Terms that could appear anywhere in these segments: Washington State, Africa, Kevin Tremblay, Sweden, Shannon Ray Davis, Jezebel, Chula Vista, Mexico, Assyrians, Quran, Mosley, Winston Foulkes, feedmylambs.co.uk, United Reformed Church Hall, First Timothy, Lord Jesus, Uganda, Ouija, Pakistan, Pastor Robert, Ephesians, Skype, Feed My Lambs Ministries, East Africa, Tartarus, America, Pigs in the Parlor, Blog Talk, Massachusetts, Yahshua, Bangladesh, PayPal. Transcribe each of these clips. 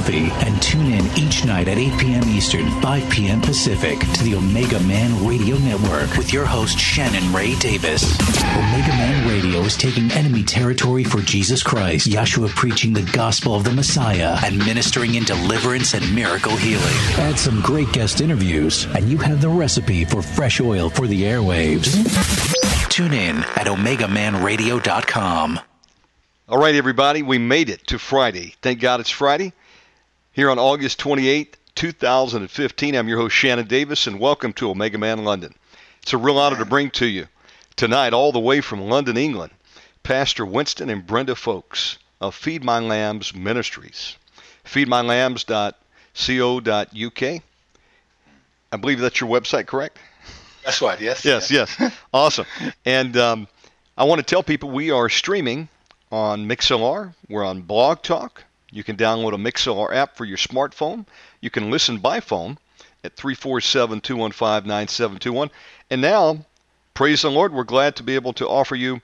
Southie, and tune in each night at 8 p.m. Eastern, 5 p.m. Pacific to the Omega Man Radio Network with your host, Shannon Ray Davis. Omega Man Radio is taking enemy territory for Jesus Christ, Yahshua preaching the gospel of the Messiah and ministering in deliverance and miracle healing. Add some great guest interviews, and you have the recipe for fresh oil for the airwaves. Tune in at OmegaManRadio.com. All right, everybody, we made it to Friday. Thank God it's Friday. Here on August 28, 2015, I'm your host, Shannon Davis, and welcome to Omega Man London. It's a real honor to bring to you tonight, all the way from London, England, Pastor Winston and Brenda Foulkes of Feed My Lambs Ministries, feedmylambs.co.uk. I believe that's your website, correct? That's right, yes. Yes. Awesome. And I want to tell people we are streaming on MixLR. We're on Blog Talk. You can download a MixLR app for your smartphone. You can listen by phone at 347-215-9721. And now, praise the Lord, we're glad to be able to offer you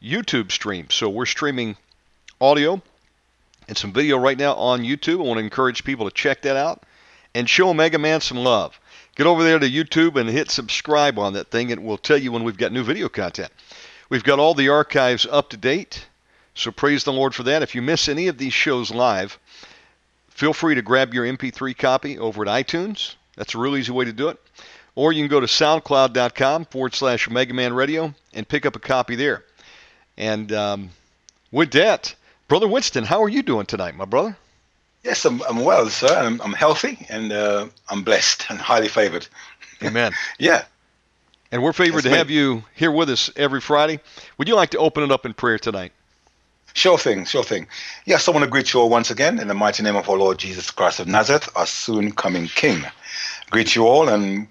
YouTube streams. So we're streaming audio and some video right now on YouTube. I want to encourage people to check that out and show Omega Man some love. Get over there to YouTube and hit subscribe on that thing. It will tell you when we've got new video content. We've got all the archives up to date, so praise the Lord for that. If you miss any of these shows live, feel free to grab your MP3 copy over at iTunes. That's a real easy way to do it. Or you can go to soundcloud.com/OmegaManRadio and pick up a copy there. And with that, Brother Winston, how are you doing tonight, my brother? Yes, I'm well, sir. I'm healthy, and I'm blessed and highly favored. Amen. Yeah. And we're favored to have you here with us every Friday. Would you like to open it up in prayer tonight? Sure thing, sure thing. Yes, I want to greet you all once again in the mighty name of our Lord Jesus Christ of Nazareth, our soon-coming King. Greet you all, and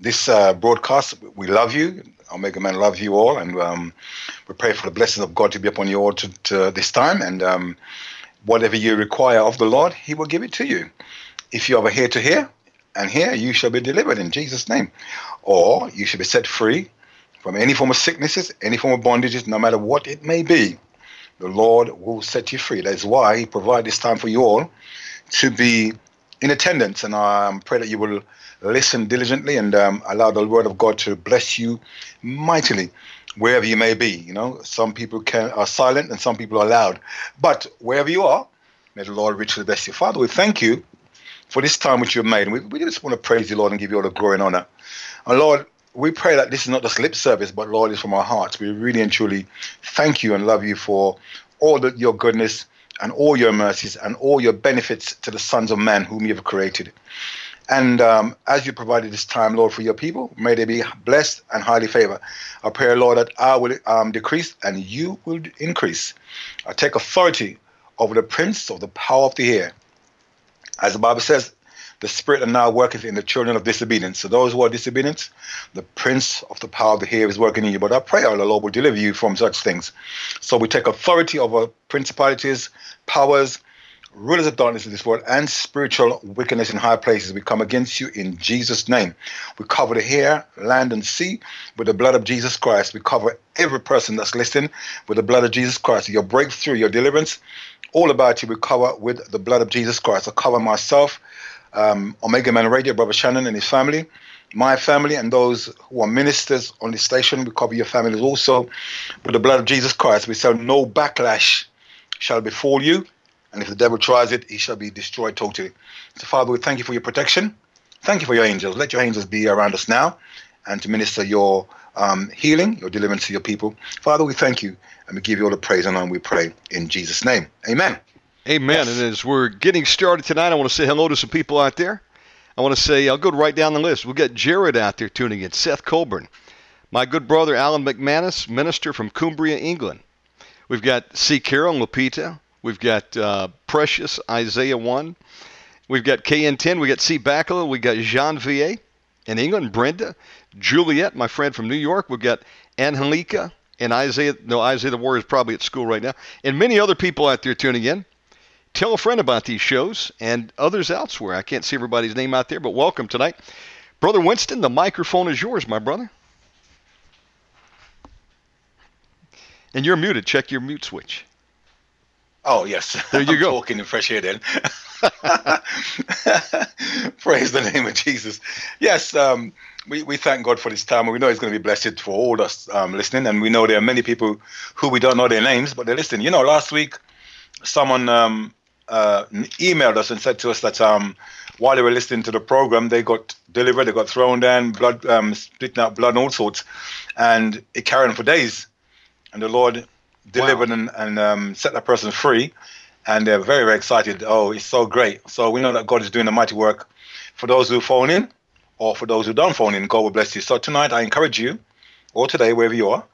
this broadcast, we love you. Omega Man loves you all, and we pray for the blessings of God to be upon you all to this time, and whatever you require of the Lord, he will give it to you. If you have a ear to hear, and hear, you shall be delivered in Jesus' name. Or you shall be set free from any form of sicknesses, any form of bondages, no matter what it may be. The Lord will set you free. That is why he provided this time for you all to be in attendance. And I pray that you will listen diligently and allow the word of God to bless you mightily, wherever you may be. You know, some people are silent and some people are loud. But wherever you are, may the Lord richly bless you. Father, we thank you for this time which you have made. We just want to praise you, Lord, and give you all the glory and honor. And Lord, we pray that this is not just lip service, but Lord, it's from our hearts. We really and truly thank you and love you for all your goodness and all your mercies and all your benefits to the sons of man whom you have created. And as you provided this time, Lord, for your people, may they be blessed and highly favored. I pray, Lord, that I will decrease and you will increase. I take authority over the prince of the power of the air. As the Bible says, the spirit that now worketh in the children of disobedience. So those who are disobedient, the prince of the power of the air is working in you. But I pray, oh, the Lord will deliver you from such things. So we take authority over principalities, powers, rulers of darkness of this world, and spiritual wickedness in high places. We come against you in Jesus' name. We cover the air, land, and sea with the blood of Jesus Christ. We cover every person that's listening with the blood of Jesus Christ. Your breakthrough, your deliverance, all about you, we cover with the blood of Jesus Christ. I cover myself, Omega Man Radio, Brother Shannon and his family, my family, and those who are ministers on this station. We cover your families also with the blood of Jesus Christ. We say no backlash shall befall you. And if the devil tries it, he shall be destroyed totally. So, Father, we thank you for your protection. Thank you for your angels. Let your angels be around us now and to minister your healing, your deliverance to your people. Father, we thank you, and we give you all the praise and honor, we pray in Jesus' name. Amen. Amen. Yes. And as we're getting started tonight, I want to say hello to some people out there. I want to say, I'll go right down the list. We've got Jared out there tuning in, Seth Colburn, my good brother Alan McManus, minister from Cumbria, England. We've got C. Carroll and Lupita. We've got Precious, Isaiah 1. We've got KN10. We've got C. Bacala. We've got Jean Vier in England, Brenda, Juliet, my friend from New York. We've got Angelica and Isaiah. No, Isaiah the Warrior is probably at school right now. And many other people out there tuning in. Tell a friend about these shows and others elsewhere. I can't see everybody's name out there, but welcome tonight. Brother Winston, the microphone is yours, my brother. And you're muted. Check your mute switch. Oh, yes. There you go. Talking in fresh air then. Praise the name of Jesus. Yes, we thank God for this time. We know it's going to be blessed for all us listening, and we know there are many people who we don't know their names, but they're listening. You know, last week someone emailed us and said to us that while they were listening to the program, they got delivered, they got thrown down, blood, splitting out blood and all sorts, and it carried on for days, and the Lord delivered. Wow. and set that person free, and they're very, very excited. Oh, it's so great. So we know that God is doing a mighty work for those who phone in, or for those who don't phone in. God will bless you. So tonight I encourage you, or today, wherever you are,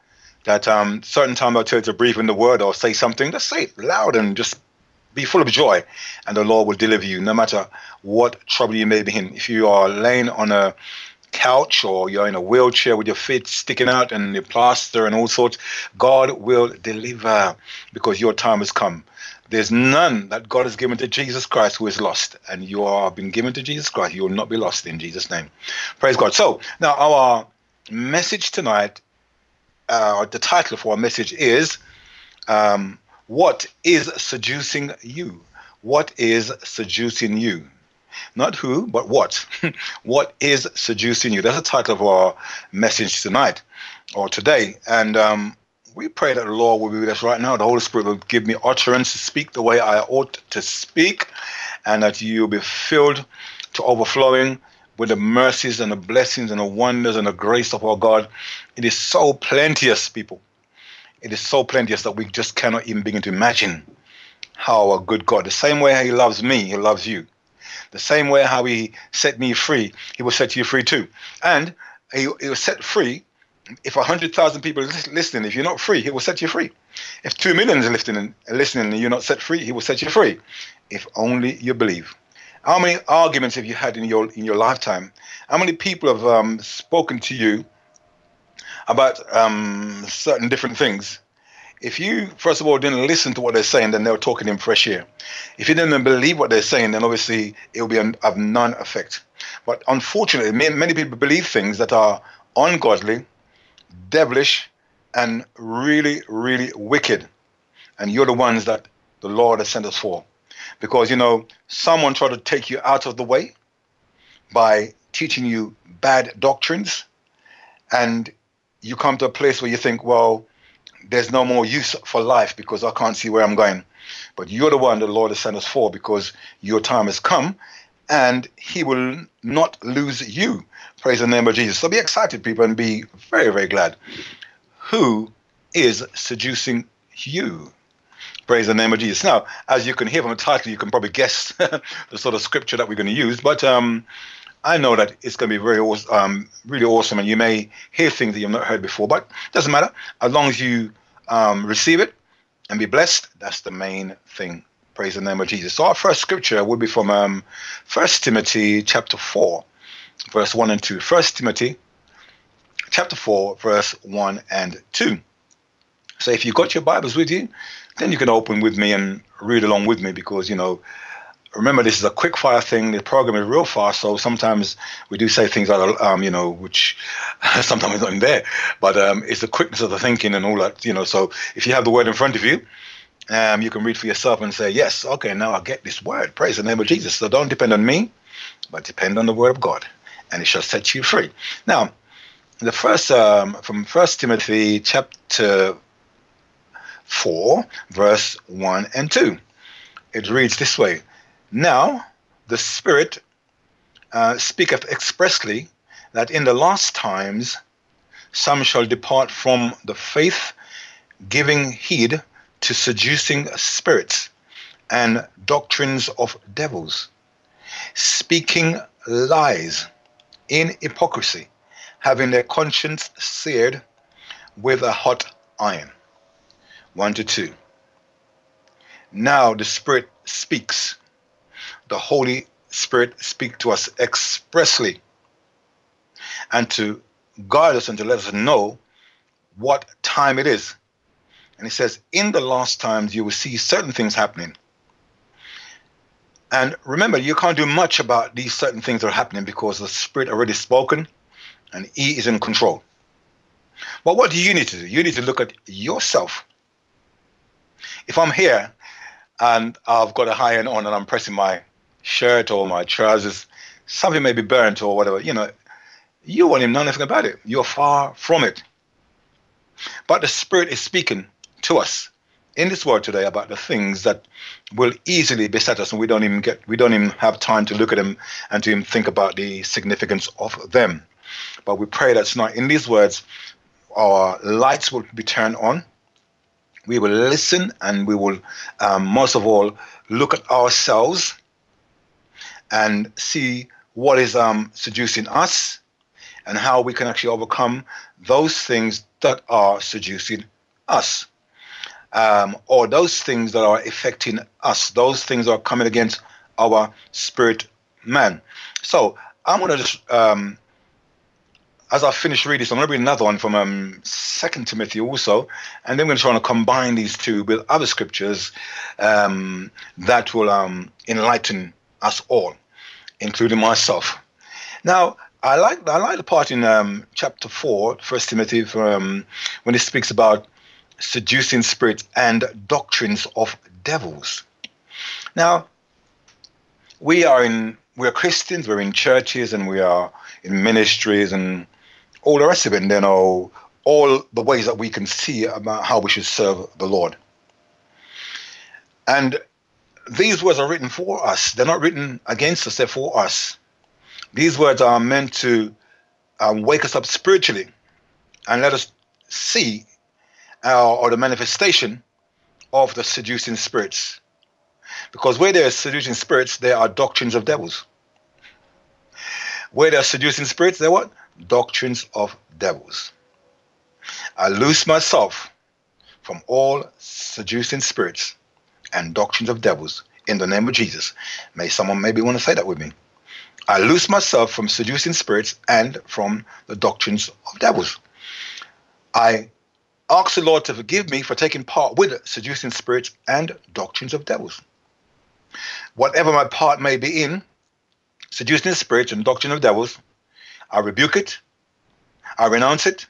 that certain time I'll tell you to breathe in the word or say something, just say it loud and just be full of joy, and the Lord will deliver you no matter what trouble you may be in. If you are laying on a couch or you're in a wheelchair with your feet sticking out and the plaster and all sorts, God will deliver, because your time has come. There's none that God has given to Jesus Christ who is lost, and you are been given to Jesus Christ. You will not be lost, in Jesus' name. Praise God. So now our message tonight, the title for our message is What is seducing you? What is seducing you? Not who, but what. What is seducing you? That's the title of our message tonight, or today. And we pray that the Lord will be with us right now. The Holy Spirit will give me utterance to speak the way I ought to speak, and that you will be filled to overflowing with the mercies and the blessings and the wonders and the grace of our God. It is so plenteous, people. It is so plenteous that we just cannot even begin to imagine how a good God, the same way he loves me, he loves you. The same way how he set me free, he will set you free too. And he will set free. If 100,000 people are listening, if you're not free, he will set you free. If 2 million are listening and you're not set free, he will set you free. If only you believe. How many arguments have you had in your lifetime? How many people have spoken to you about certain different things? If you, first of all, didn't listen to what they're saying, then they're talking in fresh air. If you didn't believe what they're saying, then obviously it will be of none effect. But unfortunately, many people believe things that are ungodly, devilish, and really, really wicked. And you're the ones that the Lord has sent us for. Because, you know, someone tried to take you out of the way by teaching you bad doctrines. And you come to a place where you think, well, there's no more use for life because I can't see where I'm going. But you're the one the Lord has sent us for, because your time has come and he will not lose you. Praise the name of Jesus. So be excited, people, and be very, very glad. Who is seducing you? Praise the name of Jesus. Now, as you can hear from the title, you can probably guess the sort of scripture that we're going to use. But I know that it's going to be very, really awesome, and you may hear things that you've not heard before, but it doesn't matter. As long as you receive it and be blessed, that's the main thing. Praise the name of Jesus. So our first scripture will be from First Timothy chapter 4, verse 1 and 2. First Timothy chapter 4, verse 1 and 2. So if you've got your Bibles with you, then you can open with me and read along with me, because, you know, remember, this is a quick fire thing. The program is real fast, so sometimes we do say things that, you know, which sometimes is not in there. But it's the quickness of the thinking and all that, you know. So if you have the word in front of you, you can read for yourself and say, yes, okay, now I get this word. Praise the name of Jesus. So don't depend on me, but depend on the word of God, and it shall set you free. Now, the first from First Timothy chapter 4, verse 1 and 2. It reads this way. Now, the Spirit speaketh expressly that in the last times some shall depart from the faith, giving heed to seducing spirits and doctrines of devils, speaking lies in hypocrisy, having their conscience seared with a hot iron. 1 to 2. Now the Spirit speaks. The Holy Spirit speak to us expressly, and to guide us and to let us know what time it is. And it says, in the last times you will see certain things happening. And remember, you can't do much about these certain things that are happening, because the Spirit already spoken and he is in control. But what do you need to do? You need to look at yourself. If I'm here and I've got a high end on and I'm pressing my shirt or my trousers, something may be burnt or whatever, you know, you won't even know anything about it. You're far from it. But the Spirit is speaking to us in this world today about the things that will easily beset us, and we don't even have time to look at them and to even think about the significance of them. But we pray that tonight, in these words, our lights will be turned on. We will listen, and we will, most of all, look at ourselves and see what is seducing us and how we can actually overcome those things that are seducing us, or those things that are affecting us, those things that are coming against our spirit man. So I'm going to just, as I finish reading this, I'm going to read another one from Second Timothy also, and then we're going to try to combine these two with other scriptures that will enlighten us all, including myself. Now, I like the part in chapter 4, First Timothy, when it speaks about seducing spirits and doctrines of devils. Now, we are Christians, we're in churches, and we are in ministries and all the rest of it, and then all the ways that we can see about how we should serve the Lord. And these words are written for us. They're not written against us, they're for us. These words are meant to wake us up spiritually and let us see the manifestation of the seducing spirits. Because where there are seducing spirits, there are doctrines of devils. Where there are seducing spirits, there are what? Doctrines of devils. I loose myself from all seducing spirits and doctrines of devils in the name of Jesus. May someone maybe want to say that with me. I loose myself from seducing spirits and from the doctrines of devils. I ask the Lord to forgive me for taking part with seducing spirits and doctrines of devils. Whatever my part may be in seducing spirits and doctrine of devils, I rebuke it, I renounce it,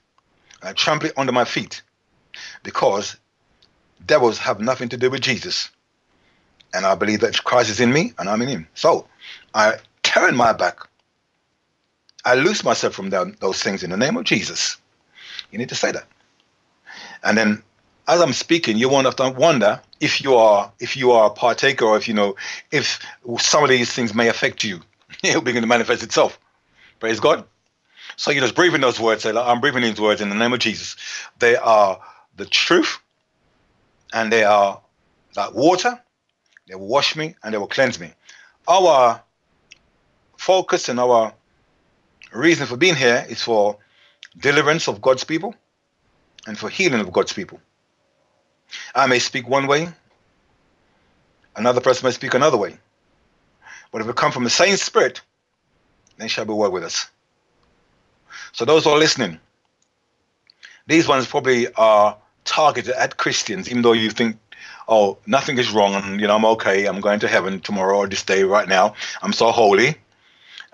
I trample it under my feet, because devils have nothing to do with Jesus. And I believe that Christ is in me and I'm in him. So I turn my back. I loose myself from those things in the name of Jesus. You need to say that. And then as I'm speaking, you won't have to wonder if you are a partaker, or if some of these things may affect you. It'll begin to manifest itself. Praise God. So you just breathe in those words. Say, like, I'm breathing these words in the name of Jesus. They are the truth, and they are like water. They will wash me and they will cleanse me. Our focus and our reason for being here is for deliverance of God's people and for healing of God's people. I may speak one way, another person may speak another way. But if we come from the same spirit, they shall be well with us. So those who are listening, these ones probably are targeted at Christians, even though you think, oh, nothing is wrong, and I'm okay, I'm going to heaven tomorrow or this day right now, I'm so holy,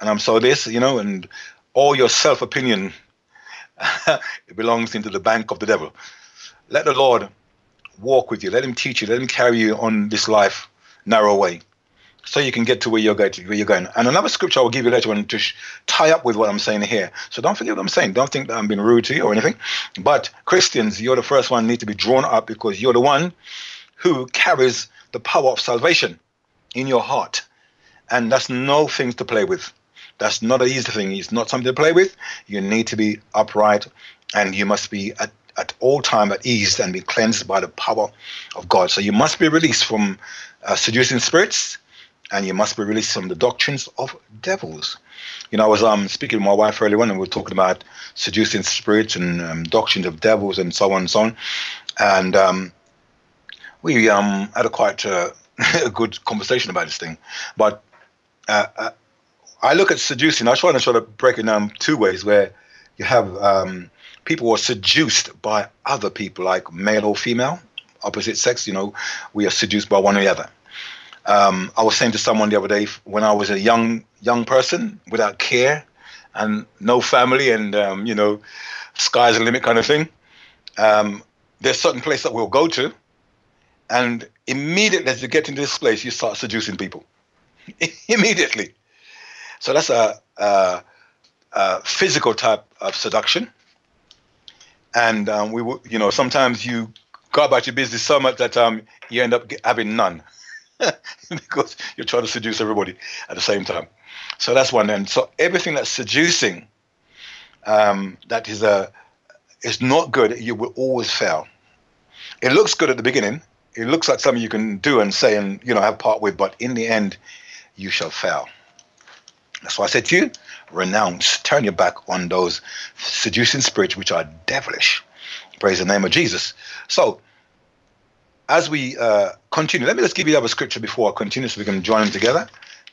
and I'm so this, and all your self-opinion, it belongs into the bank of the devil. Let the Lord walk with you, let him teach you, let him carry you on this life narrow way, so you can get to where you're going. And another scripture I will give you later on to tie up with what I'm saying here. So don't forget what I'm saying. Don't think that I'm being rude to you or anything. But Christians, you're the first one need to be drawn up, because you're the one who carries the power of salvation in your heart. And that's no thing to play with. That's not an easy thing. It's not something to play with. You need to be upright, and you must be at all time at ease and be cleansed by the power of God. So you must be released from seducing spirits, and you must be released from the doctrines of devils. I was speaking with my wife earlier on, and we were talking about seducing spirits and doctrines of devils and so on and so on. And we had a quite a good conversation about this thing. But I look at seducing. I try to break it down two ways, where you have people who are seduced by other people, like male or female, opposite sex. We are seduced by one or the other. I was saying to someone the other day, when I was a young person without care and no family and, sky's the limit kind of thing, there's certain place that we'll go to, and immediately as you get into this place, you start seducing people. immediately. So that's a physical type of seduction. And sometimes you go about your business so much that you end up having none because you're trying to seduce everybody at the same time. So that's one. And so everything that's seducing, that is it's not good. You will always fail. It looks good at the beginning. It looks like something you can do and say and have part with, but in the end, you shall fail. That's why I said to you, renounce, turn your back on those seducing spirits which are devilish. Praise the name of Jesus. So, as we continue, let me just give you another scripture before I continue so we can join them together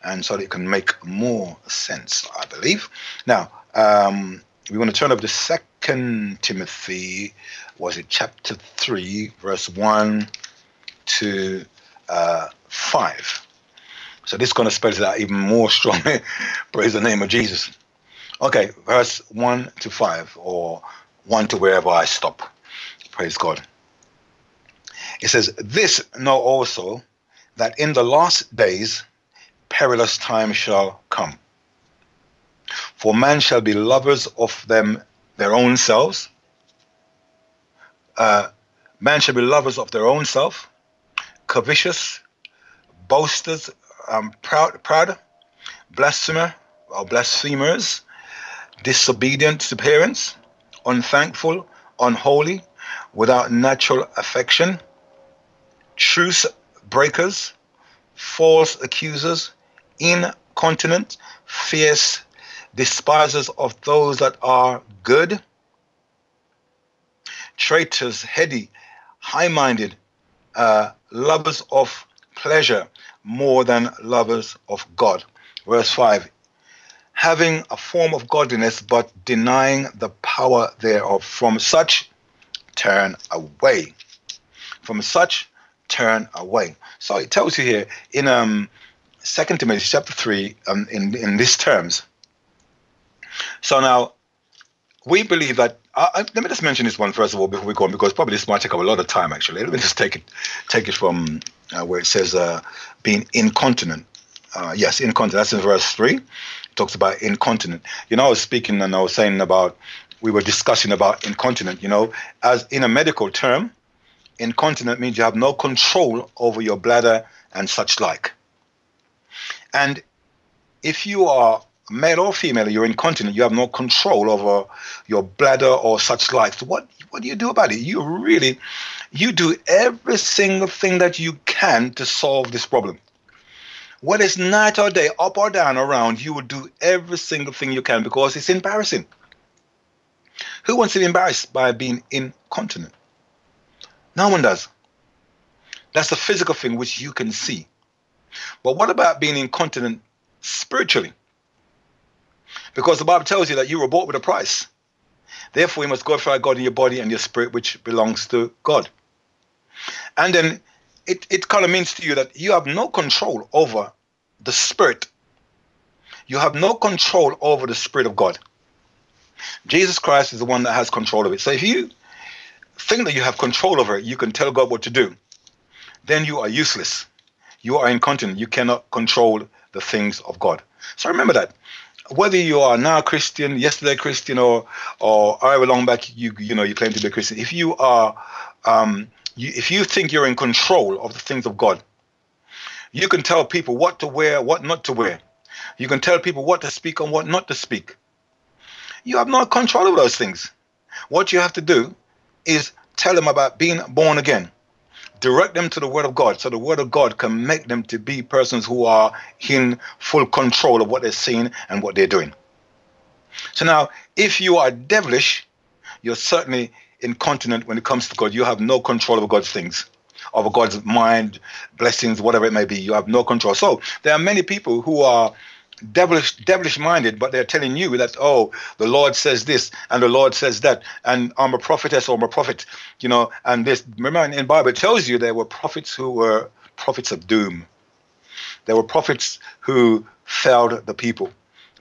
and so that it can make more sense, I believe. Now, we want to turn over to 2 Timothy, was it chapter 3, verse 1 to 5. So this is going to spell it out even more strongly. Praise the name of Jesus. Okay, verse 1 to 5 or 1 to wherever I stop. Praise God. It says, "This know also, that in the last days perilous times shall come. For man shall be lovers of their own selves. Man shall be lovers of their own self, covetous, boasters, proud, blasphemer or blasphemers, disobedient to parents, unthankful, unholy, without natural affection, truce breakers, false accusers, incontinent, fierce, despisers of those that are good, traitors, heady, high-minded, lovers of pleasure more than lovers of God." Verse 5, "having a form of godliness, but denying the power thereof, from such turn away." From such turn away. So it tells you here in 2 Timothy chapter 3 in these terms. So now, we believe that, let me just mention this one first of all before we go on, because probably this might take up a lot of time actually. Let me just take it from where it says being incontinent. Yes, incontinent, that's in verse 3. It talks about incontinent. I was speaking and I was saying about, we were discussing about incontinent, as in a medical term, incontinent means you have no control over your bladder and such like. And if you are male or female, you're incontinent, you have no control over your bladder or such like. So what do you do about it? You do every single thing that you can to solve this problem. Whether it's night or day, up or down, around, you will do every single thing you can because it's embarrassing. Who wants to be embarrassed by being incontinent? No one does. That's the physical thing which you can see. But what about being incontinent spiritually? Because the Bible tells you that you were bought with a price. Therefore, you must glorify God in your body and your spirit, which belongs to God. And then it kind of means to you that you have no control over the spirit. You have no control over the Spirit of God. Jesus Christ is the one that has control of it. So if you think that you have control over it, you can tell God what to do, then you are useless. You are incontinent. You cannot control the things of God. So remember that. Whether you are now Christian, yesterday Christian, or however long back you claim to be a Christian, if you are, if you think you're in control of the things of God, you can tell people what to wear, what not to wear. You can tell people what to speak and what not to speak. You have no control over those things. What you have to do is tell them about being born again. Direct them to the Word of God, so the Word of God can make them to be persons who are in full control of what they're seeing and what they're doing. So now, if you are devilish, you're certainly incontinent when it comes to God. You have no control over God's things, over God's mind, blessings, whatever it may be. You have no control. So there are many people who are devilish minded, but they're telling you that, oh, the Lord says this and the Lord says that, and I'm a prophetess or I'm a prophet, and this. Remember, in the Bible it tells you there were prophets who were prophets of doom. There were prophets who failed the people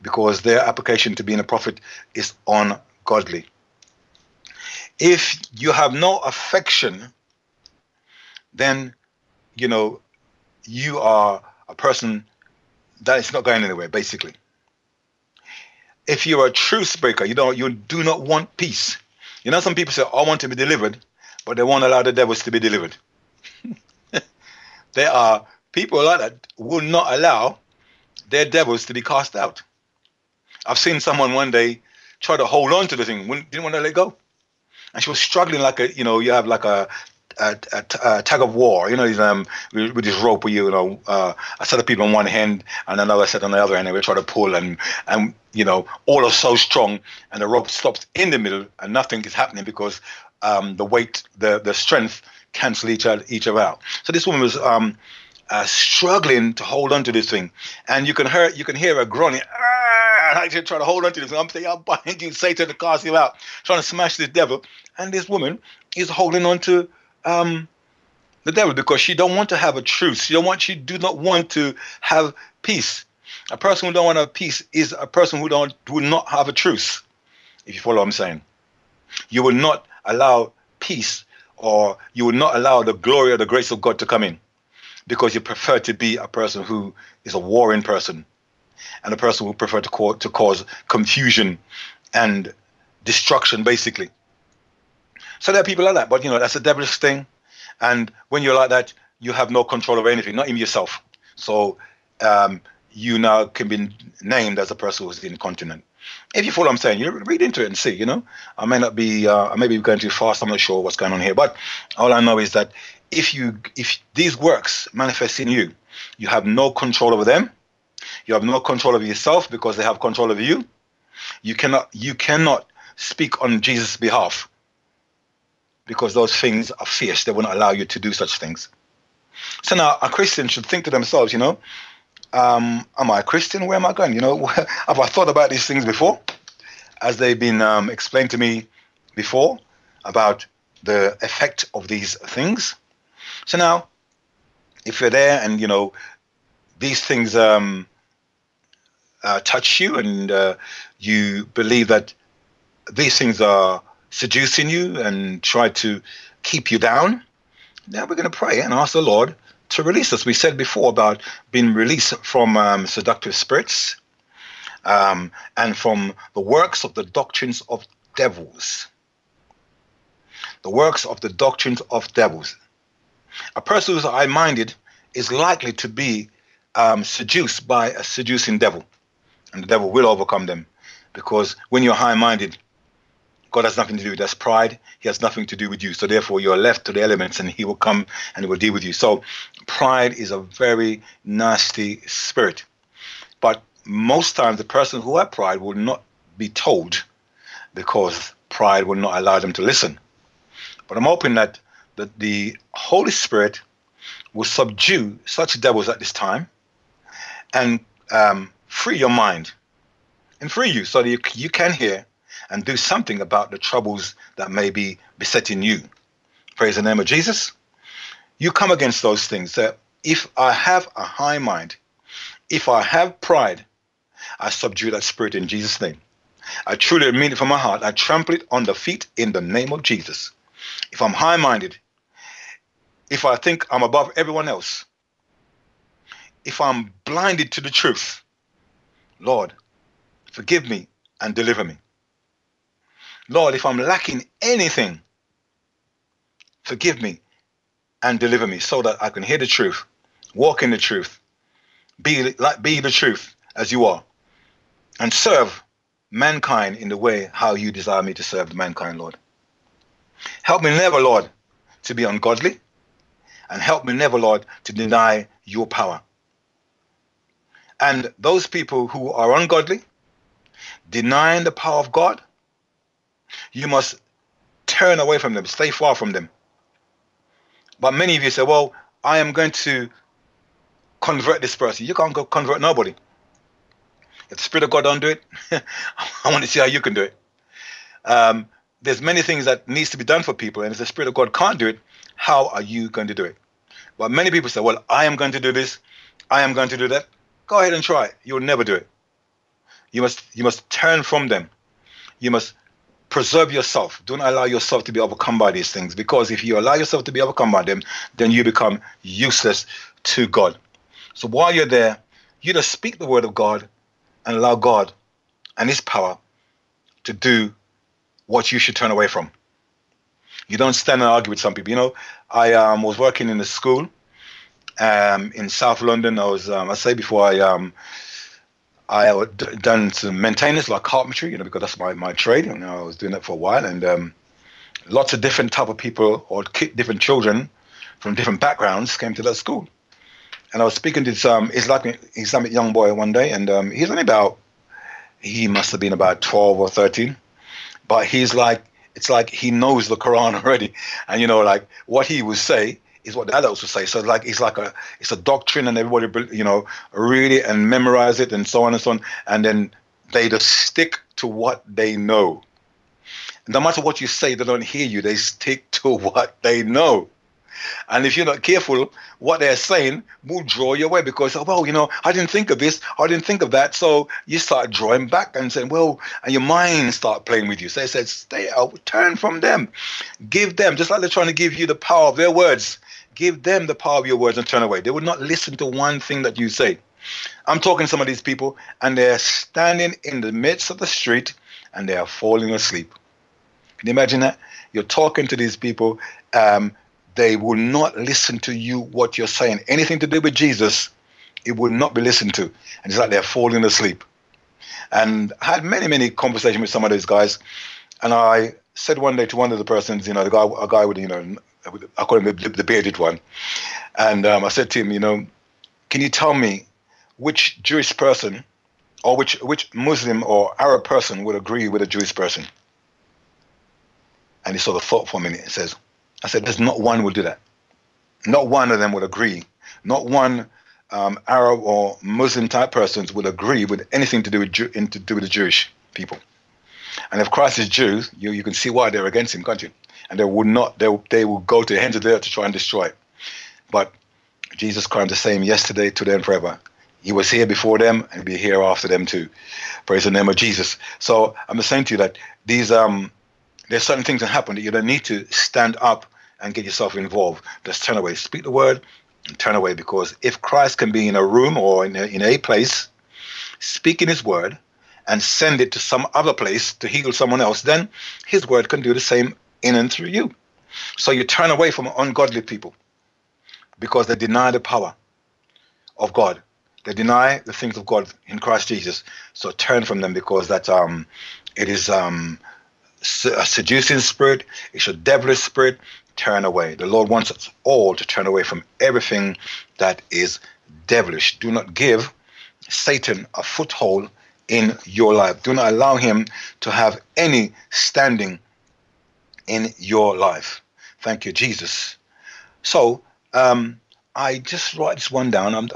because their application to being a prophet is ungodly. If you have no affection, then you are a person that it's not going anywhere, basically. If you're a truth breaker, you do not want peace. You know, some people say, I want to be delivered, but they won't allow the devils to be delivered. There are people like that will not allow their devils to be cast out. I've seen someone one day try to hold on to the thing, didn't want to let go. And she was struggling like a, you have like a tug of war, with this rope where a set of people on one hand and another set on the other hand, and we try to pull and all are so strong, and the rope stops in the middle and nothing is happening because the weight, the strength cancel each other out. So this woman was struggling to hold on to this thing, and you can hear her groaning. And I actually try to hold on to this. I'm saying, I'll bind you, Satan, to cast you out. Trying to smash this devil. And this woman is holding on to the devil because she don't want to have a truce. She do not want to have peace. A person who don't want to have peace is a person who will not have a truce. If you follow what I'm saying, you will not allow peace, or you will not allow the glory or the grace of God to come in, because you prefer to be a person who is a warring person. And a person will prefer to cause confusion and destruction, basically. So there are people like that, but that's a devilish thing. And when you're like that, you have no control over anything, not even yourself. So you now can be named as a person who's incontinent. If you follow what I'm saying, you read into it and see. I may not be, I may be going too fast. I'm not sure what's going on here, but all I know is that if these works manifest in you, you have no control over them. You have no control over yourself because they have control over you. You cannot speak on Jesus' behalf because those things are fierce. They won't allow you to do such things. So now a Christian should think to themselves, am I a Christian? Where am I going? Have I thought about these things before? As they've been explained to me before about the effect of these things. So now, if you're there and, these things touch you and you believe that these things are seducing you and try to keep you down, now we're going to pray and ask the Lord to release us. We said before about being released from seductive spirits and from the works of the doctrines of devils. The works of the doctrines of devils. A person who's high-minded is likely to be seduced by a seducing devil, and the devil will overcome them, because when you're high-minded, God has nothing to do with that's pride. He has nothing to do with you, so therefore you're left to the elements, and he will come and he will deal with you. So pride is a very nasty spirit, but most times the person who had pride will not be told because pride will not allow them to listen. But I'm hoping that the Holy Spirit will subdue such devils at this time and free your mind and free you so that you can hear and do something about the troubles that may be besetting you. Praise the name of Jesus. You come against those things. That if I have a high mind, if I have pride, I subdue that spirit in Jesus' name. I truly mean it from my heart. I trample it on the feet in the name of Jesus. If I'm high-minded, if I think I'm above everyone else, if I'm blinded to the truth, Lord, forgive me and deliver me. Lord, if I'm lacking anything, forgive me and deliver me so that I can hear the truth, walk in the truth, be the truth as you are, and serve mankind in the way how you desire me to serve mankind, Lord. Help me never, Lord, to be ungodly. And help me never, Lord, to deny your power. And those people who are ungodly, denying the power of God, you must turn away from them, stay far from them. But many of you say, well, I am going to convert this person. You can't go convert nobody. If the Spirit of God don't do it, I want to see how you can do it. There's many things that needs to be done for people, and if the Spirit of God can't do it, how are you going to do it? Well, many people say, well, I am going to do this. I am going to do that. Go ahead and try it. You'll never do it. You must turn from them. You must preserve yourself. Don't allow yourself to be overcome by these things, because if you allow yourself to be overcome by them, then you become useless to God. So while you're there, You just speak the word of God and allow God and his power to do what you should turn away from. You don't stand and argue with some people. You know, I was working in a school in South London. I was, I say before, I had done some maintenance, like carpentry, you know, because that's my trade. You know, I was doing that for a while, and lots of different type of people or different children from different backgrounds came to that school. And I was speaking to some Islamic young boy one day, and he's only about, he must have been about 12 or 13, but he's like, it's like he knows the Quran already. And, you know, like what he would say is what the adults would say. So like, it's like a, it's a doctrine, and everybody, you know, read it and memorize it and so on and so on. And then they just stick to what they know. No matter what you say, they don't hear you. They stick to what they know. And if you're not careful, what they're saying will draw you away, because, oh, well, you know, I didn't think of this, I didn't think of that. So you start drawing back and saying, well, and your mind start playing with you. So they said, stay out, turn from them, give them, just like they're trying to give you the power of their words, give them the power of your words and turn away. They will not listen to one thing that you say. I'm talking to some of these people, and they're standing in the midst of the street and they are falling asleep. Can you imagine that? You're talking to these people, they will not listen to you, what you're saying. Anything to do with Jesus, it will not be listened to. And it's like they're falling asleep. And I had many, many conversations with some of those guys. And I said one day to one of the persons, you know, the guy, a guy with, you know, I call him the bearded one. And I said to him, you know, can you tell me which Jewish person or which Muslim or Arab person would agree with a Jewish person? And he sort of thought for a minute and says, I said, there's not one will do that. Not one of them would agree. Not one Arab or Muslim type persons would agree with anything to do with the Jewish people. And if Christ is Jews, you can see why they're against him, can't you? And they will not. They will go to the hands of the earth to try and destroy it. But Jesus Christ, the same yesterday, today, and forever. He was here before them and be here after them too. Praise the name of Jesus. So I'm just saying to you that these there's certain things that happen that you don't need to stand up and get yourself involved. Just turn away. Speak the word and turn away, because if Christ can be in a room or in a place, speaking his word and send it to some other place to heal someone else, then his word can do the same in and through you. So you turn away from ungodly people because they deny the power of God. They deny the things of God in Christ Jesus. So turn from them, because that it is... a seducing spirit, it's a devilish spirit. Turn away. The Lord wants us all to turn away from everything that is devilish. Do not give Satan a foothold in your life. Do not allow him to have any standing in your life. Thank you, Jesus. So I just write this one down.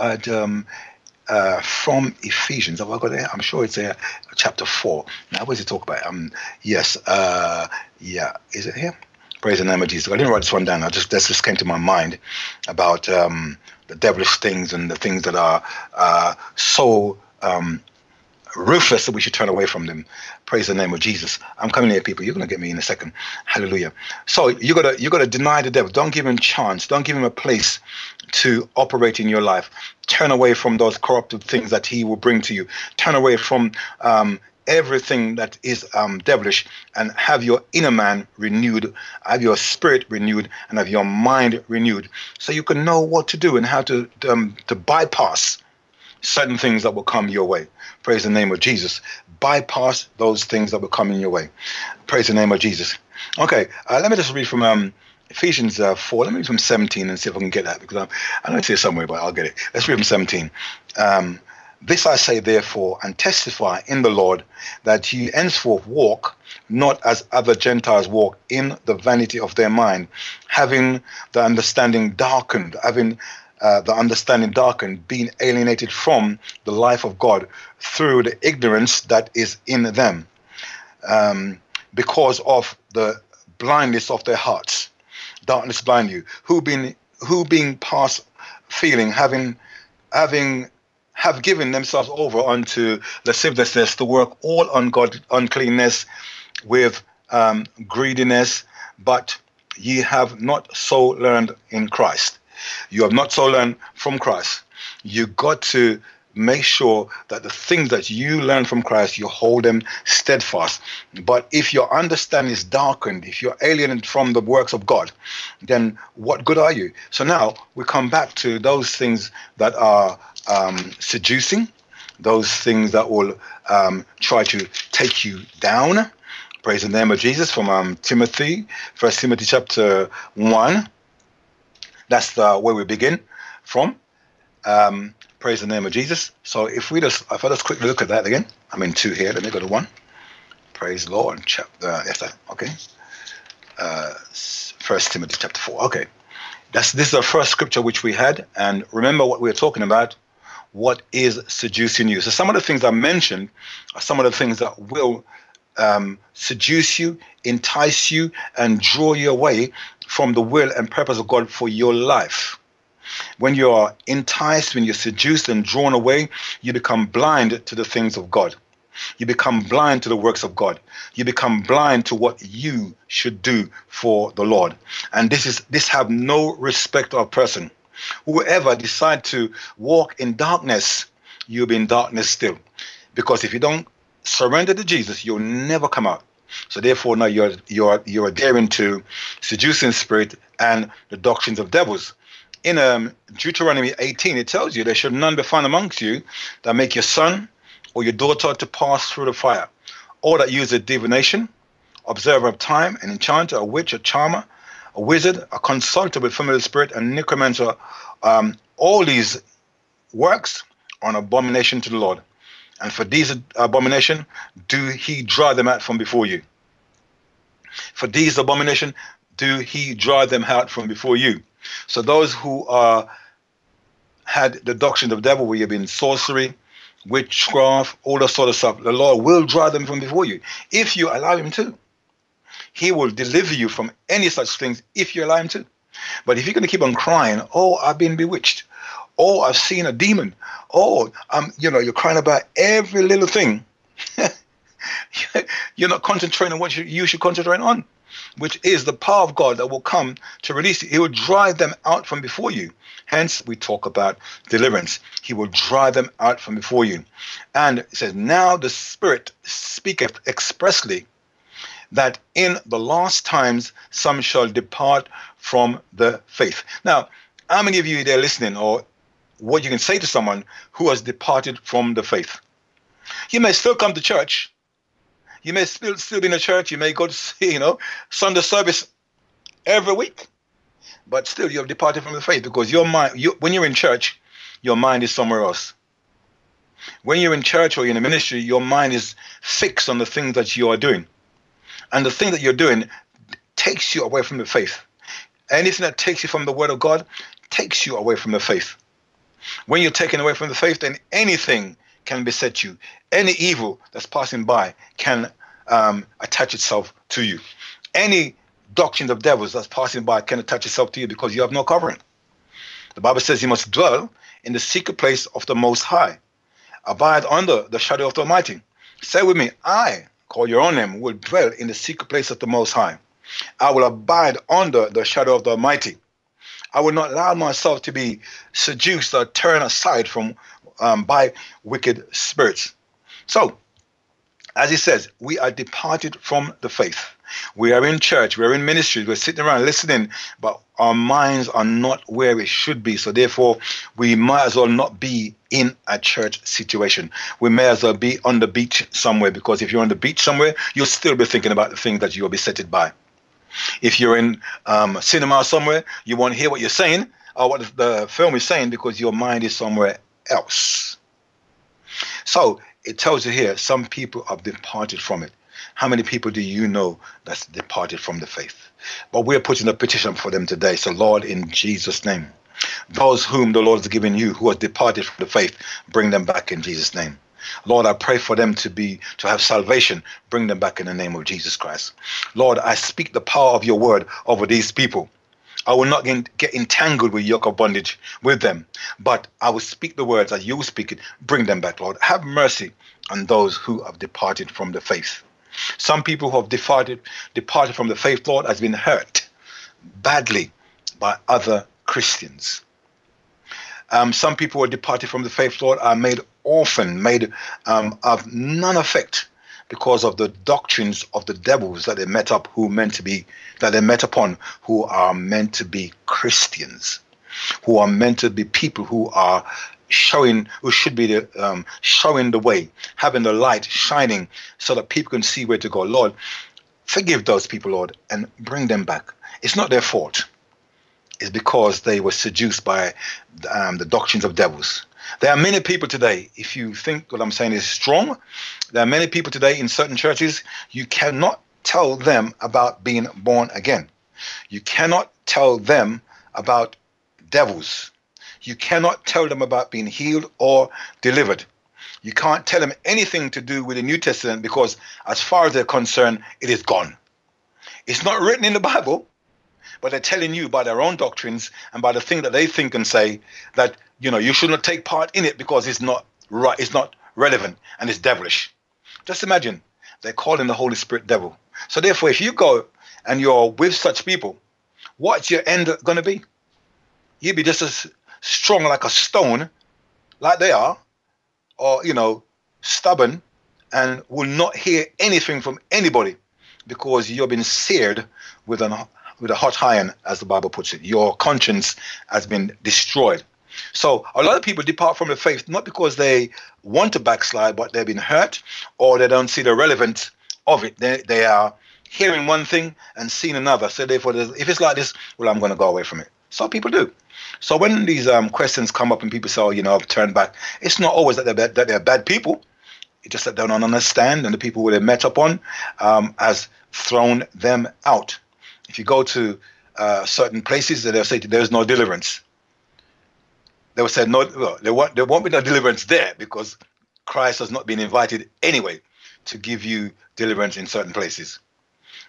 From Ephesians, have I got it? I'm sure it's there, chapter 4. Now, what does it talk about? Is it here? Praise the name of Jesus. I didn't write this one down. This came to my mind about the devilish things and the things that are so ruthless that we should turn away from them. Praise the name of Jesus. I'm coming here, people. You're going to get me in a second. Hallelujah. So you got to deny the devil. Don't give him a chance. Don't give him a place to operate in your life. Turn away from those corrupted things that he will bring to you. Turn away from everything that is devilish, and have your inner man renewed, have your spirit renewed, and have your mind renewed, so you can know what to do and how to bypass certain things that will come your way. Praise the name of Jesus. Bypass those things that will come in your way. Praise the name of Jesus. Okay, let me just read from Ephesians 4, let me read from 17 and see if I can get that, because I know it's here somewhere, but I'll get it. Let's read from 17. This I say, therefore, and testify in the Lord, that ye henceforth walk not as other Gentiles walk, in the vanity of their mind, having the understanding darkened, being alienated from the life of God through the ignorance that is in them, because of the blindness of their hearts. Darkness blind you, who being past feeling, have given themselves over unto lasciviousness, to work all uncleanness with greediness. But ye have not so learned in Christ. You have not so learned from Christ. You got to make sure that the things that you learn from Christ, you hold them steadfast. But if your understanding is darkened, if you're alienated from the works of God, then what good are you? So now we come back to those things that are seducing, those things that will try to take you down. Praise the name of Jesus. From Timothy, First Timothy chapter 1. That's where we begin from. Praise the name of Jesus. So if I just quickly look at that again. I'm in 2 here. Let me go to 1. Praise the Lord. Okay. First Timothy chapter 4. Okay. This is our first scripture which we had. And remember what we were talking about. What is seducing you? So some of the things I mentioned are some of the things that will seduce you, entice you, and draw you away from the will and purpose of God for your life. When you are enticed, when you're seduced and drawn away, you become blind to the things of God. You become blind to the works of God. You become blind to what you should do for the Lord. And this have no respect of person. Whoever decide to walk in darkness, you'll be in darkness still. Because if you don't surrender to Jesus, you'll never come out. So therefore now you're adhering to seducing spirit and the doctrines of devils. In Deuteronomy 18, it tells you there should none be found amongst you that make your son or your daughter to pass through the fire, or that use a divination, observer of time, an enchanter, a witch, a charmer, a wizard, a consulter with familiar spirit, and necromancer. All these works are an abomination to the Lord. And for these abomination, do he drive them out from before you. For these abomination, do he drive them out from before you. So those who had the doctrine of the devil, where you've been sorcery, witchcraft, all that sort of stuff, the Lord will drive them from before you if you allow him to. He will deliver you from any such things if you allow him to. But if you're going to keep on crying, oh, I've been bewitched, oh, I've seen a demon, oh, you know, you're crying about every little thing. You're not concentrating on what you should concentrate on, which is the power of God that will come to release you. He will drive them out from before you. Hence, we talk about deliverance. He will drive them out from before you. And it says, now the Spirit speaketh expressly, that in the last times some shall depart from the faith. Now, how many of you there listening, or what you can say to someone who has departed from the faith? You may still come to church. You may still be in a church. You may go to see, you know, Sunday service every week, but still you have departed from the faith, because your mind, when you're in church, your mind is somewhere else. When you're in church or in a ministry, your mind is fixed on the things that you are doing, and the thing that you're doing takes you away from the faith. Anything that takes you from the Word of God takes you away from the faith. When you're taken away from the faith, then anything can beset you. Any evil that's passing by can attach itself to you. Any doctrine of devils that's passing by can attach itself to you, because you have no covering. The Bible says you must dwell in the secret place of the Most High, abide under the shadow of the Almighty. Say with me, I, call your own name, will dwell in the secret place of the Most High. I will abide under the shadow of the Almighty. I will not allow myself to be seduced or turned aside from by wicked spirits. So, as he says, we are departed from the faith. We are in church, we are in ministry, we're sitting around listening, but our minds are not where it should be. So therefore, we might as well not be in a church situation. We may as well be on the beach somewhere, because if you're on the beach somewhere, you'll still be thinking about the things that you'll be beset by. If you're in a cinema somewhere, you won't hear what you're saying or what the film is saying, because your mind is somewhere else. So it tells you here, some people have departed from it. How many people do you know that's departed from the faith? But we're putting a petition for them today. So Lord, in Jesus' name, those whom the Lord has given you who have departed from the faith, bring them back in Jesus' name. Lord, I pray for them to have salvation. Bring them back in the name of Jesus Christ. Lord, I speak the power of your word over these people. I will not get entangled with yoke of bondage with them, but I will speak the words as you speak it. Bring them back, Lord. Have mercy on those who have departed from the faith. Some people who have departed from the faith, Lord, has been hurt badly by other Christians. Some people who are departed from the faith, Lord, are made orphan, made of none effect because of the doctrines of the devils that they met up, who are meant to be Christians, who are meant to be people who are showing the way, having the light shining so that people can see where to go. Lord, forgive those people, Lord, and bring them back. It's not their fault. It's because they were seduced by the doctrines of devils. There are many people today, if you think what I'm saying is strong, there are many people today in certain churches, you cannot tell them about being born again. You cannot tell them about devils. You cannot tell them about being healed or delivered. You can't tell them anything to do with the New Testament because as far as they're concerned, it is gone. It's not written in the Bible, but they're telling you by their own doctrines and by the thing that they think and say that, you know, you should not take part in it because it's not right, it's not relevant, and it's devilish. Just imagine, they're calling the Holy Spirit devil. So therefore, if you go and you're with such people, what's your end going to be? You'll be just as strong like a stone, like they are, or, you know, stubborn, and will not hear anything from anybody because you've been seared with a hot iron, as the Bible puts it. Your conscience has been destroyed. So a lot of people depart from the faith not because they want to backslide, but they've been hurt or they don't see the relevance of it. They are hearing one thing and seeing another. So therefore, if it's like this, well, I'm going to go away from it. So people do. So when these questions come up and people say, oh, you know, I've turned back, it's not always that they're bad people. It's just that they don't understand, and the people who they met up on has thrown them out. If you go to certain places, they'll say there's no deliverance. They will say, no, well, there won't be no deliverance there because Christ has not been invited anyway to give you deliverance in certain places.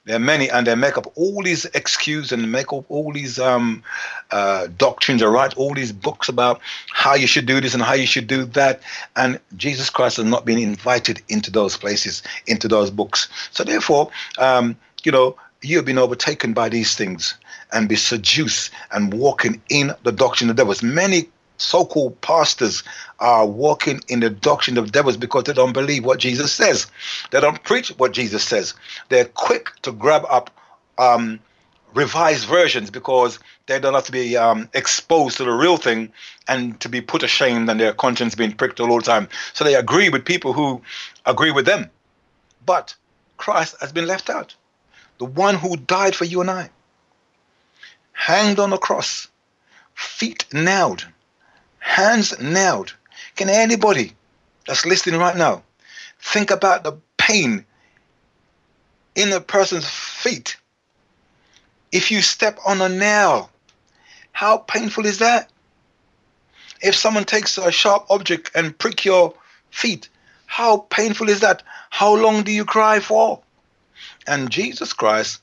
There are many, and they make up all these excuses and make up all these doctrines, or write all these books about how you should do this and how you should do that. And Jesus Christ has not been invited into those places, into those books. So therefore, you know, you have been overtaken by these things and be seduced and walking in the doctrine of devils. Many so-called pastors are walking in the doctrine of devils because they don't believe what Jesus says. They don't preach what Jesus says. They're quick to grab up revised versions because they don't have to be exposed to the real thing and to be put ashamed and their conscience being pricked all the time. So they agree with people who agree with them. But Christ has been left out. The one who died for you and I, hanged on a cross, feet nailed, hands nailed. Can anybody that's listening right now think about the pain in a person's feet? If you step on a nail, how painful is that? If someone takes a sharp object and prick your feet, how painful is that? How long do you cry for? And Jesus Christ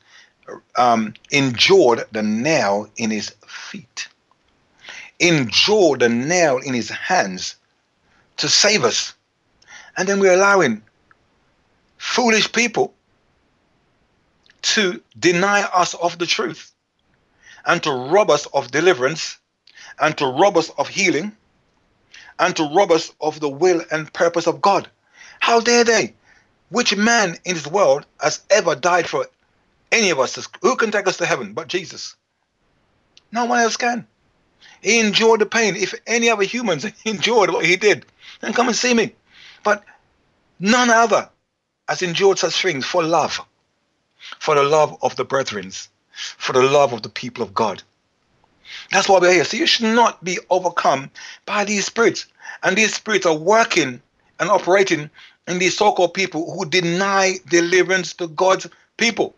endured the nail in his feet, endured the nail in his hands to save us. And then we're allowing foolish people to deny us of the truth and to rob us of deliverance and to rob us of healing and to rob us of the will and purpose of God. How dare they? Which man in this world has ever died for any of us? Who can take us to heaven but Jesus? No one else can. He endured the pain. If any other humans endured what he did, then come and see me. But none other has endured such things for love, for the love of the brethren, for the love of the people of God. That's why we're here. So you should not be overcome by these spirits. And these spirits are working and operating in these so-called people who deny deliverance to God's people.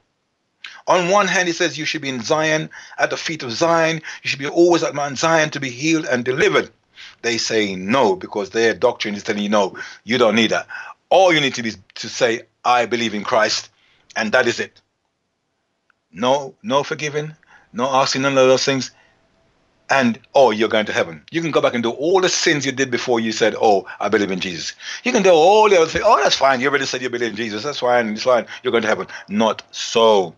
On one hand, he says you should be in Zion, at the feet of Zion. You should be always at Mount Zion to be healed and delivered. They say no, because their doctrine is telling you, no, you don't need that. All you need to be to say, I believe in Christ, and that is it. No forgiving, no asking, none of those things. And, oh, you're going to heaven. You can go back and do all the sins you did before you said, oh, I believe in Jesus. You can do all the other things. Oh, that's fine. You already said you believe in Jesus. That's fine. It's fine. You're going to heaven. Not so.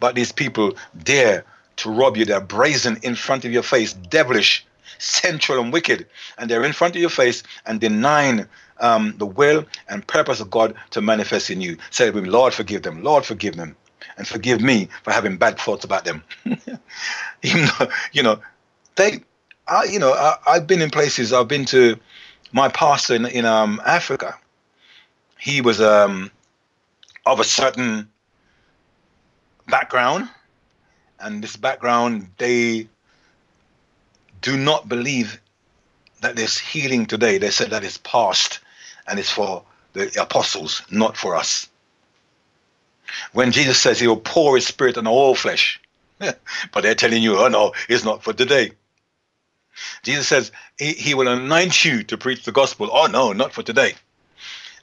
But these people dare to rob you. They're brazen in front of your face, devilish, central and wicked, and they're in front of your face and denying the will and purpose of God to manifest in you. Say to him, Lord, forgive them. Lord, forgive them, and forgive me for having bad thoughts about them. Even though, you know, I've been in places. I've been to my pastor in Africa. He was of a certain background, and this background, they do not believe that there's healing today. They said that it's past and it's for the apostles, not for us. When Jesus says he will pour his spirit on all flesh, but they're telling you, oh no, it's not for today. Jesus says he will anoint you to preach the gospel. Oh no, not for today.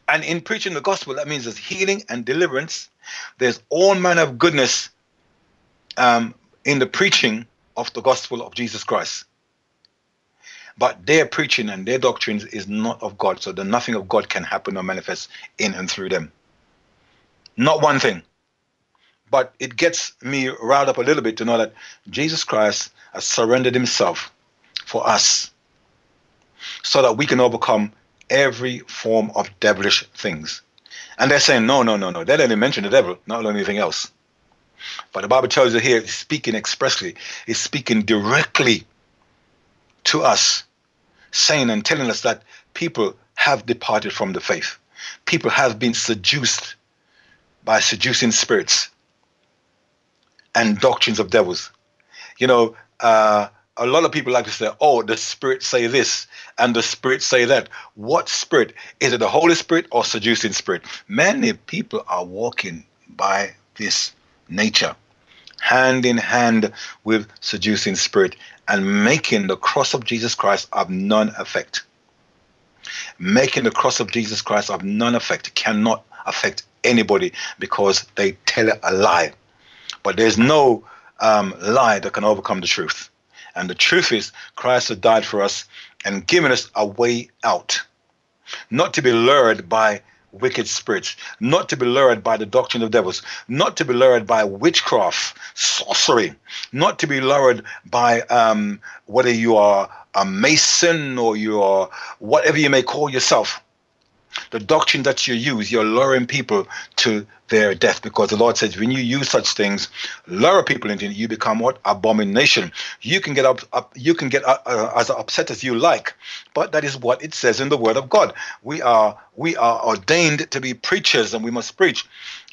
And in preaching the gospel, that means there's healing and deliverance. There's all manner of goodness in the preaching of the gospel of Jesus Christ. But their preaching and their doctrines is not of God. So the nothing of God can happen or manifest in and through them. Not one thing. But it gets me riled up a little bit to know that Jesus Christ has surrendered himself for us so that we can overcome every form of devilish things. And they're saying, no, no, no, no. They don't even mention the devil, not anything else. But the Bible tells you here, it's speaking expressly. It's speaking directly to us, saying and telling us that people have departed from the faith. People have been seduced by seducing spirits and doctrines of devils. You know, a lot of people like to say, oh, the spirit say this and the spirit say that. What spirit? Is it the Holy Spirit or seducing spirit? Many people are walking by this nature, hand in hand with seducing spirit, and making the cross of Jesus Christ of none effect. Making the cross of Jesus Christ of none effect, cannot affect anybody, because they tell a lie. But there's no lie that can overcome the truth. And the truth is, Christ has died for us and given us a way out, not to be lured by wicked spirits, not to be lured by the doctrine of devils, not to be lured by witchcraft, sorcery, not to be lured by whether you are a Mason or you are whatever you may call yourself. The doctrine that you use, you're luring people to their death, because the Lord says when you use such things, lure people into it, you become what? Abomination. You can get as upset as you like, but that is what it says in the Word of God. We are ordained to be preachers, and we must preach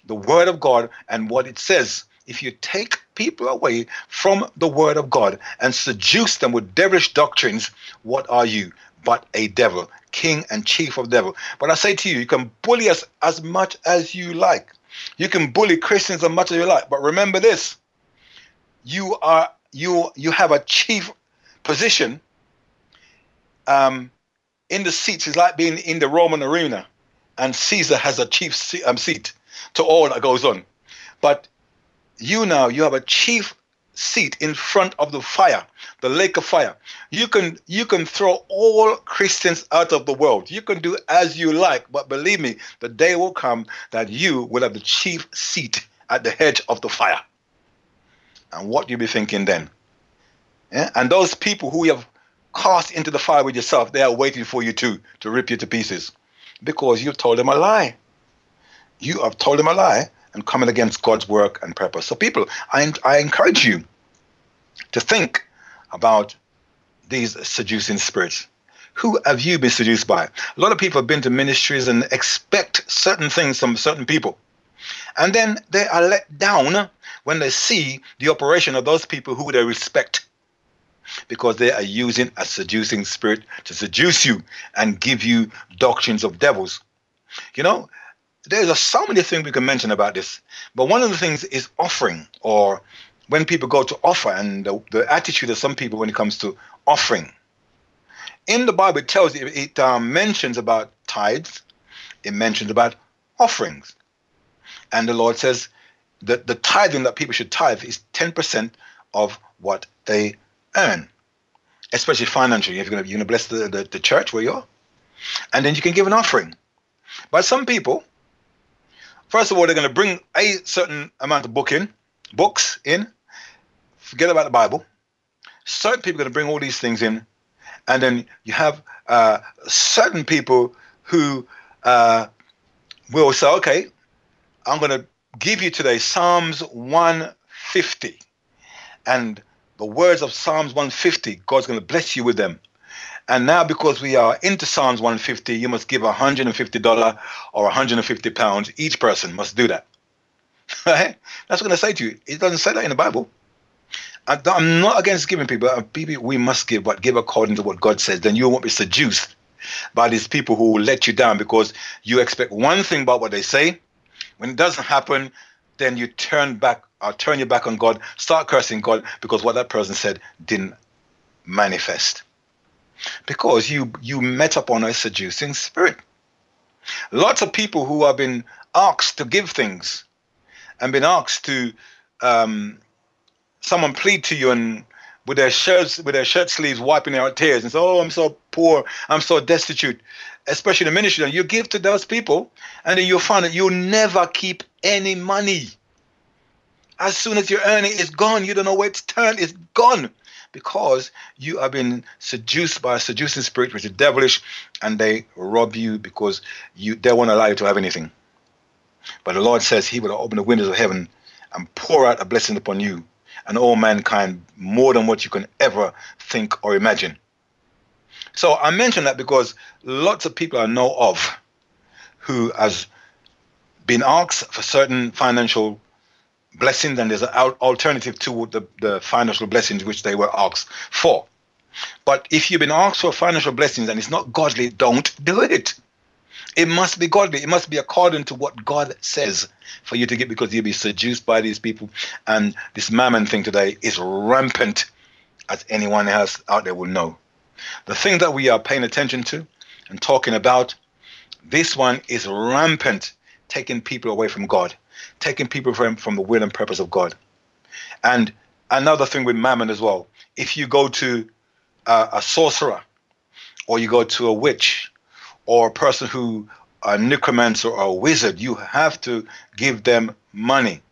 the Word of God and what it says. If you take people away from the Word of God and seduce them with devilish doctrines, what are you but a devil, king and chief of devil? But I say to you, you can bully us as much as you like. You can bully Christians as much as you like. But remember this, you have a chief position in the seats. It's like being in the Roman arena, and Caesar has a chief seat to all that goes on. But you have a chief seat in front of the fire, the lake of fire. You can throw all Christians out of the world. You can do as you like, but believe me, the day will come that you will have the chief seat at the hedge of the fire. And what you'll be thinking then? Yeah? And those people who you have cast into the fire with yourself, they are waiting for you to rip you to pieces, because you've told them a lie. You have told them a lie and coming against God's work and purpose. So people, I encourage you to think about these seducing spirits. Who have you been seduced by? A lot of people have been to ministries and expect certain things from certain people, and then they are let down when they see the operation of those people who they respect, because they are using a seducing spirit to seduce you and give you doctrines of devils. You know, there's so many things we can mention about this, but one of the things is offering, or when people go to offer, and the attitude of some people when it comes to offering. In the Bible, it tells it mentions about tithes, it mentions about offerings, and the Lord says that the tithing that people should tithe is 10% of what they earn, especially financially. If you're gonna bless the church where you are, and then you can give an offering. But some people, first of all, they're going to bring a certain amount of books in, forget about the Bible. Certain people are going to bring all these things in, And then you have certain people who will say, okay, I'm going to give you today Psalms 150. And the words of Psalms 150, God's going to bless you with them. And now because we are into Psalms 150, you must give $150 or £150. Each person must do that. Right? That's what I'm going to say to you. It doesn't say that in the Bible. I'm not against giving people. We must give, but give according to what God says. Then you won't be seduced by these people who will let you down because you expect one thing about what they say. When it doesn't happen, then you turn your back on God, start cursing God because what that person said didn't manifest. Because you met upon a seducing spirit. Lots of people who have been asked to give things and been asked to someone plead to you and with their shirt sleeves wiping their tears and say, oh, I'm so poor, I'm so destitute, especially the ministry. And you give to those people and then you'll find that you'll never keep any money. As soon as you're earning, it's gone. You don't know where it's turned. It's gone because you have been seduced by a seducing spirit, which is devilish, and they rob you because they won't allow you to have anything. But the Lord says he will open the windows of heaven and pour out a blessing upon you and all mankind more than what you can ever think or imagine. So I mention that because lots of people I know of who has been asked for certain financial blessings, and there's an alternative to the financial blessings which they were asked for. But if you've been asked for financial blessings and it's not godly, don't do it. It must be godly. It must be according to what God says for you to get, because you'll be seduced by these people. And this mammon thing today is rampant, as anyone else out there will know. The thing that we are paying attention to and talking about, this one is rampant, taking people away from God, taking people from the will and purpose of God. And another thing with mammon as well, if you go to a sorcerer, or you go to a witch, or a person who a necromancer or a wizard, you have to give them money.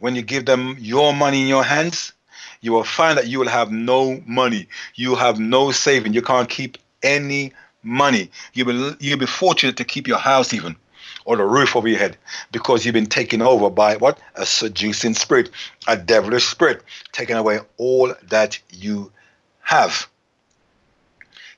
When you give them your money in your hands, you will find that you will have no money. You have no saving. You can't keep any money. You'll be fortunate to keep your house even, or the roof over your head, because you've been taken over by what? A seducing spirit, a devilish spirit, taking away all that you have.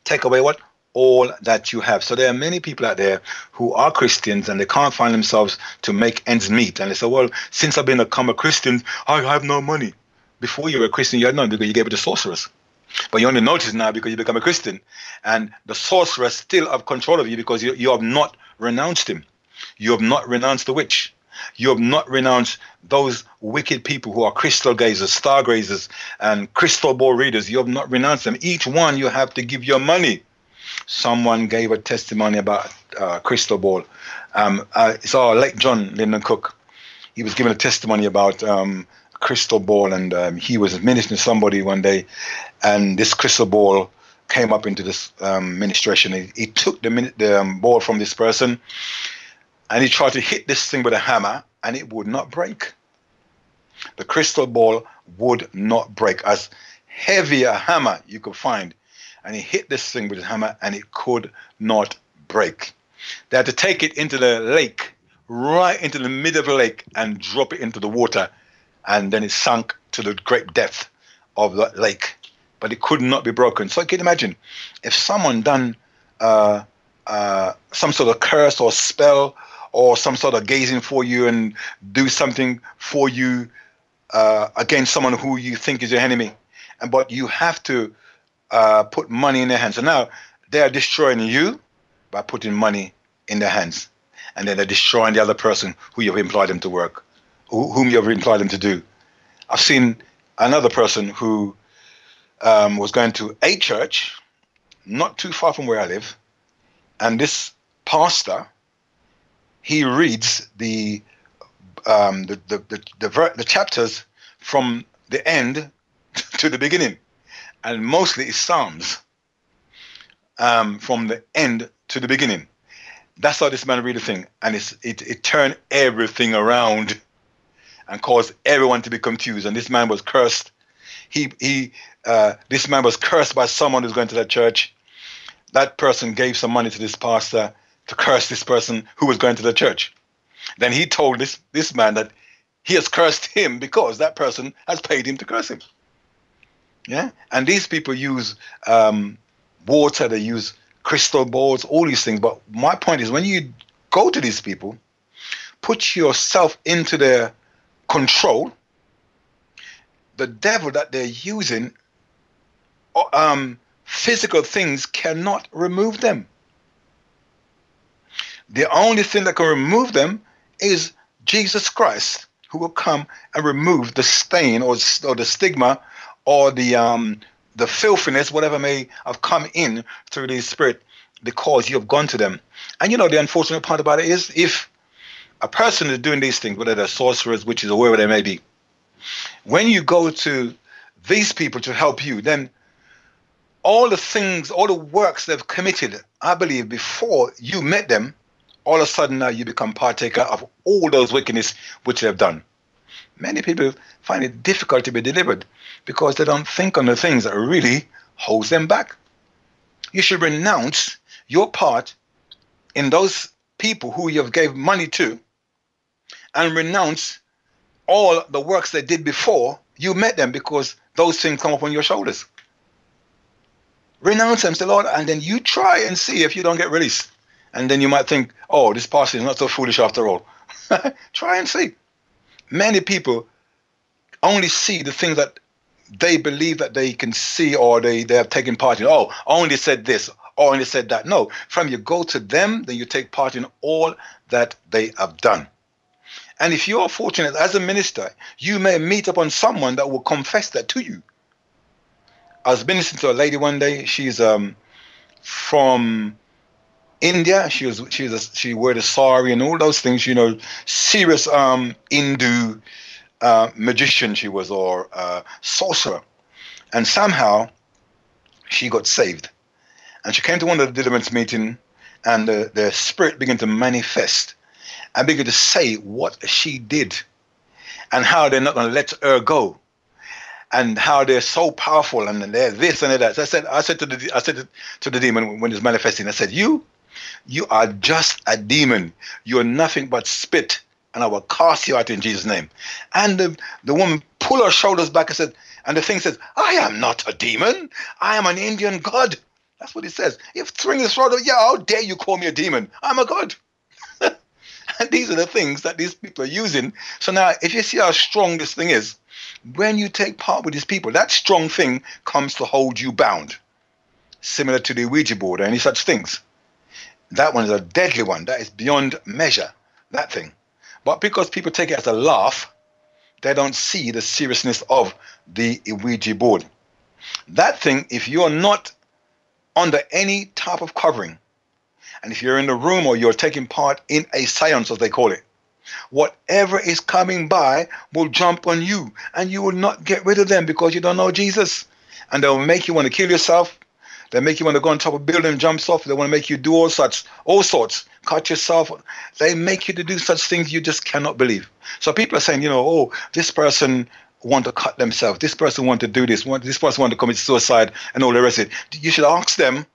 Take away what? All that you have. So there are many people out there who are Christians and they can't find themselves to make ends meet. And they say, well, since I've become a Christian, I have no money. Before you were a Christian, you had none because you gave it to sorcerers. But you only notice now because you become a Christian. And the sorcerers still have control of you because you have not renounced him. You have not renounced the witch. You have not renounced those wicked people who are crystal gazers, star gazers, and crystal ball readers. You have not renounced them. Each one you have to give your money. Someone gave a testimony about crystal ball. It's our late John Lyndon Cook. He was giving a testimony about crystal ball, and he was ministering to somebody one day, and this crystal ball came up into this ministration. He took the ball from this person, and he tried to hit this thing with a hammer, and it would not break. The crystal ball would not break. As heavy a hammer you could find. And he hit this thing with his hammer, and it could not break. They had to take it into the lake, right into the middle of the lake, and drop it into the water. And then it sunk to the great depth of the lake. But it could not be broken. So I can imagine if someone done some sort of curse or spell, or some sort of gazing for you and do something for you against someone who you think is your enemy. But you have to put money in their hands. So now they are destroying you by putting money in their hands. And then they're destroying the other person who you've employed them to work, whom you've employed them to do. I've seen another person who was going to a church, not too far from where I live. And this pastor, he reads the chapters from the end to the beginning, and mostly it's Psalms from the end to the beginning. That's how this man read the thing, and it turned everything around and caused everyone to be confused. And this man was cursed. this man was cursed by someone who's going to that church. That person gave some money to this pastor to curse this person who was going to the church. Then he told this man that he has cursed him because that person has paid him to curse him. Yeah, and these people use water, they use crystal balls, all these things. But my point is, when you go to these people, put yourself into their control. The devil that they're using, physical things cannot remove them. The only thing that can remove them is Jesus Christ, who will come and remove the stain or the stigma or the filthiness, whatever may have come in through the spirit, because you have gone to them. And you know, the unfortunate part about it is, if a person is doing these things, whether they're sorcerers, witches, or wherever they may be, when you go to these people to help you, then all the things, all the works they've committed, I believe, before you met them, all of a sudden now you become partaker of all those wickedness which they have done. Many people find it difficult to be delivered because they don't think on the things that really holds them back. You should renounce your part in those people who you have gave money to, and renounce all the works they did before you met them, because those things come upon your shoulders. Renounce them, say, Lord, and then you try and see if you don't get released. And then you might think, oh, this pastor is not so foolish after all. Try and see. Many people only see the things that they believe that they can see, or they have taken part in. Oh, only said this, only said that. No, from you go to them, then you take part in all that they have done. And if you are fortunate as a minister, you may meet upon someone that will confess that to you. I was ministering to a lady one day. She's from India. She wore the sari and all those things, you know, serious Hindu magician she was, or sorcerer. And somehow she got saved, and she came to one of the deliverance meeting, and the spirit began to manifest and began to say what she did and how they're not going to let her go, and how they're so powerful, and they're this and they're that. So I said to the demon when it's manifesting, I said, You are just a demon. You are nothing but spit, and I will cast you out in Jesus' name. And the woman pulled her shoulders back and said, and the thing says, I am not a demon. I am an Indian god. That's what it says. If throwing his throat, yeah, how dare you call me a demon? I'm a god. And these are the things that these people are using. So now, if you see how strong this thing is, when you take part with these people, that strong thing comes to hold you bound, similar to the Ouija board or any such things. That one is a deadly one. That is beyond measure, that thing. But because people take it as a laugh, they don't see the seriousness of the Ouija board. That thing, if you're not under any type of covering, and if you're in the room or you're taking part in a seance, as they call it, whatever is coming by will jump on you, and you will not get rid of them because you don't know Jesus. And they'll make you want to kill yourself. They make you want to go on top of a building and jump off. They want to make you do all sorts, cut yourself. They make you to do such things you just cannot believe. So people are saying, you know, oh, this person want to cut themselves. This person want to do this. This person want to commit suicide and all the rest of it. You should ask them,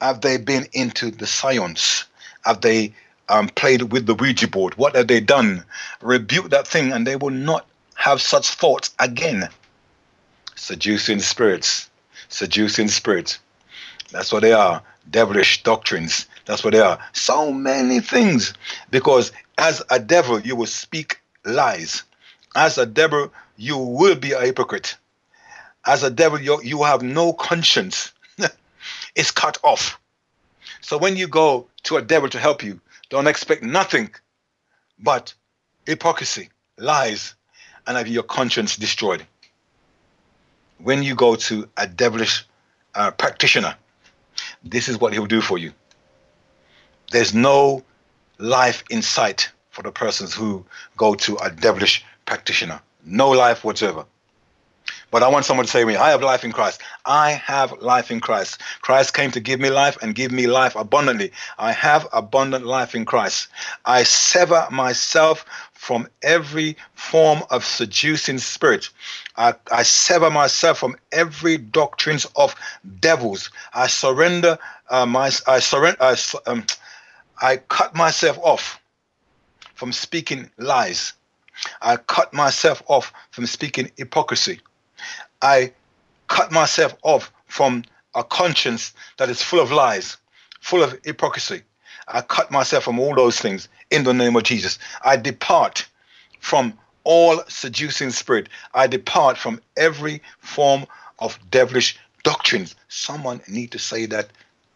have they been into the seance? Have they played with the Ouija board? What have they done? Rebuke that thing, and they will not have such thoughts again. Seducing spirits. Seducing spirits. That's what they are. Devilish doctrines. That's what they are. So many things. Because as a devil, you will speak lies. As a devil, you will be a hypocrite. As a devil, you have no conscience. It's cut off. So when you go to a devil to help you, don't expect nothing but hypocrisy, lies, and have your conscience destroyed. When you go to a devilish practitioner, this is what he'll do for you. There's no life in sight for the persons who go to a devilish practitioner. No life whatsoever. But I want someone to say to me, I have life in Christ. I have life in Christ. Christ came to give me life and give me life abundantly. I have abundant life in Christ. I sever myself from every form of seducing spirit. I sever myself from every doctrines of devils. I surrender. I cut myself off from speaking lies. I cut myself off from speaking hypocrisy. I cut myself off from a conscience that is full of lies, full of hypocrisy. I cut myself from all those things in the name of Jesus. I depart from all seducing spirit. I depart from every form of devilish doctrines. Someone need to say that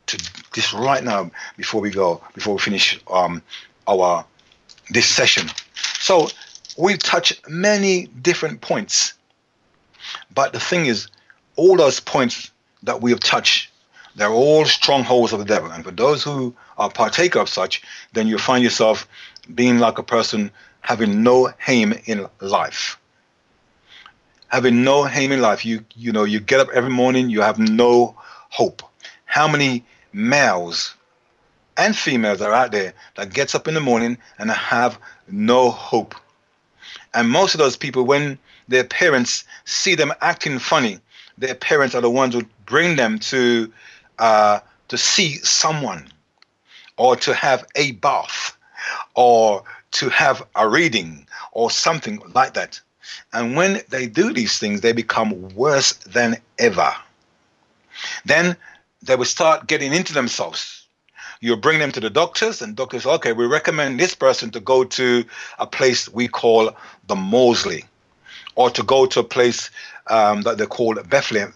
to this right now before we go, before we finish this session. So we've touched many different points. But the thing is, all those points that we have touched, they're all strongholds of the devil. And for those who are partaker of such, then you'll find yourself being like a person having no aim in life. Having no aim in life. You know, you get up every morning, you have no hope. How many males and females are out there that gets up in the morning and have no hope? And most of those people, when their parents see them acting funny, their parents are the ones who bring them to see someone, or to have a bath, or to have a reading, or something like that. And when they do these things, they become worse than ever. Then they will start getting into themselves. You bring them to the doctors, and doctors, okay, we recommend this person to go to a place we call the Mosley, or to go to a place that they call Bethlehem.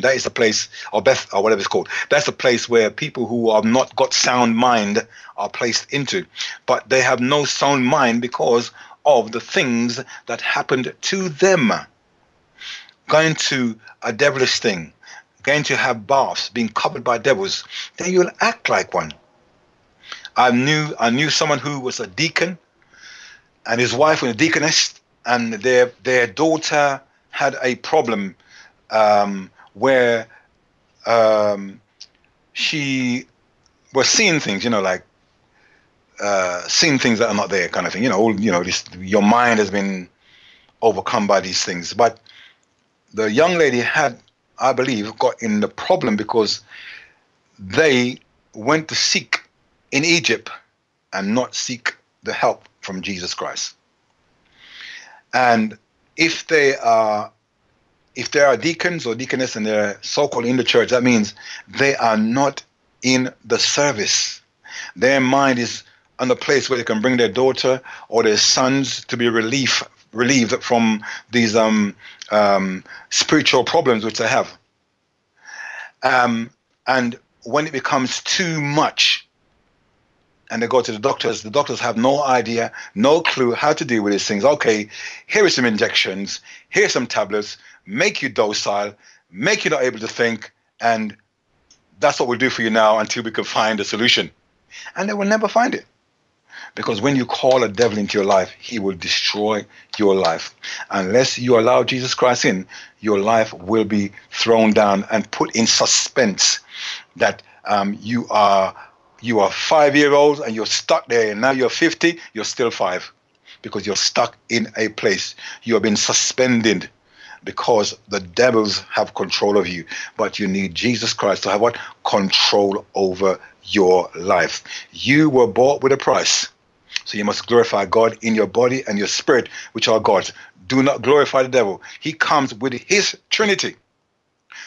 That is the place, or whatever it's called. That's the place where people who have not got sound mind are placed into. But they have no sound mind because of the things that happened to them. Going to a devilish thing, going to have baths, being covered by devils, then you'll act like one. I knew someone who was a deacon, and his wife was a deaconess, and their daughter had a problem where she was seeing things, you know, like seeing things that are not there, kind of thing. You know, your mind has been overcome by these things. But the young lady had, I believe, got in the problem because they went to seek in Egypt and not seek the help from Jesus Christ. And if there are deacons or deaconess and they're so-called in the church, that means they are not in the service. Their mind is on a place where they can bring their daughter or their sons to be relieved from these spiritual problems which they have. And when it becomes too much, and they go to the doctors have no idea, no clue how to deal with these things. Okay, here are some injections, here's some tablets, make you docile, make you not able to think, and that's what we'll do for you now until we can find a solution. And they will never find it. Because when you call a devil into your life, he will destroy your life. Unless you allow Jesus Christ in, your life will be thrown down and put in suspense that you are 5-year-old and you're stuck there, and now you're 50, you're still 5, because you're stuck in a place. You have been suspended because the devils have control of you. But you need Jesus Christ to have what? Control over your life. You were bought with a price. So you must glorify God in your body and your spirit, which are God's. Do not glorify the devil. He comes with his trinity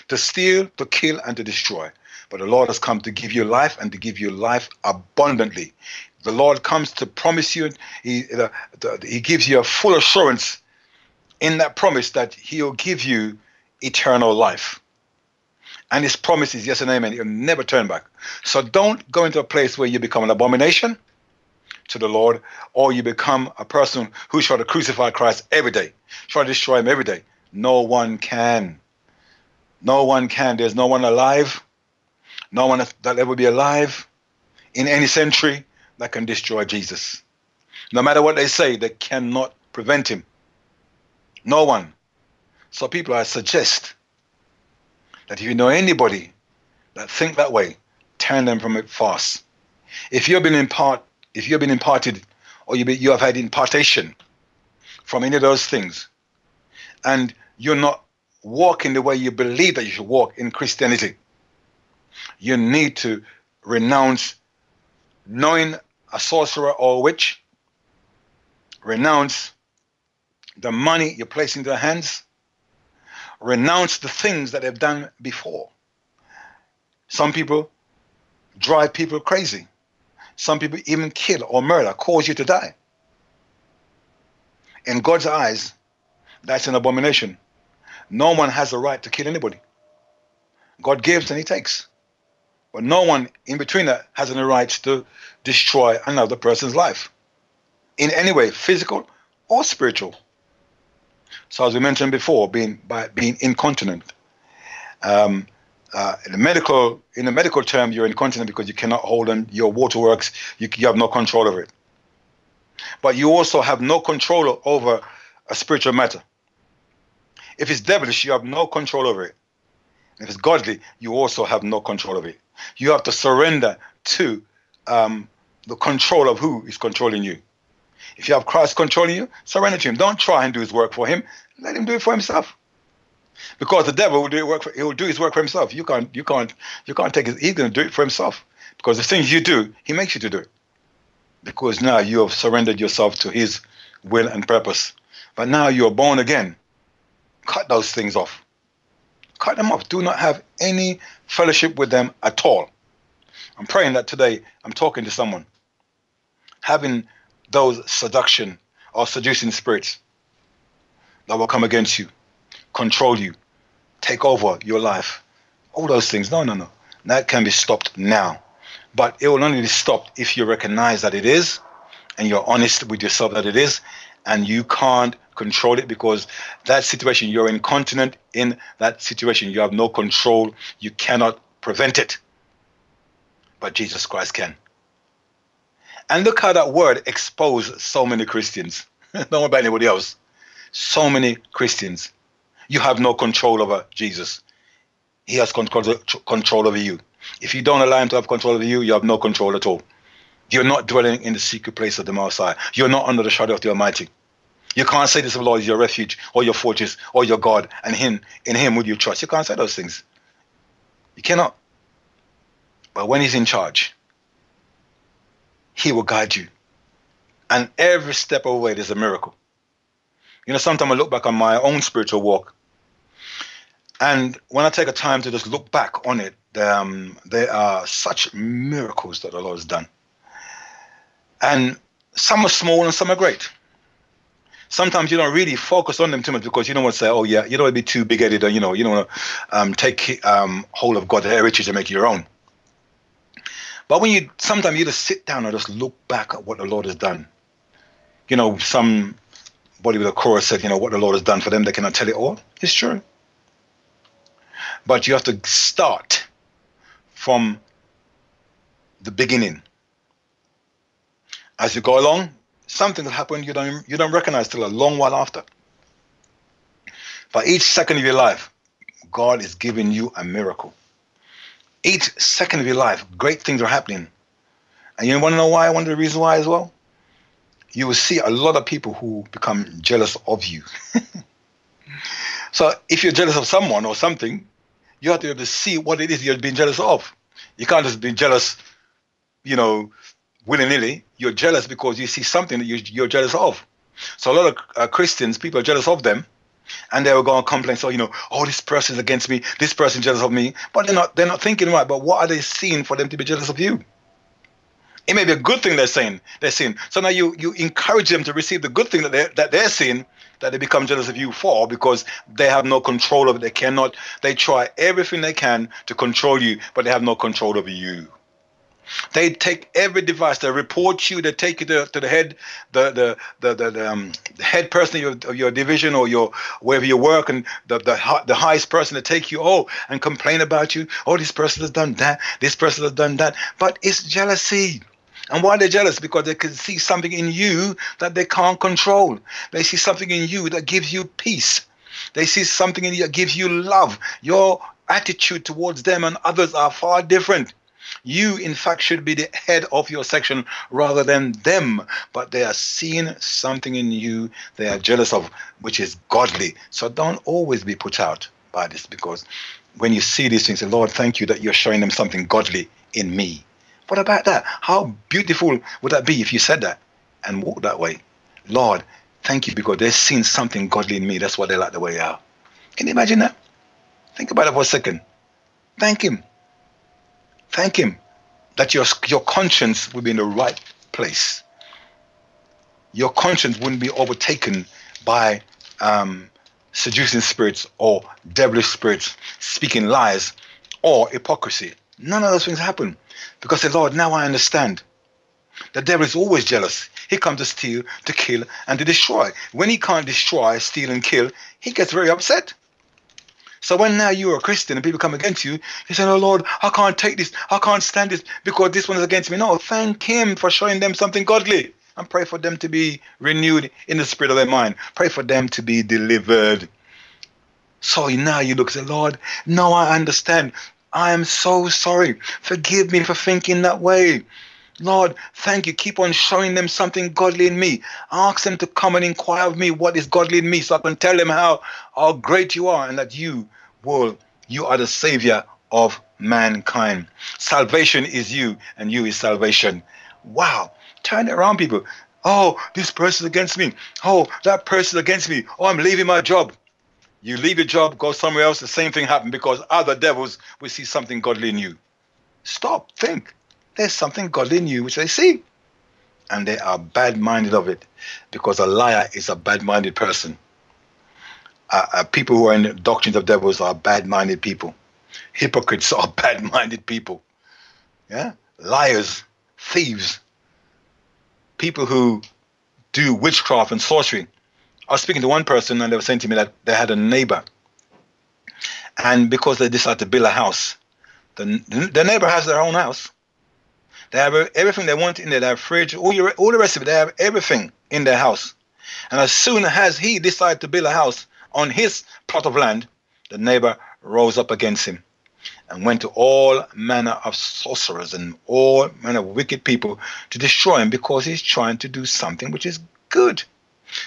to steal, to kill, and to destroy. But the Lord has come to give you life, and to give you life abundantly. The Lord comes to promise you. He gives you a full assurance in that promise that he'll give you eternal life. And his promise is yes and amen. He'll never turn back. So don't go into a place where you become an abomination to the Lord, or you become a person who try to crucify Christ every day, try to destroy him every day. No one can. No one can. There's no one alive. No one that ever be alive in any century that can destroy Jesus. No matter what they say, they cannot prevent him. No one. So people, I suggest that if you know anybody that think that way, turn them from it fast. If you've been imparted, or you have had impartation from any of those things, and you're not walking the way you believe that you should walk in Christianity, you need to renounce knowing a sorcerer or a witch, renounce the money you place in their hands, renounce the things that they've done before. Some people drive people crazy. Some people even kill or murder, cause you to die. In God's eyes, that's an abomination. No one has the right to kill anybody. God gives and he takes. But no one in between that has any rights to destroy another person's life in any way, physical or spiritual. So as we mentioned before, being incontinent. In the medical term, you're incontinent because you cannot hold on your waterworks. You have no control over it. But you also have no control over a spiritual matter. If it's devilish, you have no control over it. If it's godly, you also have no control over it. You have to surrender to the control of who is controlling you. If you have Christ controlling you, surrender to him. Don't try and do his work for him. Let him do it for himself. Because the devil will do work. He will do his work for himself. You can't take it. He's going to do it for himself. Because the things you do, he makes you to do it. Because now you have surrendered yourself to his will and purpose. But now you are born again. Cut those things off. Cut them off. Do not have any fellowship with them at all. I'm praying that today I'm talking to someone having those seduction or seducing spirits that will come against you, control you, take over your life, all those things. No, no, no. That can be stopped now. But it will only be stopped if you recognize that it is, and you're honest with yourself that it is, and you can't control it, because that situation, you're incontinent in that situation. You have no control. You cannot prevent it. But Jesus Christ can. And look how that word exposed so many Christians. Don't worry about anybody else. So many Christians. You have no control over Jesus. He has control over you. If you don't allow him to have control over you, you have no control at all. You're not dwelling in the secret place of the Most High. You're not under the shadow of the Almighty. You can't say this Lord is your refuge or your fortress or your God, and in him would you trust. You can't say those things. You cannot. But when he's in charge, he will guide you. And every step of the way, there's a miracle. You know, sometimes I look back on my own spiritual walk. And when I take a time to just look back on it, there are such miracles that the Lord has done. And some are small and some are great. Sometimes you don't really focus on them too much because you don't want to say, oh, yeah, you don't want to be too big-headed, or, you know, you don't want to take hold of God's heritage and make it your own. But when you, sometimes you just sit down and just look back at what the Lord has done. You know, somebody with a chorus said, you know, what the Lord has done for them, they cannot tell it all. It's true. But you have to start from the beginning. As you go along, something will happen you don't recognize till a long while after. For each second of your life, God is giving you a miracle. Each second of your life, great things are happening. And you want to know why? One of the reasons why as well? You will see a lot of people who become jealous of you. So if you're jealous of someone or something, you have to be able to see what it is you're being jealous of. You can't just be jealous, you know, willy-nilly. You're jealous because you see something that you're jealous of. So a lot of Christians, people are jealous of them, and they will go and complain. So, you know, oh, this person's against me, this person's jealous of me. But they're not thinking right. But what are they seeing for them to be jealous of you? It may be a good thing they're seeing. So now you encourage them to receive the good thing that they're seeing, that they become jealous of you for, because they have no control over it. They cannot. They try everything they can to control you, but they have no control over you. They take every device. They report you. They take you to the head, the head person of your division or your wherever you work, and the highest person. They take you and complain about you. Oh, this person has done that. This person has done that. But it's jealousy. And why are they jealous? Because they can see something in you that they can't control. They see something in you that gives you peace. They see something in you that gives you love. Your attitude towards them and others are far different. You, in fact, should be the head of your section rather than them. But they are seeing something in you they are jealous of, which is godly. So don't always be put out by this, because when you see these things, say, Lord, thank you that you're showing them something godly in me. What about that? How beautiful would that be if you said that and walked that way? Lord, thank you because they've seen something godly in me. That's why they like the way they are. Can you imagine that? Think about it for a second. Thank him. Thank him that your conscience would be in the right place. Your conscience wouldn't be overtaken by seducing spirits or devilish spirits, speaking lies or hypocrisy. None of those things happen, because the Lord, now I understand. The devil is always jealous. He comes to steal, to kill, and to destroy. When he can't destroy, steal, and kill, he gets very upset. So when now you're a Christian and people come against you, you say, oh Lord, I can't take this. I can't stand this because this one is against me. No, thank him for showing them something godly, and pray for them to be renewed in the spirit of their mind. Pray for them to be delivered. So now you look and say, Lord, now I understand. I am so sorry. Forgive me for thinking that way. Lord, thank you. Keep on showing them something godly in me. Ask them to come and inquire of me what is godly in me, so I can tell them how great you are, and that you are the Savior of mankind. Salvation is you, and you is salvation. Wow. Turn it around, people. Oh, this person is against me. Oh, that person is against me. Oh, I'm leaving my job. You leave your job, go somewhere else, the same thing happens, because other devils will see something godly in you. Stop. Think. There's something godly in you which they see, and they are bad-minded of it, because a liar is a bad-minded person. People who are in the doctrines of devils are bad-minded people. Hypocrites are bad-minded people. Yeah, liars, thieves, people who do witchcraft and sorcery. I was speaking to one person, and they were saying to me that they had a neighbor, and because they decided to build a house, the neighbor has their own house. They have everything they want in there. They have fridge, all the rest of it. They have everything in their house. And as soon as he decided to build a house on his plot of land, the neighbor rose up against him and went to all manner of sorcerers and all manner of wicked people to destroy him, because he's trying to do something which is good.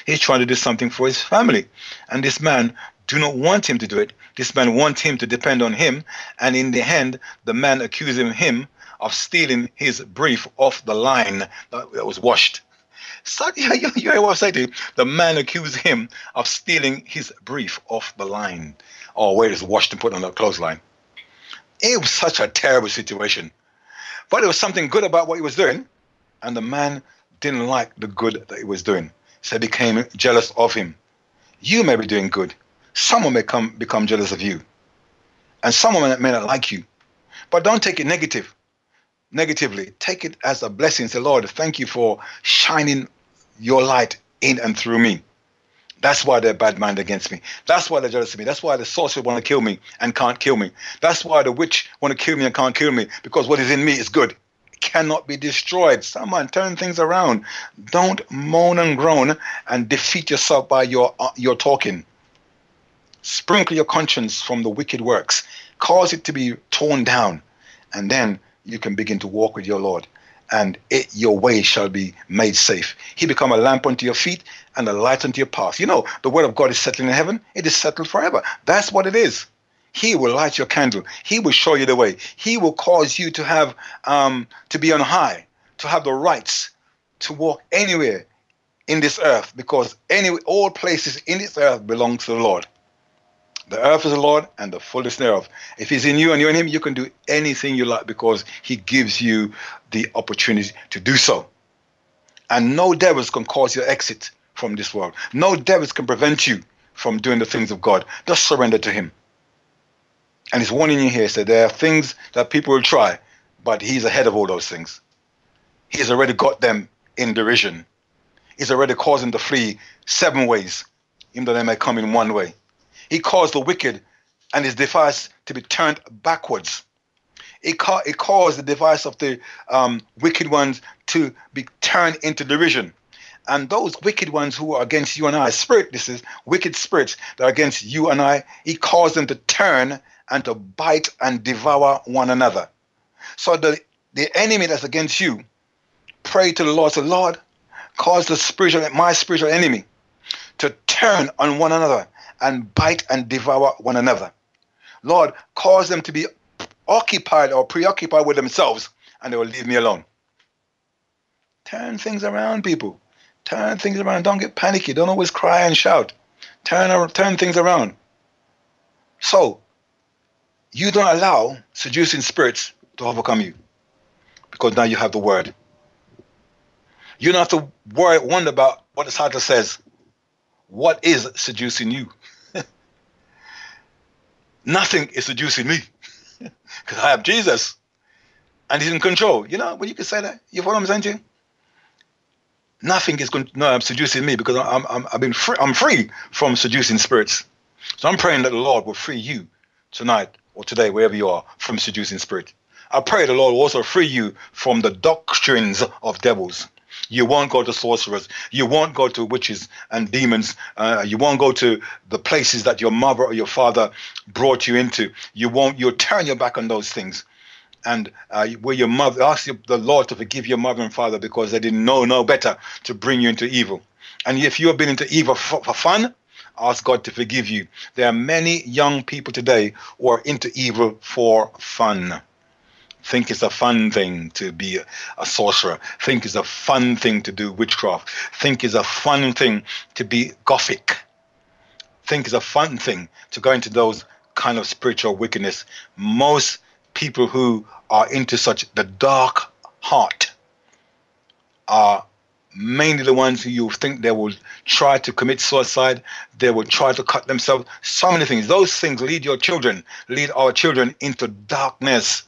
He's trying to do something for his family. And this man do not want him to do it. This man wants him to depend on him. And in the end, the man accused him of stealing his brief off the line that was washed. So, you hear what I say to you? The man accused him of stealing his brief off the line, or where it's washed and put on the clothesline. It was such a terrible situation. But there was something good about what he was doing, and the man didn't like the good that he was doing, so he became jealous of him. You may be doing good. Someone may become jealous of you, and someone may not like you. But don't take it negatively. Take it as a blessing. Say, Lord, thank you for shining your light in and through me. That's why they're bad-minded against me. That's why they're jealous of me. That's why the sorcerer want to kill me and can't kill me. That's why the witch want to kill me and can't kill me, because what is in me is good. It cannot be destroyed. Someone turn things around. Don't moan and groan and defeat yourself by your talking. Sprinkle your conscience from the wicked works. Cause it to be torn down, and then you can begin to walk with your Lord, and your way shall be made safe. He become a lamp unto your feet and a light unto your path. You know, the word of God is settled in heaven. It is settled forever. That's what it is. He will light your candle. He will show you the way. He will cause you to have, to be on high, to have the rights to walk anywhere in this earth, because all places in this earth belong to the Lord. The earth is the Lord and the fullness thereof. If he's in you and you're in him, you can do anything you like, because he gives you the opportunity to do so. And no devils can cause your exit from this world. No devils can prevent you from doing the things of God. Just surrender to him. And he's warning you here, so there are things that people will try, but he's ahead of all those things. He's already got them in derision. He's already caused them to flee 7 ways, even though they may come in 1 way. He caused the wicked and his device to be turned backwards. It caused the device of the wicked ones to be turned into derision. And those wicked ones who are against you and I, wicked spirits that are against you and I, he caused them to turn and to bite and devour one another. So the enemy that's against you, pray to the Lord, say, Lord, cause my spiritual enemy to turn on one another and bite and devour one another. Lord, cause them to be occupied or preoccupied with themselves, and they will leave me alone. Turn things around, people. Turn things around. Don't get panicky. Don't always cry and shout. Turn things around. So, you don't allow seducing spirits to overcome you, because now you have the word. You don't have to wonder about what the title says. What is seducing you? Nothing is seducing me, because I have Jesus, and he's in control. You know, well, you can say that. You follow what I'm saying to you? Nothing is seducing me, because I'm free from seducing spirits. So I'm praying that the Lord will free you tonight or today, wherever you are, from seducing spirit. I pray the Lord will also free you from the doctrines of devils. You won't go to sorcerers. You won't go to witches and demons. You won't go to the places that your mother or your father brought you into. You'll turn your back on those things. And where your mother, ask the Lord to forgive your mother and father, because they didn't know no better to bring you into evil. And if you have been into evil for fun, ask God to forgive you. There are many young people today who are into evil for fun. Think it's a fun thing to be a sorcerer. Think it's a fun thing to do witchcraft. Think it's a fun thing to be gothic. Think it's a fun thing to go into those kind of spiritual wickedness. Most people who are into such the dark heart are mainly the ones who you think they will try to commit suicide. They will try to cut themselves. So many things. Those things lead our children into darkness.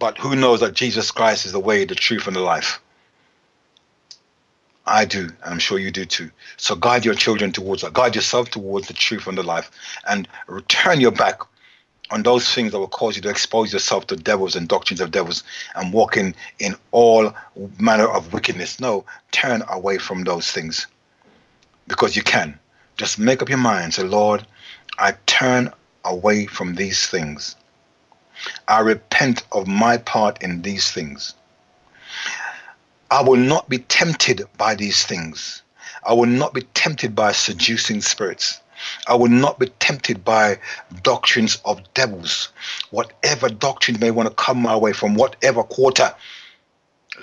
But who knows that Jesus Christ is the way, the truth, and the life? I do, and I'm sure you do too. So guide your children towards that. Guide yourself towards the truth and the life. And turn your back on those things that will cause you to expose yourself to devils and doctrines of devils and walking in all manner of wickedness. No, turn away from those things, because you can. Just make up your mind. Say, Lord, I turn away from these things. I repent of my part in these things. I will not be tempted by these things. I will not be tempted by seducing spirits. I will not be tempted by doctrines of devils. Whatever doctrine may want to come my way from whatever quarter,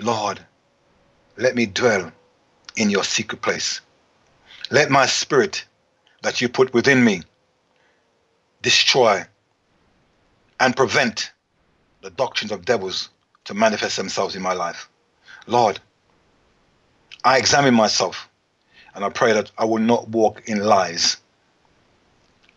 Lord, let me dwell in your secret place. Let my spirit that you put within me destroy and prevent the doctrines of devils to manifest themselves in my life. Lord, I examine myself, and I pray that I will not walk in lies.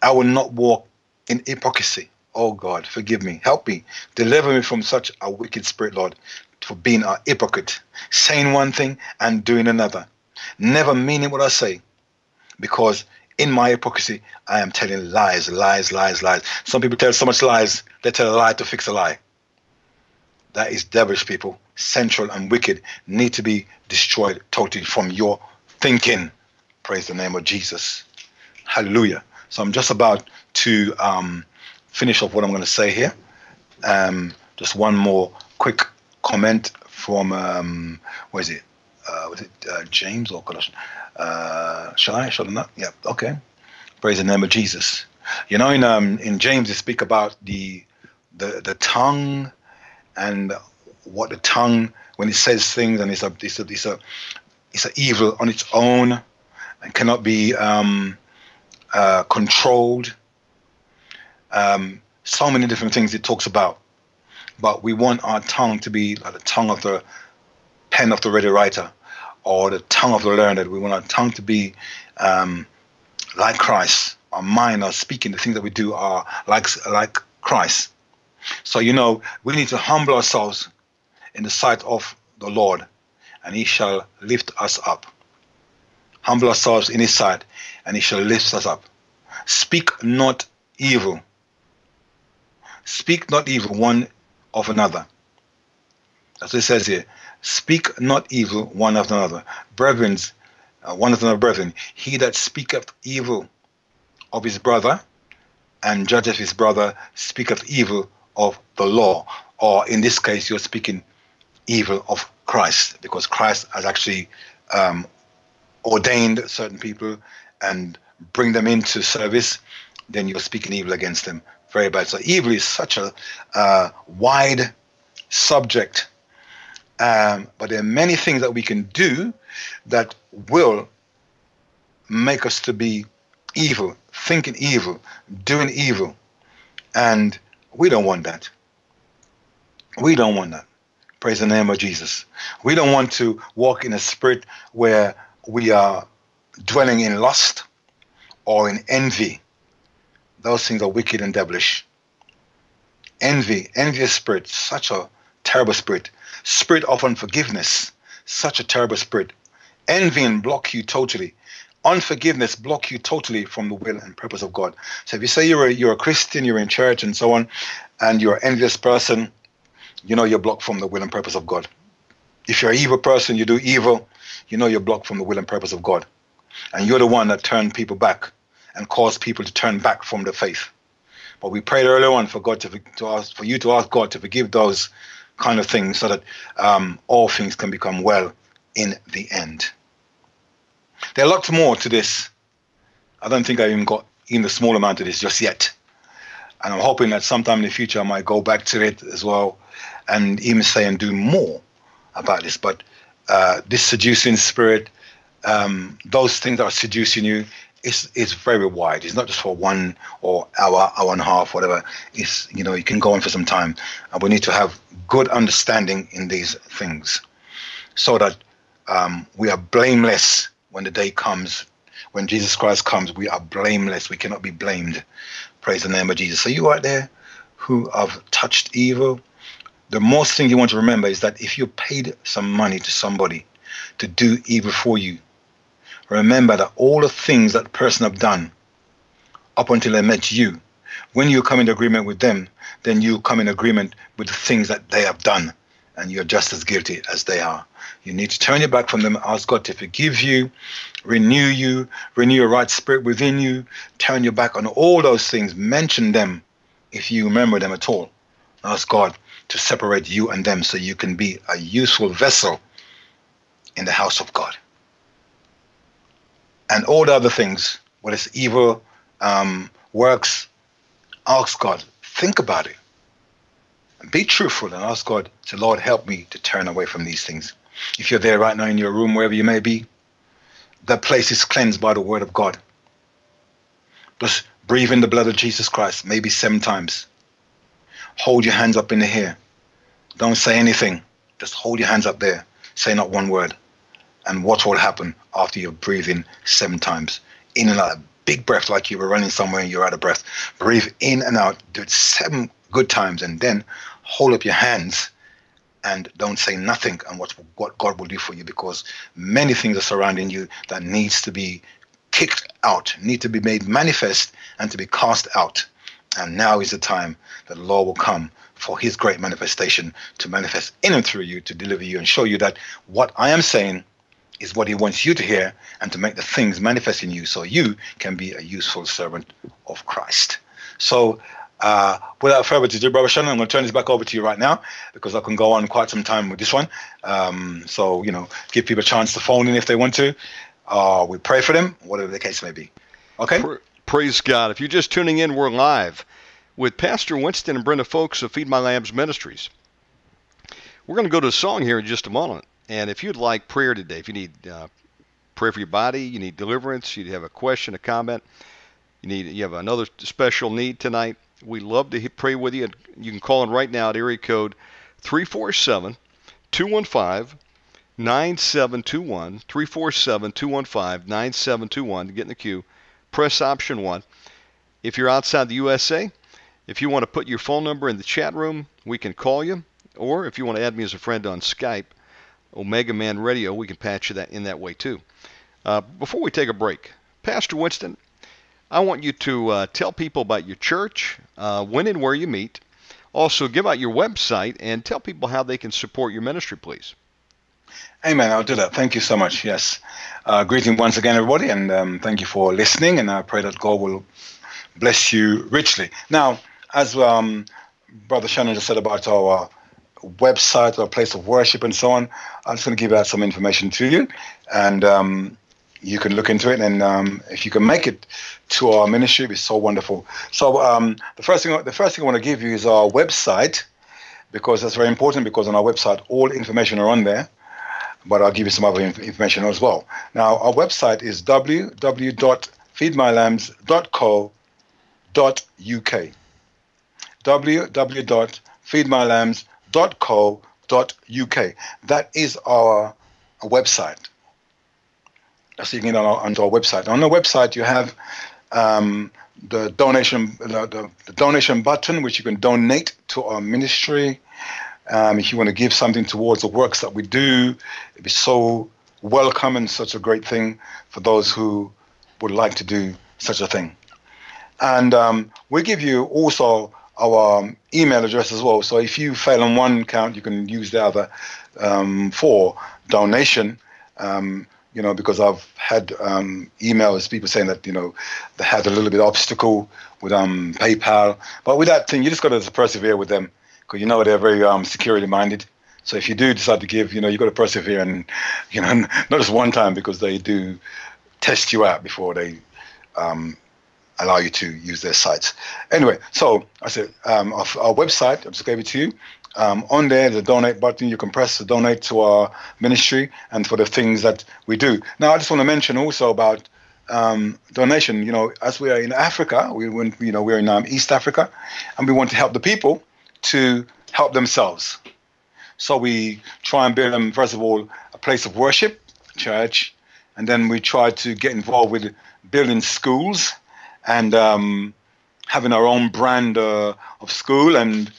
I will not walk in hypocrisy. Oh God, forgive me. Help me. Deliver me from such a wicked spirit, Lord, for being a hypocrite, saying one thing and doing another, never meaning what I say, because in my hypocrisy, I am telling lies, lies, lies, lies. Some people tell so much lies, they tell a lie to fix a lie. That is devilish, people. Central and wicked need to be destroyed totally from your thinking. Praise the name of Jesus. Hallelujah. So I'm just about to finish off what I'm going to say here. Just one more quick comment from, where is it? Was it James or Colossians? Shall I not? Yeah, okay. Praise the name of Jesus. You know, in James, they speak about the tongue, and what the tongue, when it says things, and it's an evil on its own, and cannot be controlled. So many different things it talks about, but we want our tongue to be like the tongue of the pen of the ready writer, or the tongue of the learned. We want our tongue to be like Christ. Our mind, our speaking, the things that we do are like Christ. So, you know, we need to humble ourselves in the sight of the Lord, and he shall lift us up. Humble ourselves in his sight, and he shall lift us up. Speak not evil. Speak not evil one of another. That's what it says here. Speak not evil one of another. Brethren, he that speaketh evil of his brother and judgeth his brother speaketh evil of the law. Or in this case, you're speaking evil of Christ, because Christ has actually ordained certain people and bring them into service. Then you're speaking evil against them. Very bad. So evil is such a wide subject, but there are many things that we can do that will make us to be evil, thinking evil, doing evil, and we don't want that. We don't want that. Praise the name of Jesus. We don't want to walk in a spirit where we are dwelling in lust or in envy. Those things are wicked and devilish. Envy, envious spirit, such a terrible spirit. Spirit of unforgiveness, such a terrible spirit. Envy and block you totally. Unforgiveness block you totally from the will and purpose of God. So if you say you're a Christian, you're in church and so on, and you're an envious person, you know you're blocked from the will and purpose of God. If you're an evil person, you do evil, you know you're blocked from the will and purpose of God. And you're the one that turned people back and cause people to turn back from the faith. But we prayed earlier on for God for you to ask God to forgive those kind of things, so that all things can become well in the end. There are lots more to this. I don't think I even got in the small amount of this just yet. And I'm hoping that sometime in the future I might go back to it as well and even say and do more about this. But this seducing spirit, those things that are seducing you, it's very wide. It's not just for 1 hour, hour and a half, whatever. It's, you know, you can go on for some time. And we need to have good understanding in these things so that we are blameless when the day comes. When Jesus Christ comes, we are blameless. We cannot be blamed. Praise the name of Jesus. So you out there who have touched evil, the most thing you want to remember is that if you paid some money to somebody to do evil for you, remember that all the things that person have done up until they met you, when you come into agreement with them, then you come in agreement with the things that they have done, and you're just as guilty as they are. You need to turn your back from them, ask God to forgive you, renew a right spirit within you, turn your back on all those things, mention them if you remember them at all. Ask God to separate you and them so you can be a useful vessel in the house of God. And all the other things, whether it's evil works, ask God, think about it. And be truthful and ask God, say, Lord, help me to turn away from these things. If you're there right now in your room, wherever you may be, that place is cleansed by the word of God. Just breathe in the blood of Jesus Christ, maybe 7 times. Hold your hands up in the air. Don't say anything. Just hold your hands up there. Say not one word. And watch what will happen after you've breathed in 7 times. In and out, a big breath like you were running somewhere and you're out of breath. Breathe in and out, do it 7 good times, and then hold up your hands and don't say nothing, and watch what God will do for you, because many things are surrounding you that needs to be kicked out, need to be made manifest and to be cast out. And now is the time that the Lord will come for his great manifestation to manifest in and through you, to deliver you and show you that what I am saying is what he wants you to hear, and to make the things manifest in you so you can be a useful servant of Christ. So without further ado, Brother Shannon, I'm going to turn this back over to you right now, because I can go on quite some time with this one. So, you know, give people a chance to phone in if they want to. We pray for them, whatever the case may be. Okay? Praise God. If you're just tuning in, we're live with Pastor Winston and Brenda Foulkes of Feed My Lambs Ministries. We're going to go to a song here in just a moment. And if you'd like prayer today, if you need prayer for your body, you need deliverance, you have a question, a comment, you have another special need tonight, we'd love to pray with you. You can call in right now at area code 347-215-9721, 347-215-9721 to get in the queue. Press option 1. If you're outside the USA, if you want to put your phone number in the chat room, we can call you. Or if you want to add me as a friend on Skype, Omega Man Radio, we can patch you that in that way too. Before we take a break, Pastor Winston, I want you to tell people about your church, when and where you meet. Also, give out your website and tell people how they can support your ministry, please. Amen. I'll do that. Thank you so much. Yes. Greeting once again, everybody, and thank you for listening. And I pray that God will bless you richly. Now, as Brother Shannon just said about our website, our place of worship, and so on, I'm just going to give out some information to you, and you can look into it. And if you can make it to our ministry, it'd be so wonderful. So the first thing I want to give you is our website, because that's very important. Because on our website, all information are on there. But I'll give you some other information as well. Now, our website is www.feedmylambs.co.uk. www.feedmylambs.co.uk. That is our website. That's you can get onto our website. On the website, you have the donation button, which you can donate to our ministry. If you want to give something towards the works that we do, it'd be so welcome and such a great thing for those who would like to do such a thing. And we give you also our email address as well. So if you fail on one account, you can use the other for donation. You know, because I've had emails, people saying that, you know, they had a little bit of obstacle with PayPal. But with that thing, you just got to persevere with them. Because you know they're very security minded, so if you do decide to give, you know you've got to persevere, and you know not just one time, because they do test you out before they allow you to use their sites. Anyway, so I said our website. I just gave it to you. On there, the donate button. You can press the donate to our ministry and for the things that we do. Now, I just want to mention also about donation. You know, as we are in Africa, we're in East Africa, and we want to help the people to help themselves. So we try and build them, first of all, a place of worship, church, and then we try to get involved with building schools and having our own brand of school, and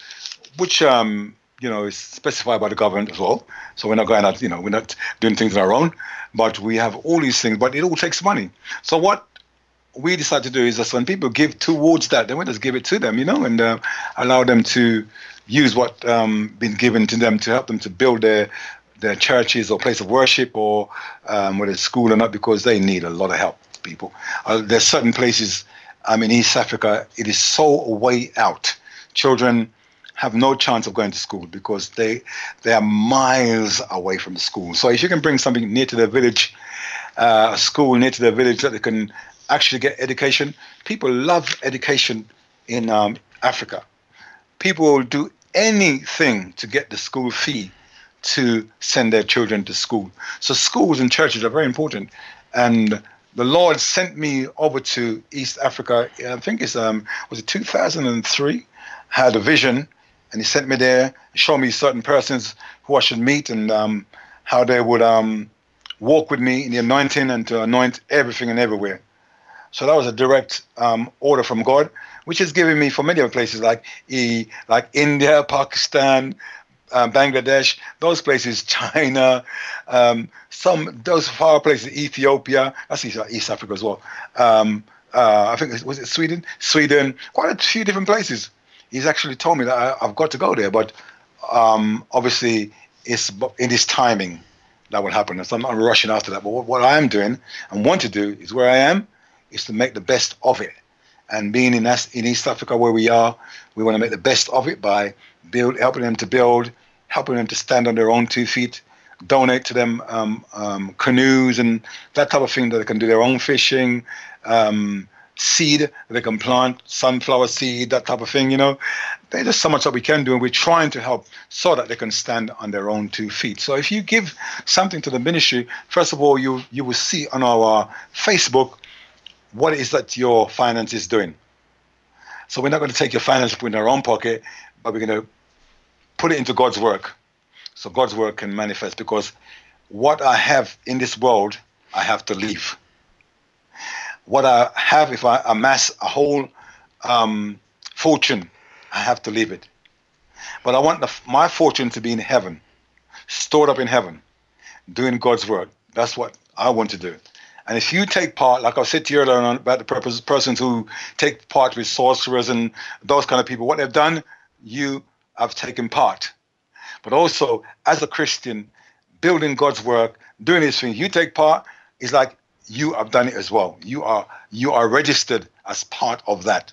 which is specified by the government as well. So we're not going out, we're not doing things on our own, but we have all these things, but it all takes money. So what we decide to do is that when people give towards that, then we just give it to them, and allow them to use what been given to them to help them to build their churches or place of worship, or whether it's school or not, because they need a lot of help, people. There's certain places, in East Africa, it is so a way out. Children have no chance of going to school because they are miles away from the school. So if you can bring something near to their village, a school near to their village that they can actually get education. People love education in Africa. People will do anything to get the school fee to send their children to school. So schools and churches are very important. And the Lord sent me over to East Africa. I think it's was it 2003? Had a vision, and He sent me there, showed me certain persons who I should meet, and how they would walk with me in the anointing and to anoint everything and everywhere. So that was a direct order from God, which is giving me for many other places like India, Pakistan, Bangladesh, those places, China, those far places, Ethiopia. That's East Africa as well. I think was it Sweden? Sweden, quite a few different places. He's actually told me that I've got to go there, but obviously it's in His timing that will happen. So I'm not rushing after that. But what I am doing and want to do is where I am. Is to make the best of it, and being in East Africa where we are, we want to make the best of it by helping them to build, helping them to stand on their own 2 feet, donate to them canoes and that type of thing that they can do their own fishing, seed that they can plant, sunflower seed, that type of thing. There's just so much that we can do, and we're trying to help so that they can stand on their own 2 feet. So if you give something to the ministry, first of all, you will see on our Facebook what it is that your finance is doing. So we're not going to take your finance and put it in our own pocket, but we're going to put it into God's work. So God's work can manifest, because what I have in this world, I have to leave. What I have, if I amass a whole fortune, I have to leave it. But I want my fortune to be in heaven, stored up in heaven, doing God's work. That's what I want to do. And if you take part, like I said to you earlier on about the persons who take part with sorcerers and those kind of people, what they've done, you have taken part. But also, as a Christian, building God's work, doing His thing. You take part. It's like you have done it as well. You are registered as part of that.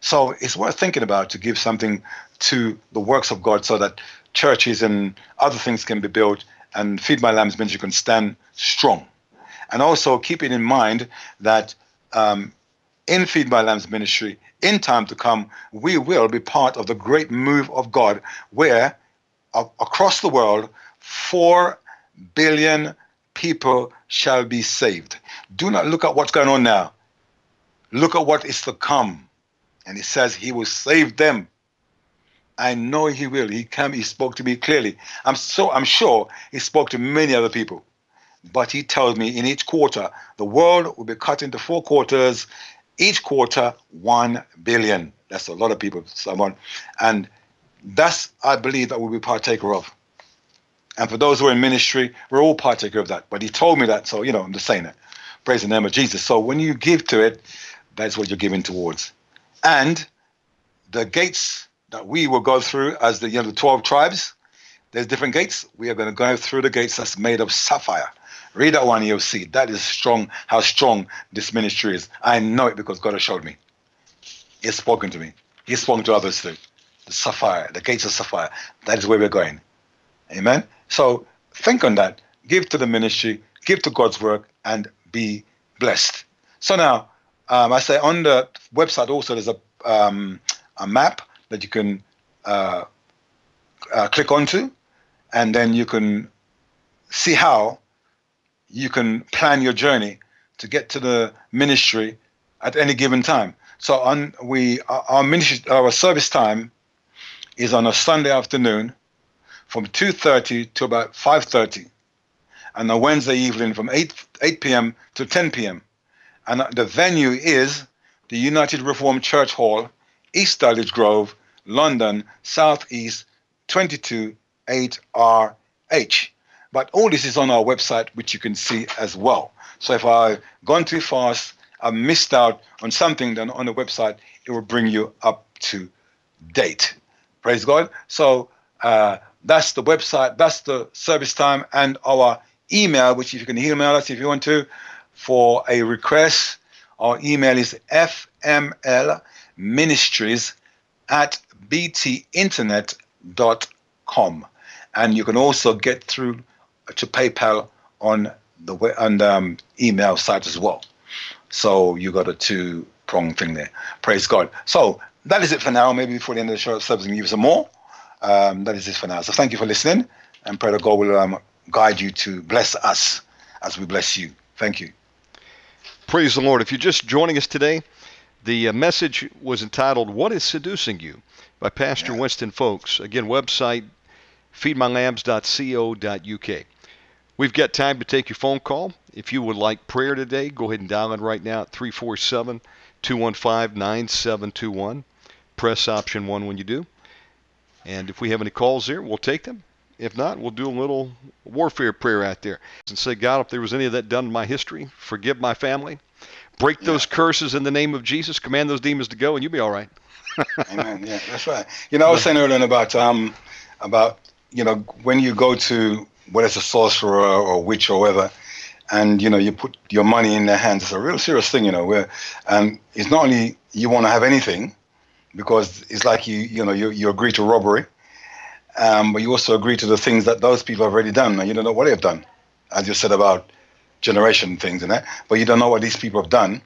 So it's worth thinking about to give something to the works of God so that churches and other things can be built and Feed My Lambs Ministry can stand strong. And also keeping in mind that in Feed My Lambs Ministry, in time to come, we will be part of the great move of God where across the world, 4 billion people shall be saved. Do not look at what's going on now. Look at what is to come. And it says He will save them. I know He will. He came, He spoke to me clearly. I'm sure He spoke to many other people. But He tells me in each quarter, the world will be cut into 4 quarters. Each quarter, 1 billion. That's a lot of people, someone. And that's, I believe, that we'll be partaker of. And for those who are in ministry, we're all partaker of that. But He told me that, so, you know, I'm just saying it. Praise the name of Jesus. So when you give to it, that's what you're giving towards. And the gates that we will go through as the, you know, the 12 tribes, there's different gates. We are going to go through the gates that's made of sapphire. Read that one, you'll see. That is strong, how strong this ministry is. I know it because God has showed me. He's spoken to me. He's spoken to others too. The sapphire, the gates of sapphire. That is where we're going. Amen. So think on that. Give to the ministry, give to God's work, and be blessed. So now, I say on the website also there's a map that you can click onto, and then you can see how you can plan your journey to get to the ministry at any given time. So on our service time is on a Sunday afternoon from 2:30 to about 5:30, and a Wednesday evening from 8 p.m. to 10 p.m. And the venue is the United Reformed Church Hall, East Dulwich Grove, London, South East, 228RH. But all this is on our website, which you can see as well. So if I've gone too fast, I've missed out on something, then on the website, it will bring you up to date. Praise God. So that's the website, that's the service time, and our email, which you can email us if you want to, for a request. Our email is fmlministries@btinternet.com. And you can also get through to PayPal on the email site as well. So you got a two-pronged thing there. Praise God. So that is it for now. Maybe before the end of the show, I'll give you some more. That is it for now. So thank you for listening, and pray that God will guide you to bless us as we bless you. Thank you. Praise the Lord. If you're just joining us today, the message was entitled, What is Seducing You? By Pastor Winston Foulkes. Again, website feedmylambs.co.uk. We've got time to take your phone call. If you would like prayer today, go ahead and dial in right now at 347-215-9721. Press option 1 when you do. And if we have any calls there, we'll take them. If not, we'll do a little warfare prayer out there. And say, God, if there was any of that done in my history, forgive my family. Break those curses in the name of Jesus. Command those demons to go, and you'll be all right. Amen. Yeah, that's right. You know, I was saying earlier about, you know, when you go to, whether it's a sorcerer or a witch or whatever, and, you know, you put your money in their hands, it's a real serious thing, you know, where, and it's not only you want to have anything, because it's like you agree to robbery, but you also agree to the things that those people have already done, and you don't know what they've done, as you said about generation things and that, but you don't know what these people have done,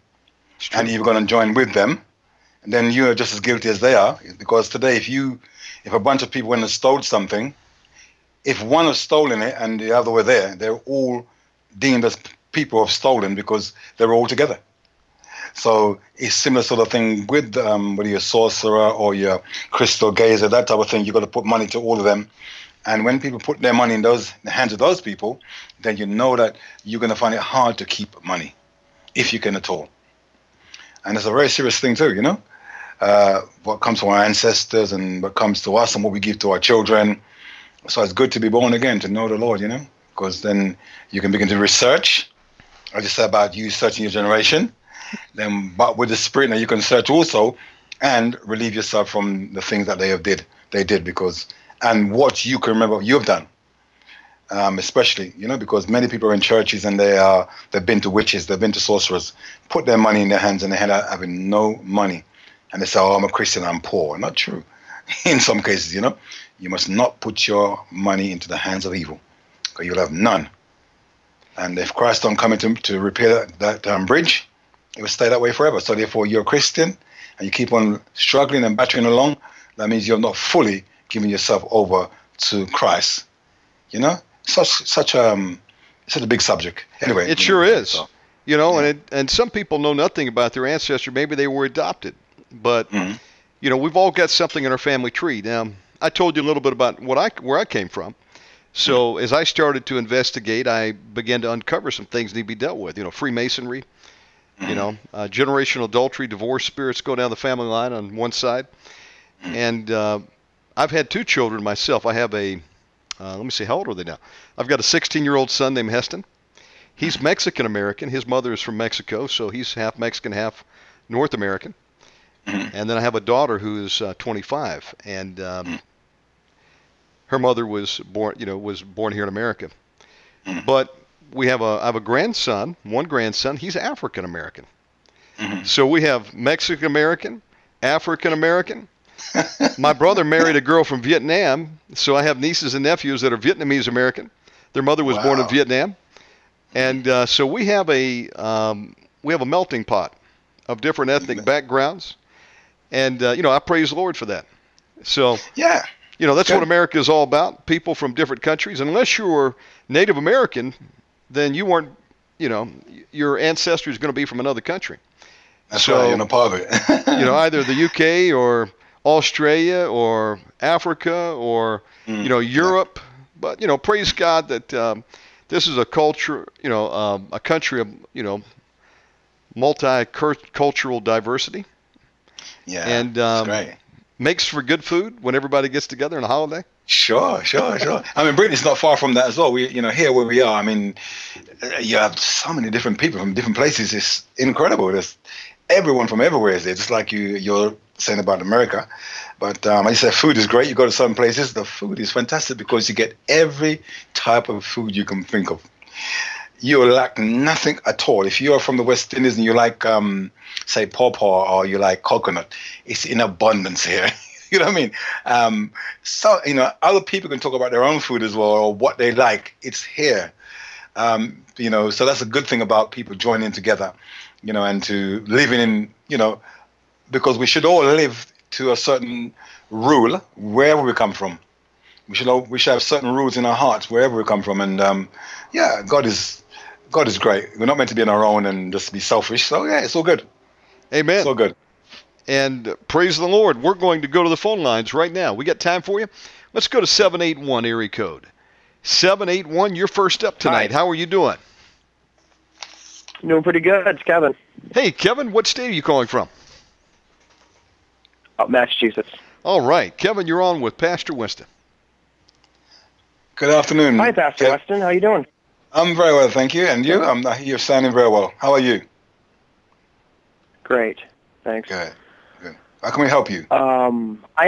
and you're going to join with them, and then you are just as guilty as they are, because today if a bunch of people went and stole something, if one has stolen it and the other were there, they're all deemed as people who have stolen because they're all together. So it's similar sort of thing with your sorcerer or your crystal gazer, that type of thing. You've got to put money to all of them. And when people put their money in the hands of those people, then you know that you're going to find it hard to keep money, if you can at all. And it's a very serious thing too, you know, what comes to our ancestors and what comes to us and what we give to our children. So it's good to be born again, to know the Lord, you know, because then you can begin to research. I just said about you searching your generation. Then, but with the Spirit, now you can search also and relieve yourself from the things that they did, because, and what you can remember you've done. especially, you know, because many people are in churches and they've been to witches, they've been to sorcerers, put their money in their hands and they end up having no money. And they say, oh, I'm a Christian, I'm poor. Not true. In some cases, you know, you must not put your money into the hands of evil, because you'll have none. And if Christ don't come to repair that bridge, it will stay that way forever. So therefore, you're a Christian and you keep on struggling and battering along. That means you're not fully giving yourself over to Christ. You know, such a big subject. Anyway, it sure is. So, you know, yeah. and some people know nothing about their ancestor. Maybe they were adopted, but you know, we've all got something in our family tree. Now, I told you a little bit about where I came from. So as I started to investigate, I began to uncover some things need to be dealt with. You know, Freemasonry, you know, generational adultery, divorce, spirits go down the family line on one side. And I've had two children myself. I have a, let me see, how old are they now? I've got a 16-year-old son named Heston. He's Mexican-American. His mother is from Mexico, so he's half Mexican, half North American. And then I have a daughter who is 25, and her mother was born, you know, here in America. But I have a grandson, one grandson. He's African American. So we have Mexican American, African American. My brother married a girl from Vietnam, so I have nieces and nephews that are Vietnamese American. Their mother was born in Vietnam, and so we have a melting pot of different ethnic backgrounds. And, you know, I praise the Lord for that. So, yeah, you know, that's what America is all about. People from different countries. Unless you're Native American, then you weren't, you know, your ancestry is going to be from another country. That's right, you're part of it. You know, either the UK or Australia or Africa or, you know, Europe. But, you know, praise God that this is a culture, you know, a country of, you know, multicultural diversity. Yeah, and makes for good food when everybody gets together on a holiday. Sure. I mean, Britain's not far from that as well. We, you know, here where we are, I mean, you have so many different people from different places. It's incredible. There's everyone from everywhere is there, just like you're saying about America. But I say food is great. You go to certain places, the food is fantastic because you get every type of food you can think of. You lack nothing at all. If you are from the West Indies and you like, say, pawpaw or you like coconut, it's in abundance here. You know what I mean? So, you know, other people can talk about their own food as well or what they like. It's here. You know, so that's a good thing about people joining together, you know, and to living in, you know, because we should all live to a certain rule wherever we come from. We should have certain rules in our hearts wherever we come from. And, yeah, God is great. We're not meant to be on our own and just be selfish. So, yeah, it's all good. Amen. It's all good. And praise the Lord. We're going to go to the phone lines right now. We got time for you? Let's go to 781 area code. 781, you're first up tonight. Hi. How are you doing? Doing pretty good. It's Kevin. Hey, Kevin, what state are you calling from? Massachusetts. All right. Kevin, you're on with Pastor Winston. Good afternoon. Hi, Pastor Winston. How are you doing? I'm very well, thank you. And you? You're sounding very well. How are you? Great. Thanks. Good. How can we help you? I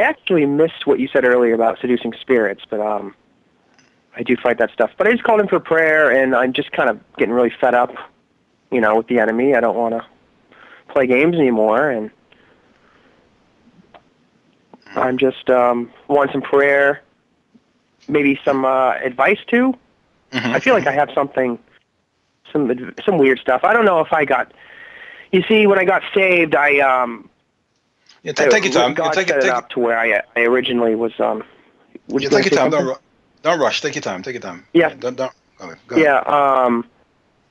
actually missed what you said earlier about seducing spirits, but I do fight that stuff. But I just called in for prayer, and I'm just kind of getting really fed up, you know, with the enemy. I don't want to play games anymore, and I'm just want some prayer. Maybe some advice too. I feel like I have some weird stuff. I don't know if I got. You see, when I got saved, I yeah, take your time. God set it up to where I originally was. Yeah, take your time. Don't rush. Take your time. Yeah. Go ahead. Yeah.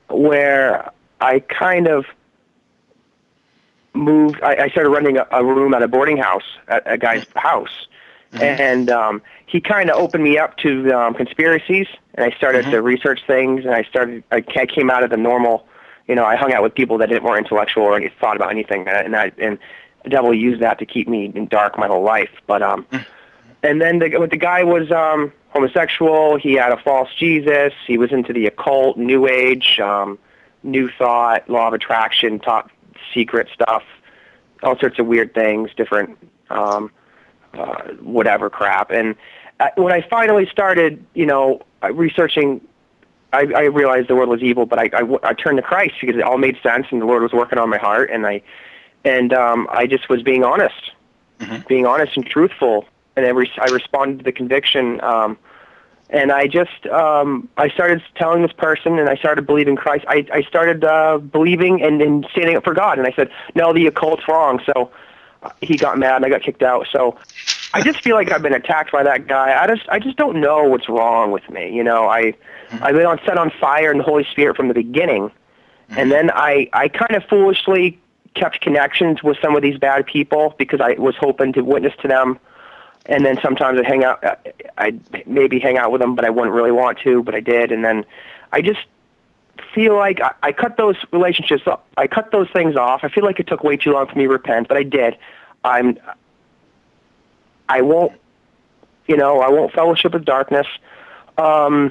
Where I kind of moved. I started renting a room at a boarding house at a guy's house. And he kind of opened me up to conspiracies, and I started to research things, and I came out of the normal, you know, I hung out with people that weren't intellectual or thought about anything, and the devil used that to keep me in dark my whole life. But and then the guy was homosexual. He had a false Jesus. He was into the occult, New Age, New Thought, Law of Attraction, top secret stuff, all sorts of weird things, different whatever crap. And when I finally started, you know, researching, I realized the world was evil, but I turned to Christ because it all made sense, and the Lord was working on my heart, and I just was being honest, being honest and truthful, and I responded to the conviction, and I just I started telling this person, and I started believing Christ. I started believing and standing up for God, and I said, no, the occult's wrong. So he got mad, and I got kicked out. So I just feel like I've been attacked by that guy. I just don't know what's wrong with me. You know, I've been set on fire in the Holy Spirit from the beginning, and then I kind of foolishly kept connections with some of these bad people because I was hoping to witness to them. And then sometimes I'd maybe hang out with them, but I wouldn't really want to, but I did. And then I just feel like I cut those relationships up. I cut those things off. I feel like it took way too long for me to repent, but I did. I won't fellowship with darkness. I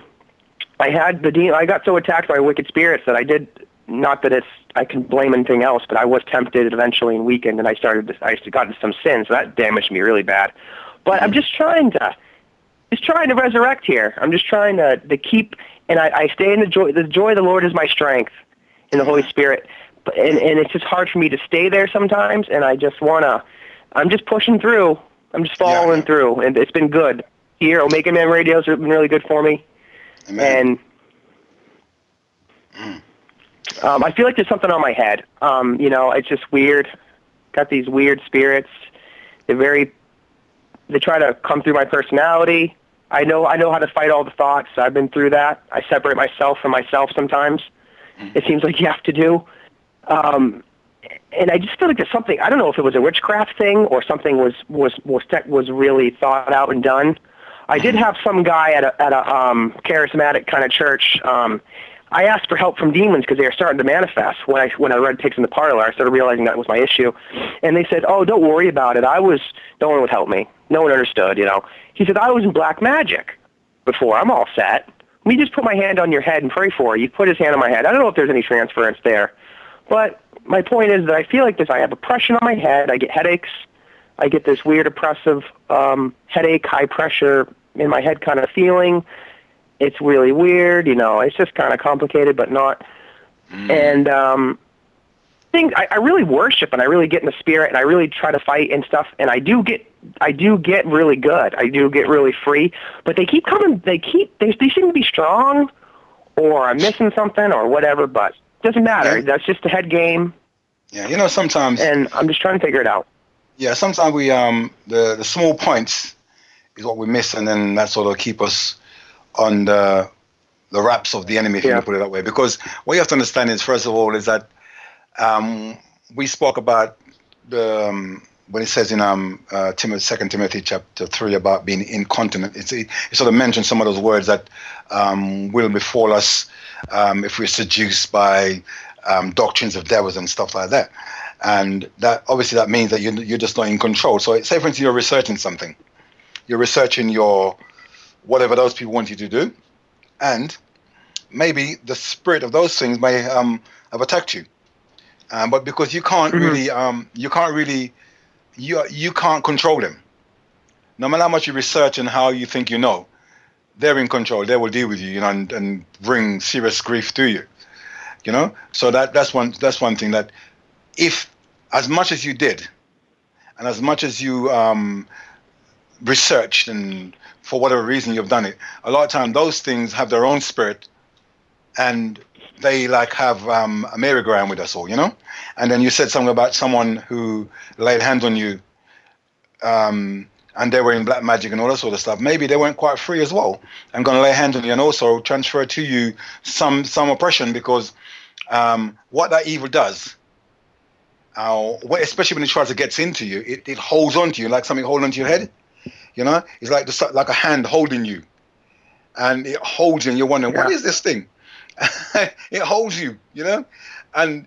got so attacked by wicked spirits that I did, not that I can blame anything else, but I was tempted eventually and weakened, and I got into some sins, so that damaged me really bad. But I'm just trying to resurrect here. I'm just trying to keep, and I stay in the joy. The joy of the Lord is my strength in the Holy Spirit. But, and it's just hard for me to stay there sometimes, and I'm just pushing through. I'm just following through, and it's been good. Here, Omega Man Radio has been really good for me. Amen. And I feel like there's something on my head. You know, it's just weird. Got these weird spirits. They try to come through my personality. I know how to fight all the thoughts. I've been through that. I separate myself from myself sometimes. It seems like you have to do. And I just feel like there's something. I don't know if it was a witchcraft thing or something was really thought out and done. I did have some guy at a charismatic kind of church. I asked for help from demons because they were starting to manifest. When I read Pigs in the Parlor, I started realizing that was my issue. And they said, "Oh, don't worry about it. No one would help me. No one understood, you know." He said, "I was in black magic before. I'm all set. Let me just put my hand on your head and pray for you." He put his hand on my head. I don't know if there's any transference there. But my point is that I feel like this. I have oppression on my head. I get headaches. I get this weird oppressive headache, high pressure in my head kind of feeling. It's really weird. You know, it's just kind of complicated, but not. And I really worship, and I really get in the spirit, and I really try to fight and stuff, and I do get really good. I do get really free, but they keep coming. They seem to be strong, or I'm missing something, or whatever. But it doesn't matter. Yeah. That's just the head game. Yeah, you know, sometimes. And I'm just trying to figure it out. Yeah, sometimes we the small points is what we miss, and then that sort of keep us on the wraps of the enemy, if you want to put it that way. Because what you have to understand is, first of all, is that. We spoke about what it says in Second Timothy chapter 3 about being incontinent. It sort of mentions some of those words that will befall us if we're seduced by doctrines of devils and stuff like that. And that obviously that means that you're just not in control. So say, for instance, you're researching something. You're researching your whatever those people want you to do, and maybe the spirit of those things may have attacked you. But because you can't really, you can't control them. No matter how much you research and how you think you know, they're in control. They will deal with you, you know, and bring serious grief to you, you know. So that's one thing that, if as much as you did, and as much as you researched, and for whatever reason you've done it, a lot of time those things have their own spirit, and they like have a merry-go-round with us all, you know. And then you said something about someone who laid hands on you, and they were in black magic and all that sort of stuff. Maybe they weren't quite free as well, and going to lay hands on you and also transfer to you some oppression, because what that evil does, especially when it tries to get into you, it holds onto you like something holding onto your head, you know. It's like a hand holding you, and it holds you, and you're wondering, what is this thing? It holds you, you know. And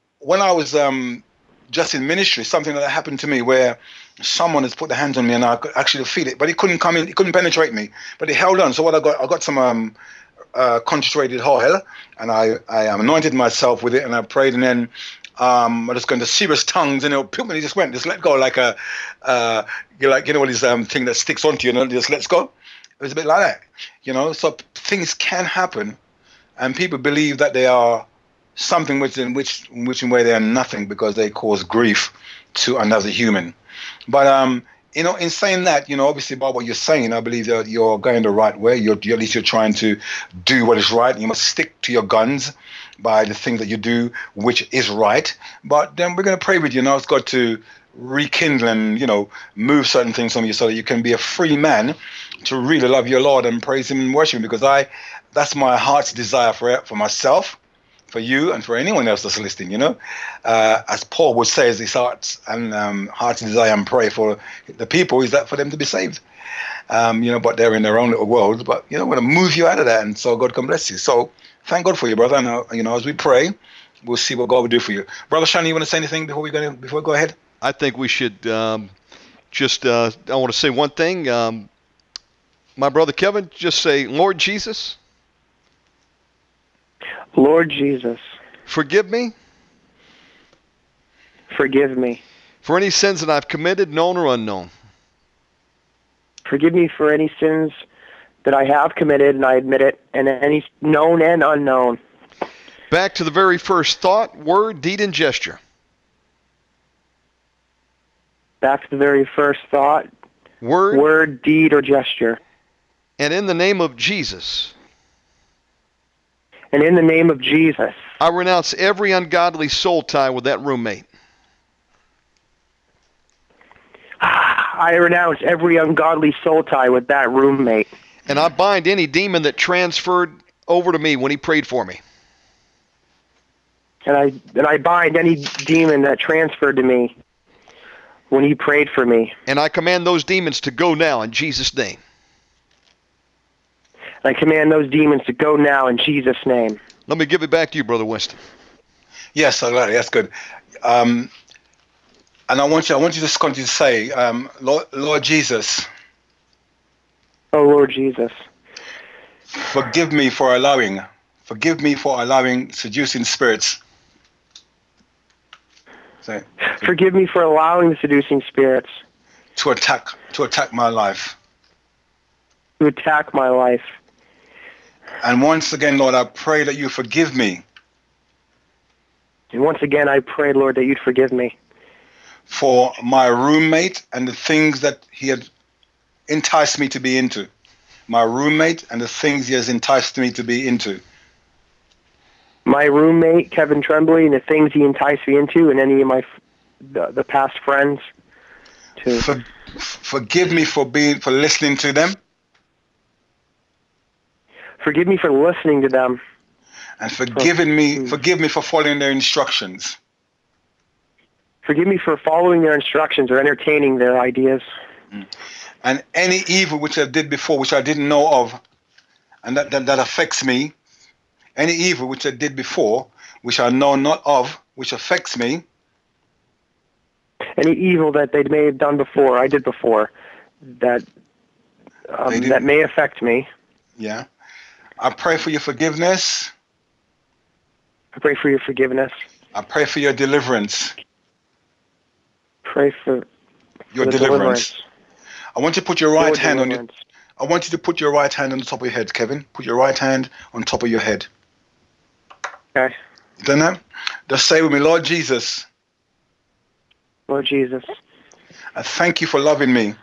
when I was just in ministry, something that happened to me where someone has put their hands on me, and I could actually feel it, but it couldn't come in, it couldn't penetrate me, but it held on. So what I got some concentrated oil, and I anointed myself with it, and I prayed, and then I was going to serious tongues, and he just went, just let go, like a, you know, all this thing that sticks onto you, and just lets go. It was a bit like that, you know. So things can happen, and people believe that they are something which in way they are nothing because they cause grief to another human. But you know, in saying that, you know, obviously by what you're saying, I believe that you're going the right way. At least you're trying to do what is right. You must stick to your guns by the things that you do, which is right. But then we're going to pray with you. Now it's got to rekindle and, you know, move certain things from you so that you can be a free man to really love your Lord and praise Him and worship Him. Because that's my heart's desire for myself, for you, and for anyone else that's listening, you know. As Paul would say, is his heart's desire and pray for the people is that for them to be saved. You know, but they're in their own little world. But, you know, we're going to move you out of that, and so God can bless you. So thank God for you, brother. And, you know, as we pray, we'll see what God will do for you. Brother Shannon, you want to say anything before we go ahead? I think we should I want to say one thing. My brother Kevin, just say, Lord Jesus. Lord Jesus, forgive me. Forgive me for any sins that I've committed, known or unknown. Forgive me for any sins that I have committed, and I admit it, and any known and unknown. Back to the very first thought, word, deed, and gesture. Back to the very first thought, word, deed, or gesture. And in the name of Jesus. And in the name of Jesus, I renounce every ungodly soul tie with that roommate. I renounce every ungodly soul tie with that roommate. And I bind any demon that transferred over to me when he prayed for me. And I bind any demon that transferred to me when he prayed for me. And I command those demons to go now in Jesus' name. I command those demons to go now in Jesus' name. Let me give it back to you, Brother Winston. Yes, all right, that's good. And I want you to continue to say, Lord Jesus. Oh, Lord Jesus. Forgive me for allowing seducing spirits. Say. Forgive me for allowing the seducing spirits to attack my life. To attack my life. And once again, Lord, I pray that you forgive me. And once again, I pray, Lord, that you'd forgive me. For my roommate and the things that he had enticed me to be into. My roommate and the things he has enticed me to be into. My roommate, Kevin Tremblay, and the things he enticed me into, and any of my the past friends. Too. Forgive me for listening to them. Forgive me for listening to them. And forgive me for following their instructions. Forgive me for following their instructions or entertaining their ideas. And any evil which I did before, which I didn't know of, and that affects me, any evil which I did before, which I know not of, which affects me. Any evil that they may have done before, I did before, that may affect me. Yeah. I pray for your forgiveness. I pray for your forgiveness. I pray for your deliverance. Pray for your deliverance. I want you to put your right hand on your. I want you to put your right hand on the top of your head, Kevin. Put your right hand on top of your head. Okay. You done that? Just say with me, Lord Jesus. Lord Jesus. I thank you for loving me.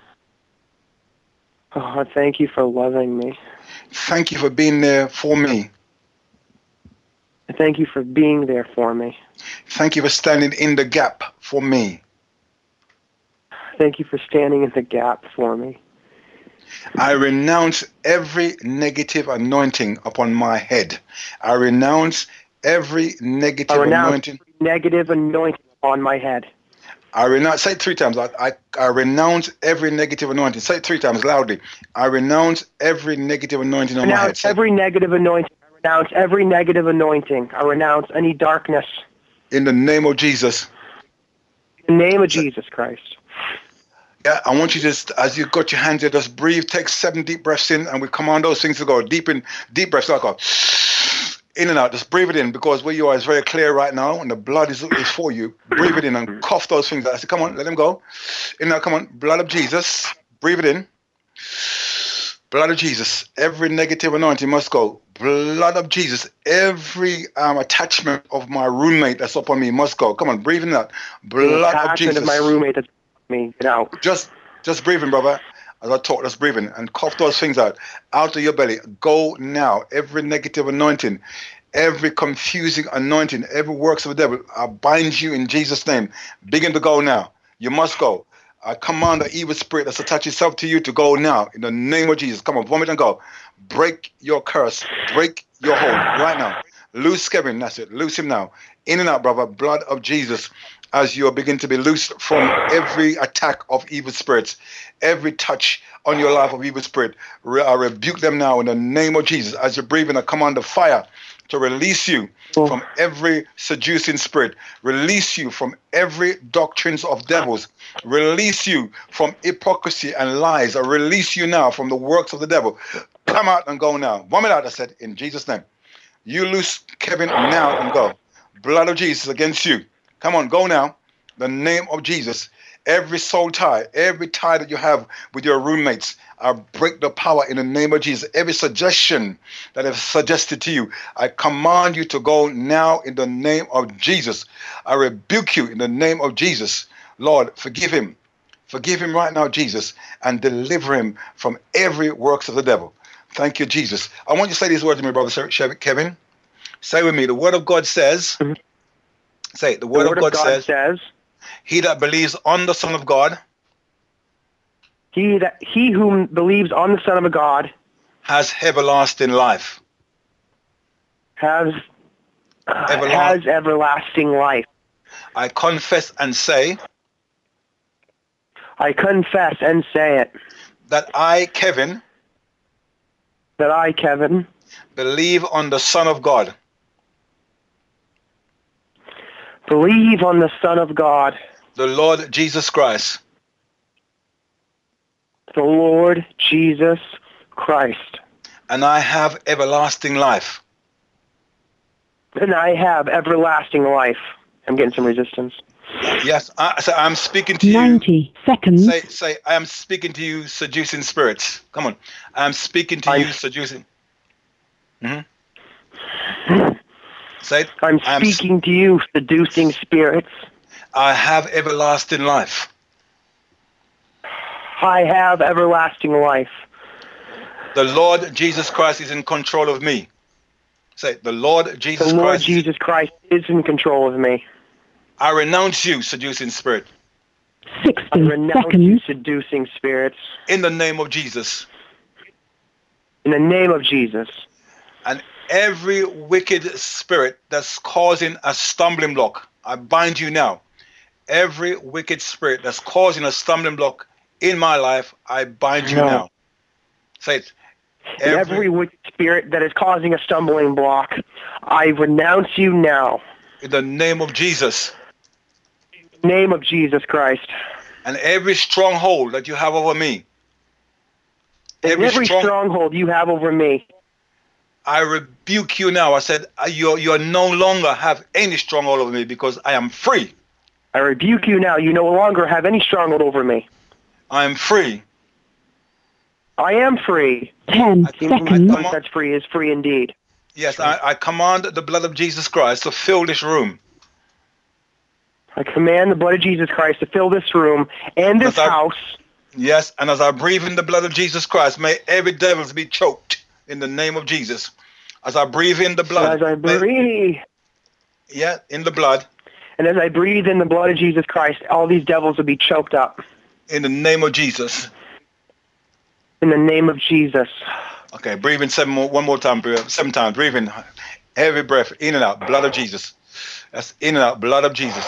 Oh, thank you for loving me. Thank you for being there for me. Thank you for being there for me. Thank you for standing in the gap for me. Thank you for standing in the gap for me. I renounce every negative anointing upon my head. I renounce every negative anointing. Negative anointing on my head. I renounce, say it three times, I renounce every negative anointing. Say it three times loudly. I renounce every negative anointing on my head. I renounce every negative anointing. I renounce every negative anointing. I renounce any darkness. In the name of Jesus. In the name of Jesus Christ. Yeah, I want you just, as you've got your hands there, just breathe, take 7 deep breaths in, and we command those things to go. Deep breaths, like a in and out. Just breathe it in, because where you are is very clear right now, and the blood is for you. Breathe it in and cough those things out. I said, come on, let them go. In now, come on, blood of Jesus. Breathe it in. Blood of Jesus. Every negative anointing must go. Blood of Jesus. Every attachment of my roommate that's upon me must go. Come on, breathe in that. Blood of Jesus. Of my roommate that's me now. Just breathe in, brother. As I talk, just breathe in and cough those things out. Out of your belly. Go now. Every negative anointing, every confusing anointing, every works of the devil, I bind you in Jesus' name. Begin to go now. You must go. I command the evil spirit that's attached itself to you to go now. In the name of Jesus. Come on, vomit and go. Break your curse. Break your hold right now. Loose Kevin. That's it. Loose him now. In and out, brother. Blood of Jesus. As you begin to be loosed from every attack of evil spirits, every touch on your life of evil spirit, I rebuke them now in the name of Jesus. As you breathe in, I command the fire to release you from every seducing spirit, release you from every doctrines of devils, release you from hypocrisy and lies. I release you now from the works of the devil. Come out and go now. Vomit out, I said, in Jesus' name. You loose Kevin now and go. Blood of Jesus against you. Come on, go now. The name of Jesus. Every soul tie, every tie that you have with your roommates, I break the power in the name of Jesus. Every suggestion that I've suggested to you, I command you to go now in the name of Jesus. I rebuke you in the name of Jesus. Lord, forgive him. Forgive him right now, Jesus, and deliver him from every works of the devil. Thank you, Jesus. I want you to say these words to me, brother Kevin. Say with me, the word of God says... Say it. The word of God says, he that believes on the Son of God, he whom believes on the Son of God, has everlasting life. I confess and say it. That I, Kevin, believe on the Son of God. Believe on the Son of God, the Lord Jesus Christ, and I have everlasting life. I'm getting some resistance. Yes, I'm speaking to you. 90 seconds. Say, I am speaking to you, seducing spirits. Come on. I'm speaking to you, seducing. Mm-hmm. Say it. I'm speaking to you, seducing spirits. I have everlasting life. The Lord Jesus Christ is in control of me. Say it. The Lord Jesus Christ is in control of me. I renounce you, seducing spirit. 60 seconds. I renounce you, seducing spirits. In the name of Jesus. In the name of Jesus. And every wicked spirit that's causing a stumbling block, I bind you now. Every wicked spirit that's causing a stumbling block in my life, I bind you now. Say it. Every wicked spirit that is causing a stumbling block, I renounce you now. In the name of Jesus. In the name of Jesus Christ. And every stronghold that you have over me. Every stronghold you have over me. I rebuke you now. I said, you no longer have any stronghold over me because I am free. I rebuke you now. You no longer have any stronghold over me. I am free. I am free. 10 seconds. That's free is free indeed. Yes, I command the blood of Jesus Christ to fill this room. I command the blood of Jesus Christ to fill this room and this house. Yes, and as I breathe in the blood of Jesus Christ, may every devil be choked in the name of Jesus. As I breathe in the blood. In the blood. And as I breathe in the blood of Jesus Christ, all these devils will be choked up. In the name of Jesus. In the name of Jesus. Okay, breathe in seven times. Breathe in. Every breath, in and out, blood of Jesus. That's in and out, blood of Jesus.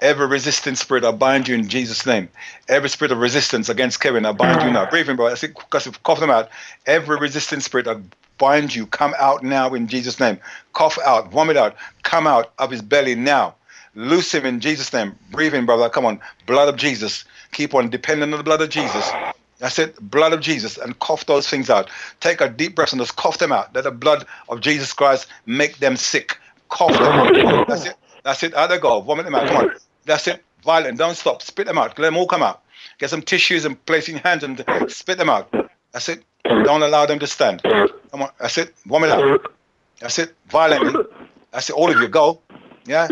Every resisting spirit, I bind you in Jesus' name. Every spirit of resistance against Kevin, I bind you now. Breathe in, brother. Cough them out. Every resisting spirit, I bind you. Come out now in Jesus' name. Cough out. Vomit out. Come out of his belly now. Loose him in Jesus' name. Breathe in, brother. Come on. Blood of Jesus. Keep on depending on the blood of Jesus. I said, blood of Jesus, and cough those things out. Take a deep breath and just cough them out. Let the blood of Jesus Christ make them sick. Cough them out. That's it. That's it. Out they go. Vomit them out. Come on. That's it. Violent. Don't stop. Spit them out. Let them all come out. Get some tissues and place in your hands and spit them out. That's it. Don't allow them to stand. Come on. That's it. Vomit out. That's it. Violently. That's it. All of you. Go. Yeah.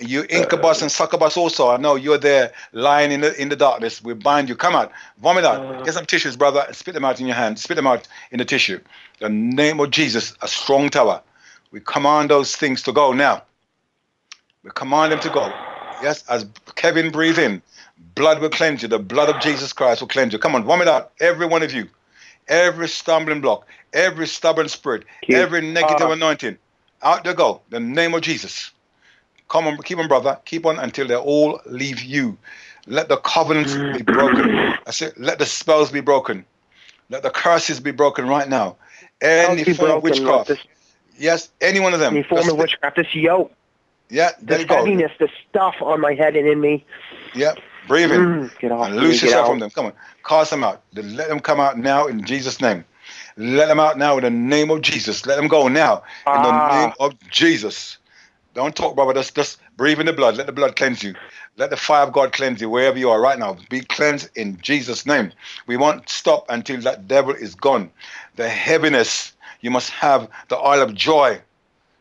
You incubus and succubus also, I know you're there lying in the darkness. We bind you. Come out. Vomit out. Get some tissues, brother, and spit them out in your hand. Spit them out in the tissue. The name of Jesus, a strong tower. We command those things to go now. We command them to go. Yes, as Kevin, breathe in. Blood will cleanse you. The blood of Jesus Christ will cleanse you. Come on, vomit out. Every one of you. Every stumbling block. Every stubborn spirit. Every negative anointing. Out they go. The name of Jesus. Come on, keep on, brother. Keep on until they all leave you. Let the covenants be broken. I said, let the spells be broken. Let the curses be broken right now. Any form of witchcraft. Yes, any one of them. Any form of witchcraft. This yoke. Yeah, there you go. The heaviness, the stuff on my head and in me. Yeah, breathe in. Get off. And loose yourself from them. Come on. Cast them out. Let them come out now in Jesus' name. Let them out now in the name of Jesus. Let them go now in the name of Jesus. Don't talk, brother. Just breathe in the blood. Let the blood cleanse you. Let the fire of God cleanse you wherever you are right now. Be cleansed in Jesus' name. We won't stop until that devil is gone. The heaviness, you must have the oil of joy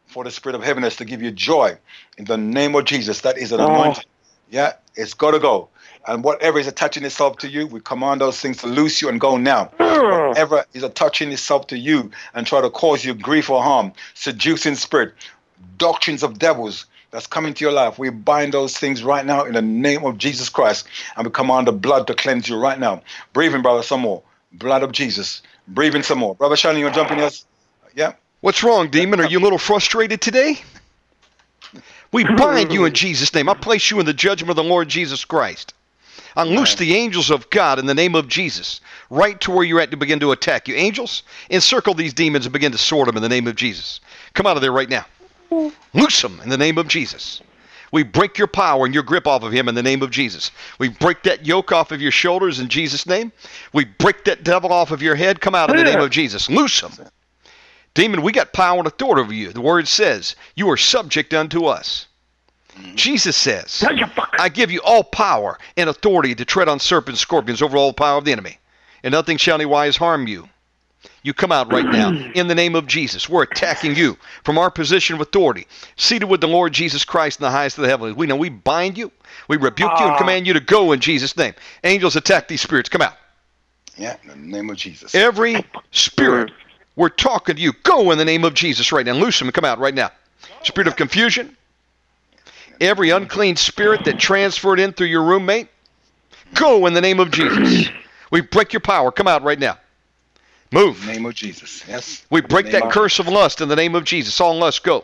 for the spirit of heaviness to give you joy. In the name of Jesus, that is an anointing. Yeah, it's got to go. And whatever is attaching itself to you, we command those things to loose you and go now. Whatever is attaching itself to you and try to cause you grief or harm, seducing spirit, doctrines of devils that's coming to your life, we bind those things right now in the name of Jesus Christ, and we command the blood to cleanse you right now. Breathe in, brother, some more. Blood of Jesus. Breathe in some more. Brother Shannon, you're jumping us? Yeah? What's wrong, demon? Are you a little frustrated today? We bind you in Jesus' name. I place you in the judgment of the Lord Jesus Christ. Unloose the angels of God in the name of Jesus, right to where you're at to begin to attack. You angels, encircle these demons and begin to sword them in the name of Jesus. Come out of there right now. Loose him in the name of Jesus. We break your power and your grip off of him in the name of Jesus. We break that yoke off of your shoulders in Jesus' name. We break that devil off of your head. Come out in the name of Jesus. Loose him. Demon, we got power and authority over you. The word says, you are subject unto us. Jesus says, I give you all power and authority to tread on serpents, scorpions, over all the power of the enemy. And nothing shall any wise harm you. You come out right now in the name of Jesus. We're attacking you from our position of authority, seated with the Lord Jesus Christ in the highest of the heavens. We know we bind you, we rebuke you, and command you to go in Jesus' name. Angels, attack these spirits. Come out. Yeah, in the name of Jesus. Every spirit, we're talking to you. Go in the name of Jesus right now. Loose them and come out right now. Spirit of confusion. Every unclean spirit that transferred in through your roommate. Go in the name of Jesus. We break your power. Come out right now. Move. In the name of Jesus. Yes. We break that curse of lust in the name of Jesus. All lust, go.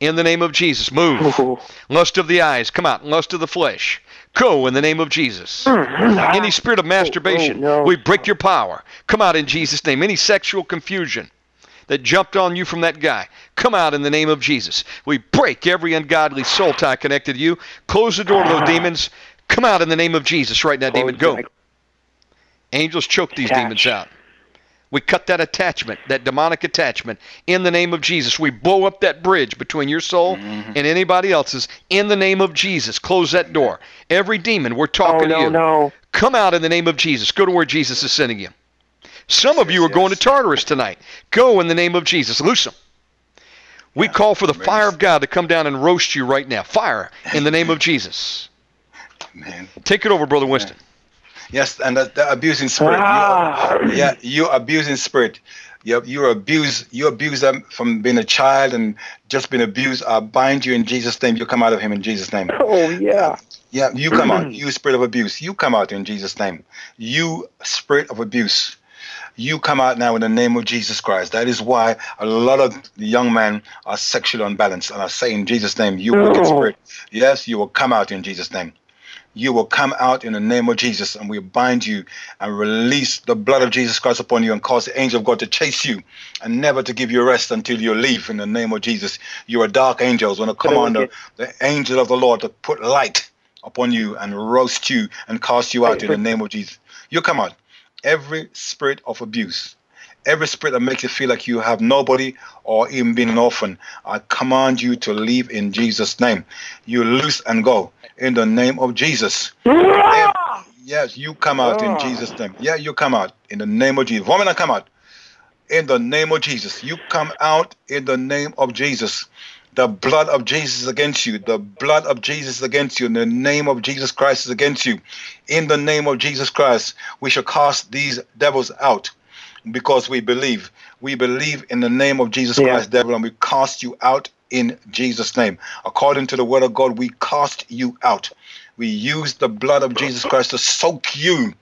In the name of Jesus, move. Lust of the eyes, come out. Lust of the flesh, go in the name of Jesus. Any spirit of masturbation, we break your power. Come out in Jesus' name. Any sexual confusion that jumped on you from that guy, come out in the name of Jesus. We break every ungodly soul tie connected to you. Close the door to those demons. Come out in the name of Jesus right now, demon. Go. Angels, choke these demons out. We cut that attachment, that demonic attachment, in the name of Jesus. We blow up that bridge between your soul and anybody else's in the name of Jesus. Close that door. Every demon, we're talking to you. Come out in the name of Jesus. Go to where Jesus is sending you. Some of you are going to Tartarus tonight. Go in the name of Jesus. Loose them. We call for the fire of God to come down and roast you right now. Fire in the name of Jesus. Man. Take it over, Brother Winston. Yes, and the abusing spirit. You abusing spirit. You abuse. You abuse them from being a child and just being abused. I bind you in Jesus' name. You come out of him in Jesus' name. You come out. You spirit of abuse. You come out in Jesus' name. You spirit of abuse. You come out now in the name of Jesus Christ. That is why a lot of young men are sexually unbalanced. And I say in Jesus' name, you wicked spirit. Yes, you will come out in Jesus' name. You will come out in the name of Jesus, and we bind you and release the blood of Jesus Christ upon you and cause the angel of God to chase you and never to give you rest until you leave in the name of Jesus. You are dark angels. When a commander, the angel of the Lord, to put light upon you and roast you and cast you out in the name of Jesus. You come out. every spirit of abuse, every spirit that makes you feel like you have nobody or even been an orphan, I command you to leave in Jesus' name. You loose and go in the name of Jesus. Yes, you come out in Jesus' name. Yeah, you come out in the name of Jesus. Woman, I come out in the name of Jesus. You come out in the name of Jesus. The blood of Jesus is against you. The blood of Jesus is against you. And the name of Jesus Christ is against you. In the name of Jesus Christ, we shall cast these devils out. Because we believe in the name of Jesus Christ, devil, and we cast you out in Jesus' name. According to the word of God, we cast you out. We use the blood of Jesus Christ to soak you.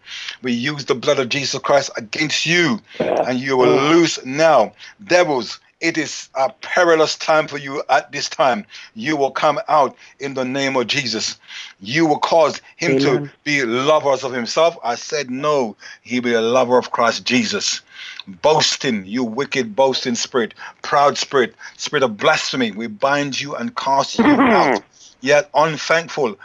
We use the blood of Jesus Christ against you, and you will loose now. Devils, it is a perilous time for you at this time. You will come out in the name of Jesus. You will cause him to be lovers of himself. I said no, he be a lover of Christ Jesus. Boasting, you wicked boasting spirit, proud spirit, spirit of blasphemy, we bind you and cast you out. Yet unthankful,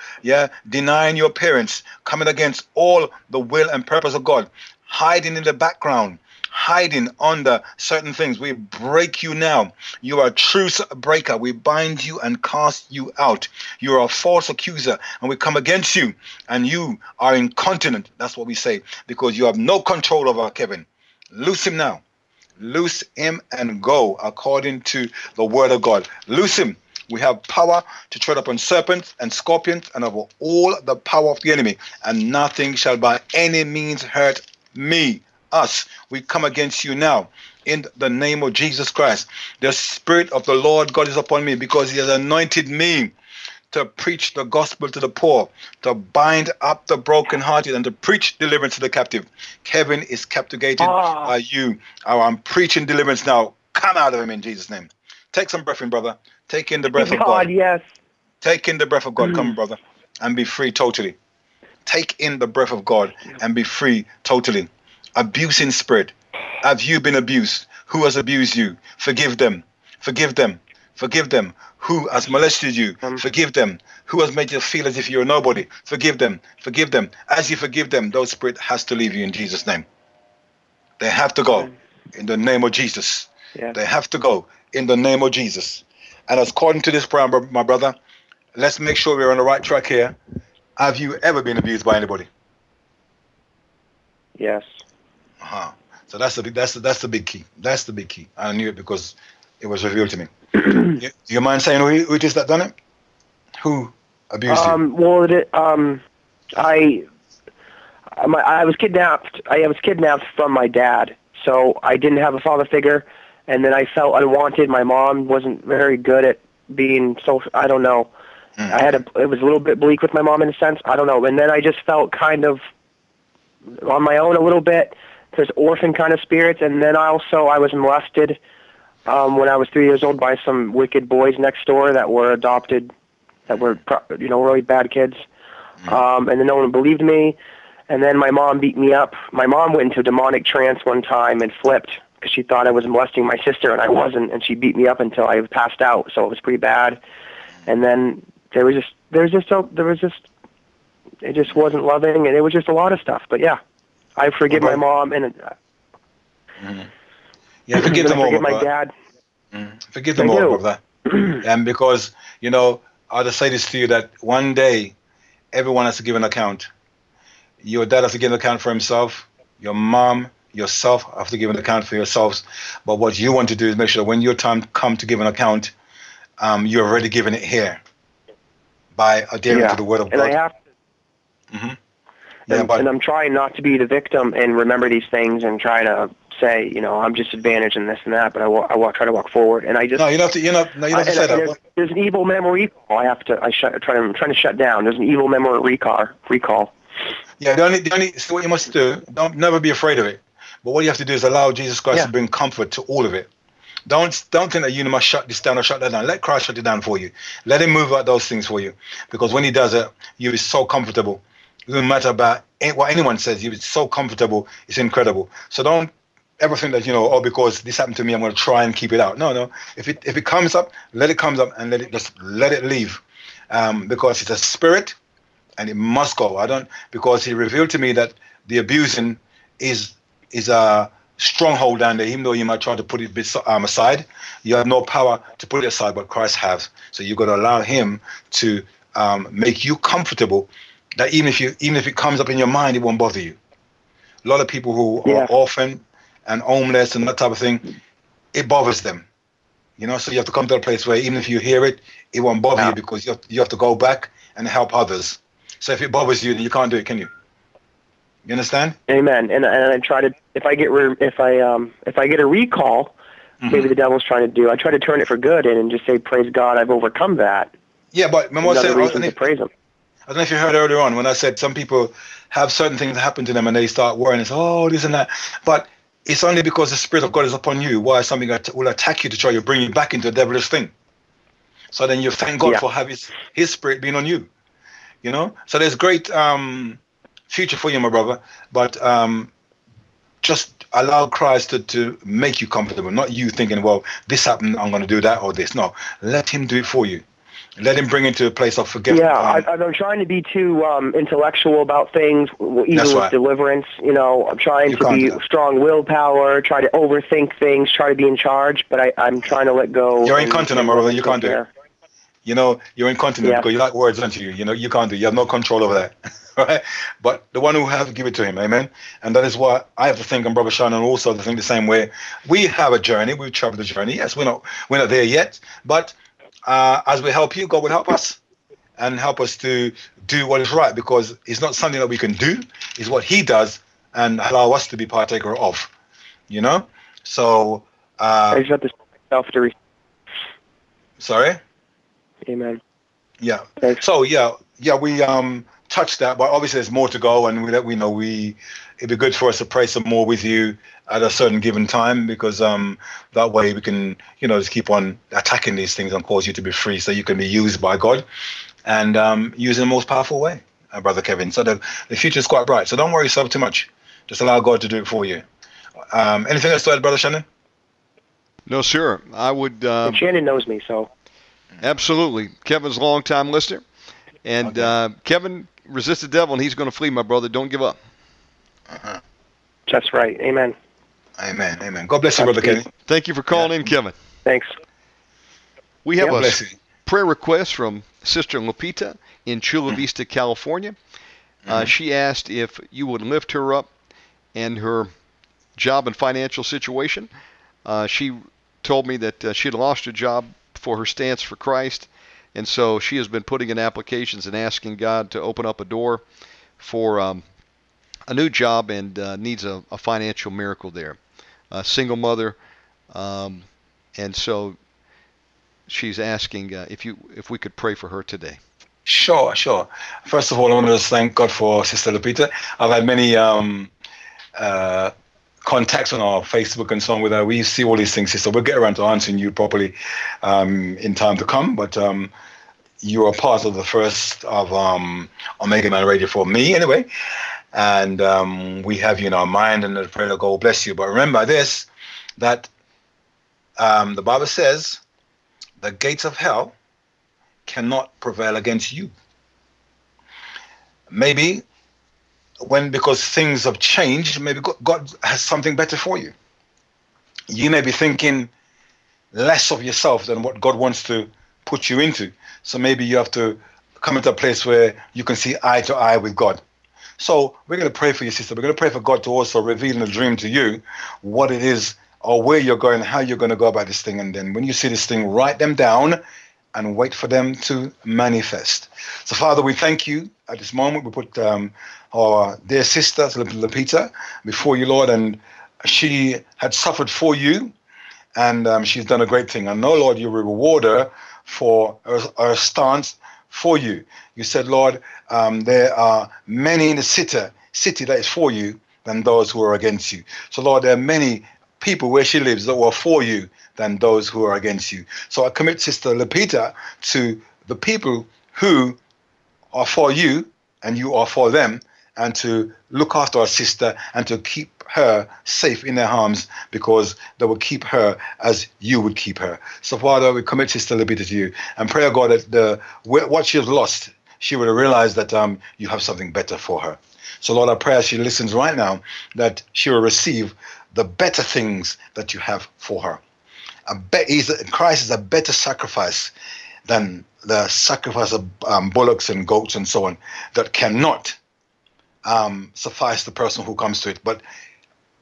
denying your parents, coming against all the will and purpose of God, hiding in the background, hiding under certain things. We break you now. You are a truce breaker. We bind you and cast you out. You are a false accuser, and we come against you, and you are incontinent. That's what we say, because you have no control over Kevin. Loose him now. Loose him and go according to the word of God. Loose him. We have power to tread upon serpents and scorpions and over all the power of the enemy, and nothing shall by any means hurt me. Us, we come against you now in the name of Jesus Christ. The Spirit of the Lord God is upon me because He has anointed me to preach the gospel to the poor, to bind up the brokenhearted, and to preach deliverance to the captive. Kevin is captivated by you. I'm preaching deliverance now. Come out of him in Jesus' name. Take some breath in, brother. Take in the breath of God. Yes. Take in the breath of God. Come, brother, and be free totally. Take in the breath of God and be free totally. Abusing spirit, have you been abused? Who has abused you? Forgive them. Forgive them. Forgive them. Who has molested you? Forgive them. Who has made you feel as if you're nobody? Forgive them. Forgive them. As you forgive them, those spirit has to leave you in Jesus' name. They have to go in the name of Jesus. They have to go in the name of Jesus. And as according to this prayer, my brother, let's make sure we're on the right track here. Have you ever been abused by anybody? Yes. So that's the big key. That's the big key. I knew it because it was revealed to me. Do you mind saying who it is that done it? Who abused you? Well, I was kidnapped. I was kidnapped from my dad, so I didn't have a father figure, and then I felt unwanted. My mom wasn't very good at being social. I don't know. I had it was a little bit bleak with my mom in a sense. I don't know. And then I just felt kind of on my own a little bit. There's orphan kind of spirits, and then I was molested when I was 3 years old by some wicked boys next door that were adopted, that were really bad kids, and then no one believed me, and then my mom beat me up. My mom went into a demonic trance one time and flipped because she thought I was molesting my sister, and I wasn't, and she beat me up until I passed out, so it was pretty bad. And then it just wasn't loving, and it was just a lot of stuff, but yeah. I forgive my mom and forgive them all. Forgive my dad. Forgive them all, brother. And because I'll just say this to you, that one day everyone has to give an account. Your dad has to give an account for himself. Your mom, yourself have to give an account for yourselves. But what you want to do is make sure that when your time comes to give an account, you're already giving it here by adhering to the word of God. And I have to. And I'm trying not to be the victim and remember these things and try to say, I'm disadvantaged and this and that, but I try to walk forward. And I just... No, you don't have to, say that. There's an evil memory recall. I'm trying to shut down. There's an evil memory recall. Yeah, so what you must do, never be afraid of it. But what you have to do is allow Jesus Christ to bring comfort to all of it. Don't think that you must shut this down or shut that down. Let Christ shut it down for you. Let him move out those things for you. Because when he does it, you be so comfortable. It doesn't matter about what anyone says. It's so comfortable. It's incredible. So don't ever think that, because this happened to me, I'm going to try and keep it out. No. If it comes up, let it come up and let it leave, because it's a spirit and it must go. Because he revealed to me that the abusing is a stronghold down there. Even though you might try to put it aside, you have no power to put it aside, but Christ has. So you've got to allow him to make you comfortable, that even if it comes up in your mind, it won't bother you. A lot of people who are orphan and homeless and that type of thing, it bothers them. You know, so you have to come to a place where even if you hear it, it won't bother you, because you have to go back and help others. So if it bothers you, then you can't do it, can you? You understand? Amen. And I try to, if I get a recall, maybe the devil's trying to do, I try to turn it for good and just say, praise God, I've overcome that. Yeah, but Memo said, I don't know if you heard earlier on when I said some people have certain things happen to them and they start worrying. It's, oh, this and that. But it's only because the Spirit of God is upon you. Why something will attack you to try to bring you back into a devilish thing. So then you thank God for having his Spirit being on you. You know? So there's great future for you, my brother. But just allow Christ to make you comfortable. Not you thinking, well, this happened, I'm going to do that or this. No, let him do it for you. Let him bring it to a place of forgiveness. Yeah, I've been trying to be too intellectual about things, even with deliverance. You know, I'm trying to be strong willpower, try to overthink things, try to be in charge, but I'm trying to let go. You're incontinent, Marilla. You can't do it. You know, you're incontinent because you like words, aren't you? You know, you can't do it. You have no control over that. Right? But the one who has, give it to him. Amen? And that is why I have to think, and Brother Shannon also to think the same way. We have a journey. We've traveled the journey. Yes, we're not there yet, but... as we help you, God will help us and help us to do what is right, because it's not something that we can do. It's what he does and allow us to be partaker of, you know? So... I just have to myself to... Sorry? Amen. Yeah. Thanks. So, yeah, we touched that, but obviously there's more to go, and it'd be good for us to pray some more with you at a certain given time, because that way we can, just keep on attacking these things and cause you to be free, so you can be used by God and used in the most powerful way, Brother Kevin. So the future is quite bright. So don't worry yourself too much. Just allow God to do it for you. Anything else to add, Brother Shannon? No, sir. I would... Shannon knows me, so... Absolutely. Kevin's a long-time listener. And Kevin, resist the devil and he's going to flee, my brother. Don't give up. That's right. Amen. Amen. Amen. God bless you, Brother Kevin. Thank you for calling in, Kevin. Thanks. We have a prayer request from Sister Lupita in Chula Vista, California. She asked if you would lift her up in her job and financial situation. She told me that she had lost her job for her stance for Christ, and so she has been putting in applications and asking God to open up a door for a new job, and needs a financial miracle there. A single mother, and so she's asking if we could pray for her today. Sure. First of all, I want to thank God for Sister Lupita. I've had many contacts on our Facebook and so on with her. We see all these things, Sister. We'll get around to answering you properly in time to come, but... you are part of the first of Omega Man Radio for me, anyway. And we have you in our mind, and the prayer of God will bless you. But remember this, that the Bible says, the gates of hell cannot prevail against you. Maybe because things have changed, maybe God has something better for you. You may be thinking less of yourself than what God wants to put you into. So maybe you have to come into a place where you can see eye to eye with God. So we're going to pray for you, Sister. We're going to pray for God to also reveal in a dream to you what it is, or where you're going, how you're going to go about this thing. And then when you see this thing, write them down and wait for them to manifest. So Father, we thank you at this moment. We put our dear sister, Lupita, before you, Lord, and she had suffered for you, and she's done a great thing. I know, Lord, you will reward her for our stance for you. You said, Lord, there are many in the city that is for you than those who are against you. So, Lord, there are many people where she lives that were for you than those who are against you. So I commit Sister Lupita to the people who are for you and you are for them, and to look after our sister and to keep her safe in their arms, because they will keep her as you would keep her. So Father, we commit Sister Lupita to you, and pray, God, that what she has lost, she will realize that you have something better for her. So Lord, I pray as she listens right now that she will receive the better things that you have for her. Christ is a better sacrifice than the sacrifice of bullocks and goats and so on that cannot suffice the person who comes to it. But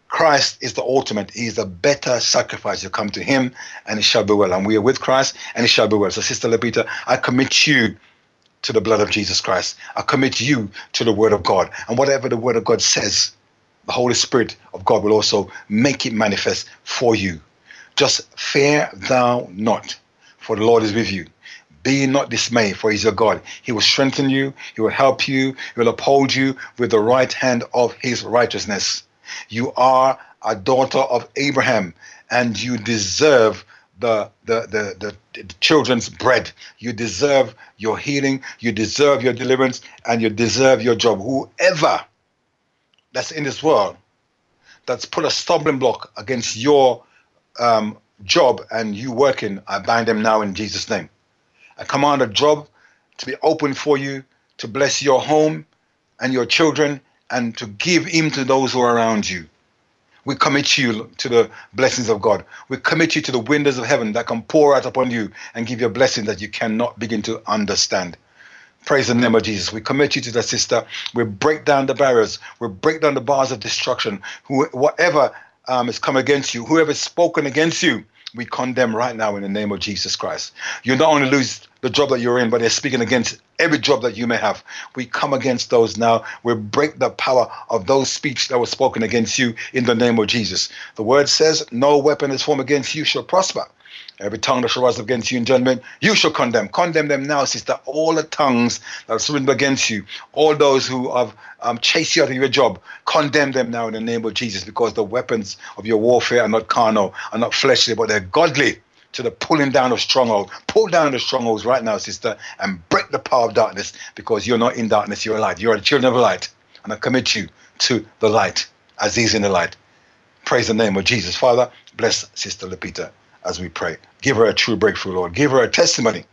Christ is the ultimate. He is a better sacrifice. You come to him and it shall be well. And we are with Christ and it shall be well. So Sister Lapita, I commit you to the blood of Jesus Christ. I commit you to the word of God. And whatever the word of God says, the Holy Spirit of God will also make it manifest for you. Just fear thou not, for the Lord is with you. Be not dismayed, for he is your God. He will strengthen you. He will help you. He will uphold you with the right hand of his righteousness. You are a daughter of Abraham, and you deserve the children's bread. You deserve your healing. You deserve your deliverance, and you deserve your job. Whoever that's in this world that's put a stumbling block against your job and you working, I bind them now in Jesus' name. I command a job to be open for you, to bless your home and your children, and to give him to those who are around you. We commit you to the blessings of God. We commit you to the windows of heaven that can pour out upon you and give you a blessing that you cannot begin to understand. Praise the name of Jesus. We commit you to that sister. We break down the barriers. We break down the bars of destruction. Whatever has come against you, whoever has spoken against you, we condemn right now in the name of Jesus Christ. You not only lose the job that you're in, but they're speaking against every job that you may have. We come against those now. We break the power of those speech that was spoken against you in the name of Jesus. The word says, no weapon is formed against you shall prosper. Every tongue that shall rise up against you in judgment, you shall condemn. Condemn them now, sister. All the tongues that are surrendered against you, all those who have chased you out of your job, condemn them now in the name of Jesus, because the weapons of your warfare are not carnal, are not fleshly, but they're godly to the pulling down of strongholds. Pull down the strongholds right now, sister, and break the power of darkness, because you're not in darkness, you're light. You're the children of light, and I commit you to the light as he's in the light. Praise the name of Jesus. Father, bless Sister Lapita. As we pray, give her a true breakthrough, Lord. Give her a testimony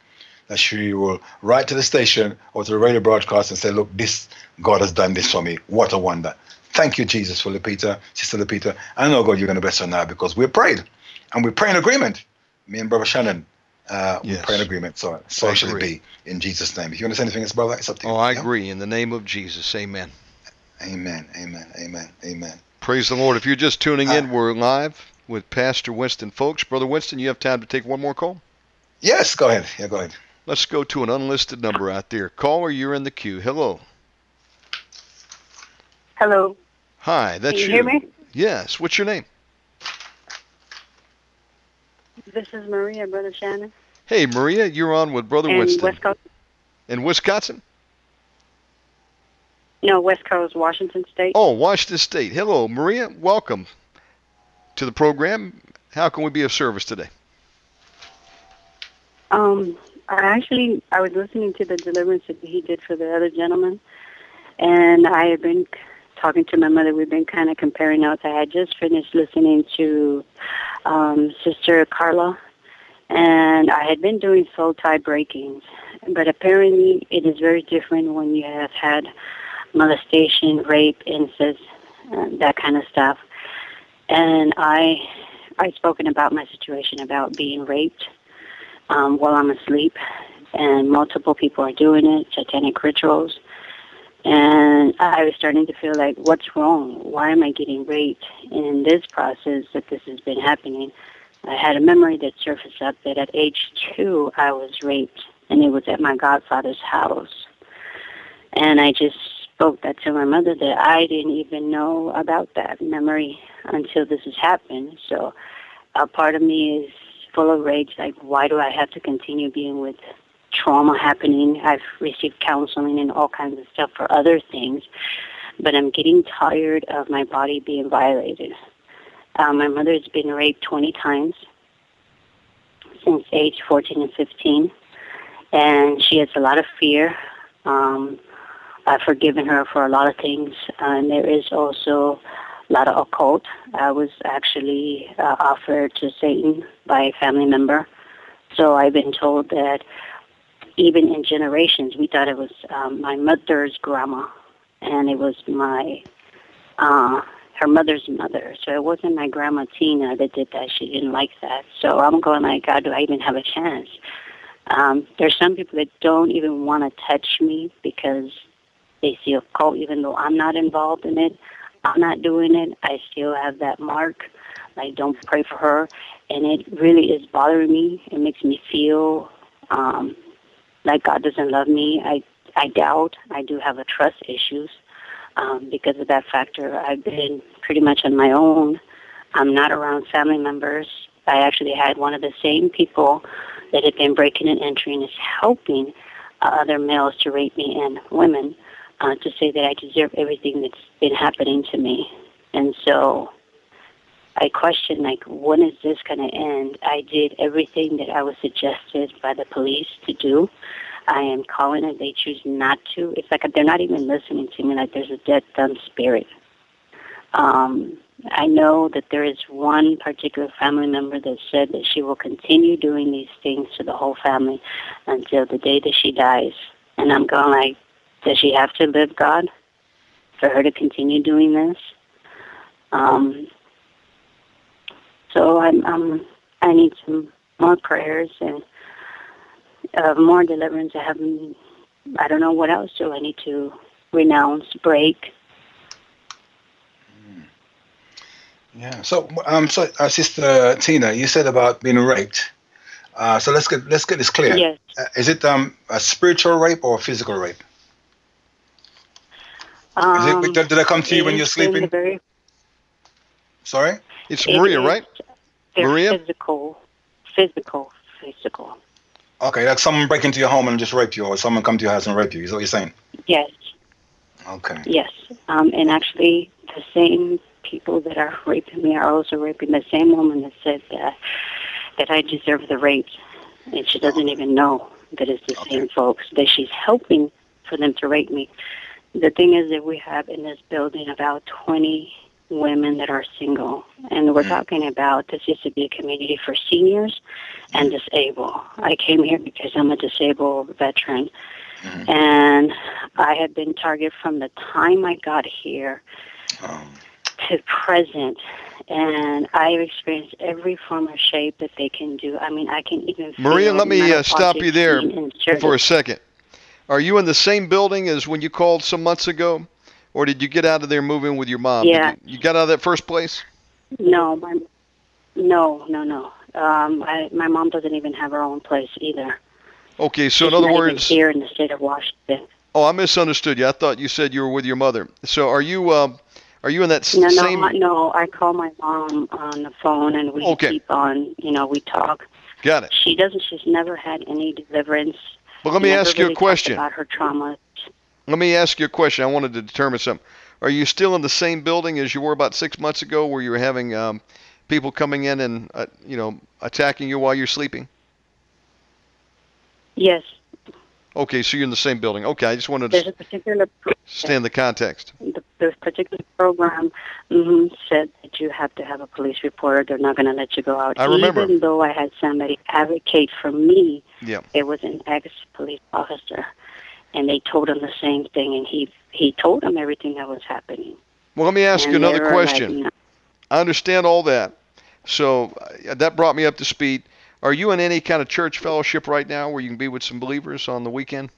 that she will write to the station or to the radio broadcast and say, look, this God has done this for me. What a wonder. Thank you, Jesus, for Lapita, Sister Lapita. I know, God, you're going to bless her now, because we prayed and we pray in agreement. Me and Brother Shannon, we pray in agreement. So should it be in Jesus' name. If you want to say anything else, brother, it's up to you. I agree. In the name of Jesus, amen. Amen, amen, amen, amen. Praise the Lord. If you're just tuning in, we're live with Pastor Winston Foulkes. Brother Winston, you have time to take one more call? Yes, go ahead. Yeah, go ahead. Let's go to an unlisted number out there. Caller, you're in the queue. Hello. Hello. Hi, that's you. Can you hear me? Yes. What's your name? This is Maria, Brother Shannon. Hey, Maria, you're on with Brother Winston. In Wisconsin? No, West Coast, Washington State. Oh, Washington State. Hello, Maria. Welcome to the program. How can we be of service today? I was listening to the deliverance that he did for the other gentleman, and I have been talking to my mother. We've been kind of comparing notes. I had just finished listening to Sister Carla, and I had been doing soul tie breakings, but apparently it is very different when you have had molestation, rape, incest, that kind of stuff. And I've spoken about my situation about being raped while I'm asleep, and multiple people are doing it, satanic rituals. And I was starting to feel like, what's wrong? Why am I getting raped? And in this process that this has been happening, I had a memory that surfaced up that at age 2 I was raped, and it was at my godfather's house. And I just spoke that to my mother, that I didn't even know about that memory until this has happened. So a part of me is full of rage, like, why do I have to continue being with trauma happening? I've received counseling and all kinds of stuff for other things, but I'm getting tired of my body being violated. My mother's been raped 20 times since age 14 and 15, and she has a lot of fear. I've forgiven her for a lot of things, and there is also a lot of occult. I was actually offered to Satan by a family member. So I've been told that even in generations, we thought it was my mother's grandma and it was my her mother's mother. So it wasn't my grandma Tina that did that. She didn't like that. So I'm going like, God, do I even have a chance? There's some people that don't even want to touch me because they see a cult, even though I'm not involved in it. I'm not doing it. I still have that mark. Like, don't pray for her. And it really is bothering me. It makes me feel like God doesn't love me. I doubt. I do have a trust issues because of that factor. I've been pretty much on my own. I'm not around family members. I actually had one of the same people that had been breaking and entering is helping other males to rape me and women to say that I deserve everything that's been happening to me. And so I question, like, when is this going to end? I did everything that I was suggested by the police to do. I am calling it. They choose not to. It's like they're not even listening to me, like there's a dead, dumb spirit. I know that there is one particular family member that said that she will continue doing these things to the whole family until the day that she dies. And I'm going like, does she have to live, God, for her to continue doing this? So I need some more prayers and more deliverance. I don't know what else do I need to renounce, break. Yeah. So, Sister Tina, you said about being raped. So let's get this clear. Yes. Is it a spiritual rape or a physical rape? Did I come to you when you're sleeping? Sorry, it's Maria, right? Maria. Physical. Okay, like someone break into your home and just rape you, or someone come to your house and rape you. Is that what you're saying? Yes. Okay. Yes, and actually, the same people that are raping me are also raping the same woman that said that I deserve the rape, and she doesn't even know that it's the same folks that she's helping for them to rape me. The thing is that we have in this building about 20 women that are single, and we're talking about this used to be a community for seniors and disabled. I came here because I'm a disabled veteran, and I have been targeted from the time I got here to present, and I've experienced every form or shape that they can do. I mean, I can even... Maria, let me stop you there for a second. Are you in the same building as when you called some months ago, or did you get out of there moving with your mom? Yeah. You got out of that first place? No. My mom doesn't even have her own place either. Okay, so in other words... She's not even here in the state of Washington. Oh, I misunderstood you. I thought you said you were with your mother. So are you... Are you in that same... No, I call my mom on the phone, and we keep on, we talk. Got it. She's never had any deliverance. But let me ask you a question. About her trauma. Let me ask you a question. I wanted to determine something. Are you still in the same building as you were about 6 months ago, where you were having people coming in and, attacking you while you're sleeping? Yes. Okay, so you're in the same building. Okay, I just wanted to understand the context. This particular program said that you have to have a police report. They're not going to let you go out. I remember. Even though I had somebody advocate for me, it was an ex-police officer, and they told him the same thing, and he told him everything that was happening. Well, let me ask you another question. I understand all that. So that brought me up to speed. Are you in any kind of church fellowship right now where you can be with some believers on the weekend?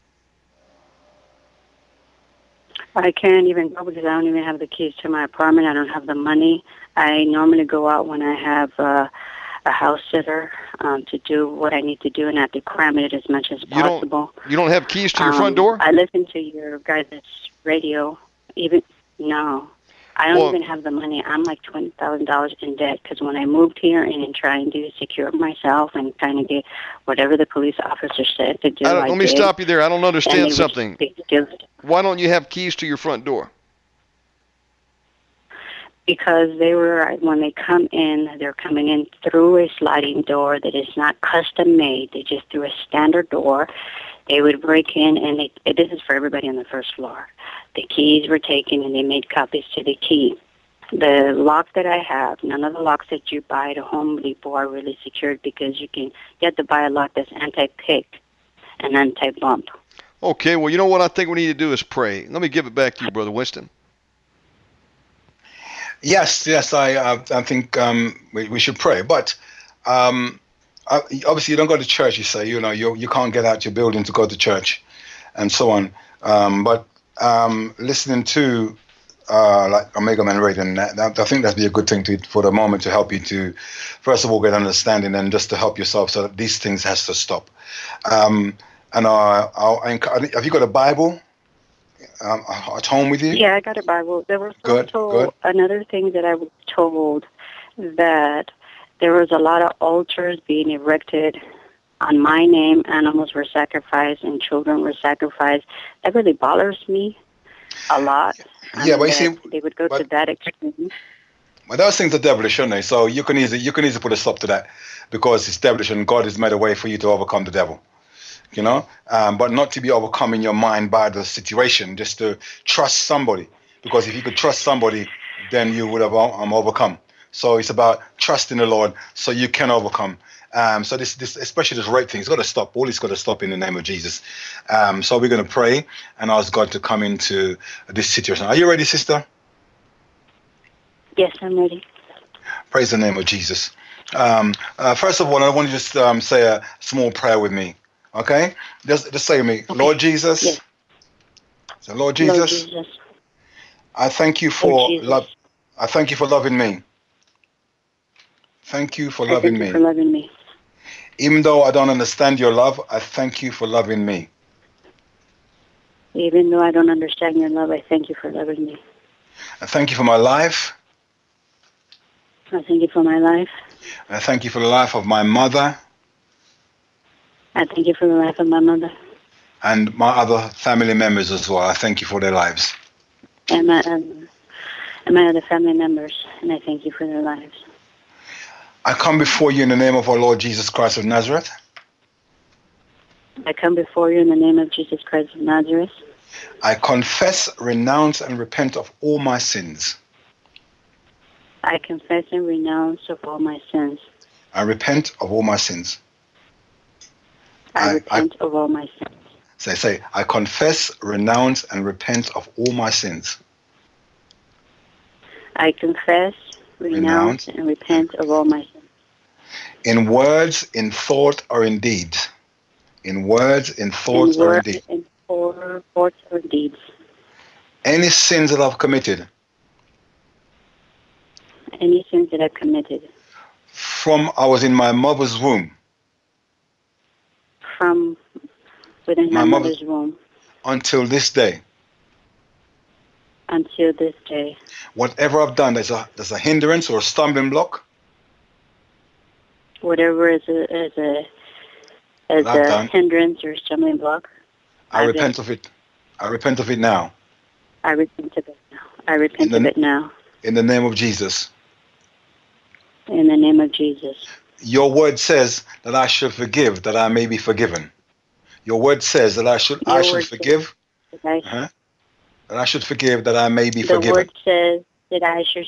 I can't even go because I don't even have the keys to my apartment. I don't have the money. I normally go out when I have a house sitter to do what I need to do, and I have to cram it as much as possible. You don't have keys to your front door? I listen to your guys' radio. I don't even have the money. I'm like $20,000 in debt because when I moved here and in trying to secure myself and trying to get whatever the police officer said to do, let me stop you there. I don't understand something. Why don't you have keys to your front door? Because when they come in, they're coming in through a sliding door that is not custom made. They just threw a standard door. They would break in, and this is for everybody on the first floor. The keys were taken, and they made copies to the key. The lock that I have, none of the locks that you buy at a Home Depot are really secured because you have to buy a lock that's anti-pick and anti-bump. Okay, well, you know what I think we need to do is pray. Let me give it back to you, Brother Winston. Yes, I think we should pray. But obviously, you don't go to church, you say. You know, you can't get out your building to go to church and so on. But listening to like Omega Man Radio, and that, I think that'd be a good thing to, for the moment, to help you to, first of all, get understanding, and just to help yourself so that these things has to stop. Have you got a Bible at home with you? Yeah, I got a Bible. There was also another thing that I was told, that there was a lot of altars being erected on my name. Animals were sacrificed and children were sacrificed. That really bothers me a lot. Yeah, but you see, they would go to that extreme. But those things are devilish, aren't they? So you can easily put a stop to that, because it's devilish, and God has made a way for you to overcome the devil. You know, but not to be overcome in your mind by the situation, just to trust somebody. Because if you could trust somebody, then you would have overcome. So it's about trusting the Lord so you can overcome. So this especially this rape thing, it's got to stop. All it's got to stop in the name of Jesus. So we're going to pray and ask God to come into this situation. Are you ready, sister? Yes, I'm ready. Praise the name of Jesus. First of all, I want to just say a small prayer with me. Okay, just say to me, okay. Lord Jesus. Yes. So, Lord Jesus, I thank you for love. I thank you for loving me. Thank you for loving me. Even though I don't understand your love, I thank you for loving me. Even though I don't understand your love, I thank you for loving me. I thank you for my life. I thank you for my life. I thank you for the life of my mother. I thank you for the life of my mother. And my other family members as well. I thank you for their lives. And my other family members, and I thank you for their lives. I come before you in the name of our Lord Jesus Christ of Nazareth. I come before you in the name of Jesus Christ of Nazareth. I confess, renounce, and repent of all my sins. I confess and renounce of all my sins. I repent of all my sins. I repent of all my sins. Say, I confess, renounce, and repent of all my sins. I confess, renounce, and repent of all my sins. In words, in thought, or in deeds. In words, in thoughts, or in deeds. In thoughts, or in deeds. Any sins that I've committed. Any sins that I've committed. From I was in my mother's womb. From within my mother's womb. Until this day. Until this day. Whatever I've done, there's a hindrance or a stumbling block. Whatever is a hindrance or stumbling block. I repent of it. I repent of it now. I repent of it now. I repent of it now. In the name of Jesus. In the name of Jesus. Your word says that I should forgive, that I may be forgiven. Your word says that I should forgive, that I should forgive, that I may be forgiven. The word says that I should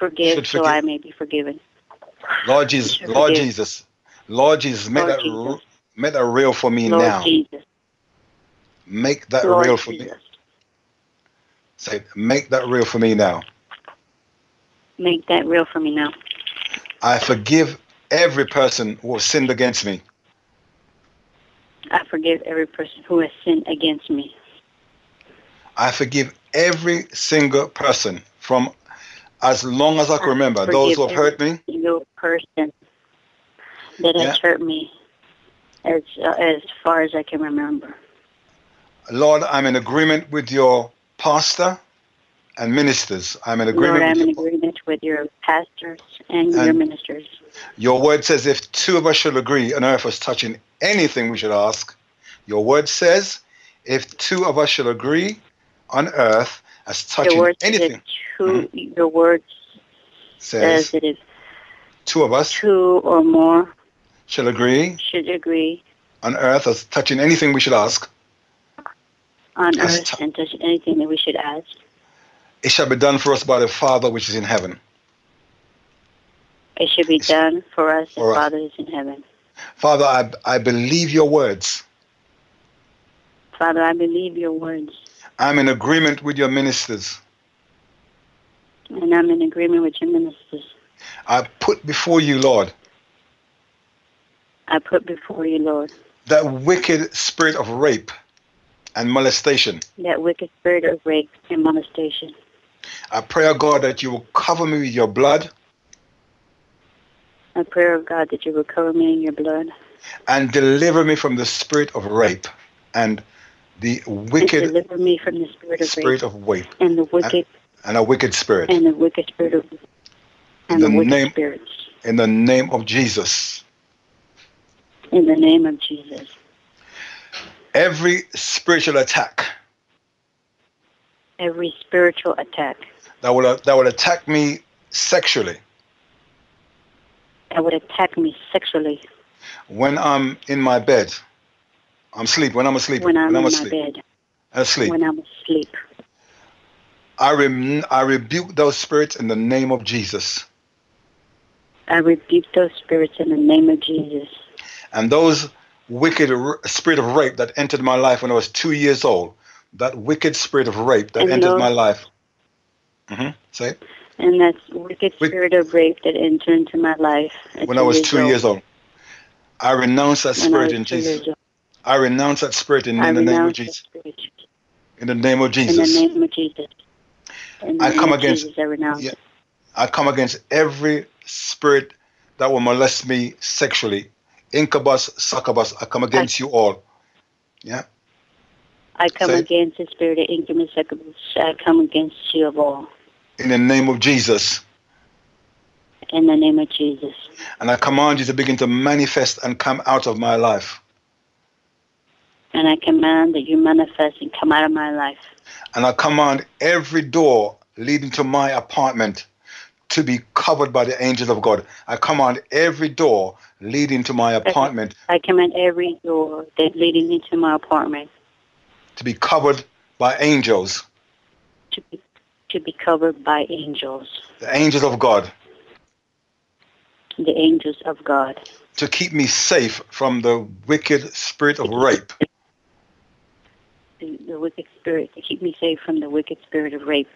forgive, so I may be forgiven. Lord Jesus, Lord Jesus, Lord Jesus, make that real for me now. Make that real for me. Say, make that real for me now. Make that real for me now. I forgive every person who has sinned against me. I forgive every person who has sinned against me. I forgive every single person from as long as I can remember. Those who have hurt me. Every single person that has hurt me as far as I can remember. Lord, I'm in agreement with your pastor and ministers. I'm in agreement, Lord, with your pastors and your ministers. Your word says if two of us shall agree on earth as touching anything we should ask, your word says if two of us shall agree on earth as touching anything. Your word says that if two of us, two or more, should agree on earth as touching anything we should ask. On earth and touching anything that we should ask. It shall be done for us by the Father which is in heaven. It shall be done for us, the Father who is in heaven. Father, I believe your words. Father, I believe your words. I'm in agreement with your ministers. And I'm in agreement with your ministers. I put before you, Lord. I put before you, Lord. That wicked spirit of rape and molestation. That wicked spirit of rape and molestation. I pray, O God, that you will cover me with your blood. I pray, O God, that you will cover me in your blood. And deliver me from the spirit of rape and the wicked and deliver me from the spirit of rape and the wicked and a wicked spirit. And the wicked spirit of and the wicked name, spirits. In the name of Jesus. In the name of Jesus. Every spiritual attack. Every spiritual attack. That will attack me sexually. That would attack me sexually. When I'm in my bed. I'm asleep. When I'm asleep. When I'm asleep. I rebuke those spirits in the name of Jesus. I rebuke those spirits in the name of Jesus. And those wicked spirit of rape that entered my life when I was 2 years old, that wicked spirit of rape that entered my life. Say it. And that wicked spirit of rape that entered into my life. When I was 2 years old. I renounce that spirit in Jesus. I renounce that spirit in the name of Jesus. In the name of Jesus. In the name of Jesus. I come against every spirit that will molest me sexually. Incubus, succubus, I come against you all. Yeah. I come against the spirit of incubus, succubus. I come against you of all. In the name of Jesus. In the name of Jesus. And I command you to begin to manifest and come out of my life. And I command that you manifest and come out of my life. And I command every door leading to my apartment to be covered by the angels of God. I command every door leading to my apartment. I command every door that leading into my apartment to be covered by angels. To be covered by angels. The angels of God. The angels of God. To keep me safe from the wicked spirit of rape. The wicked spirit. To keep me safe from the wicked spirit of rape.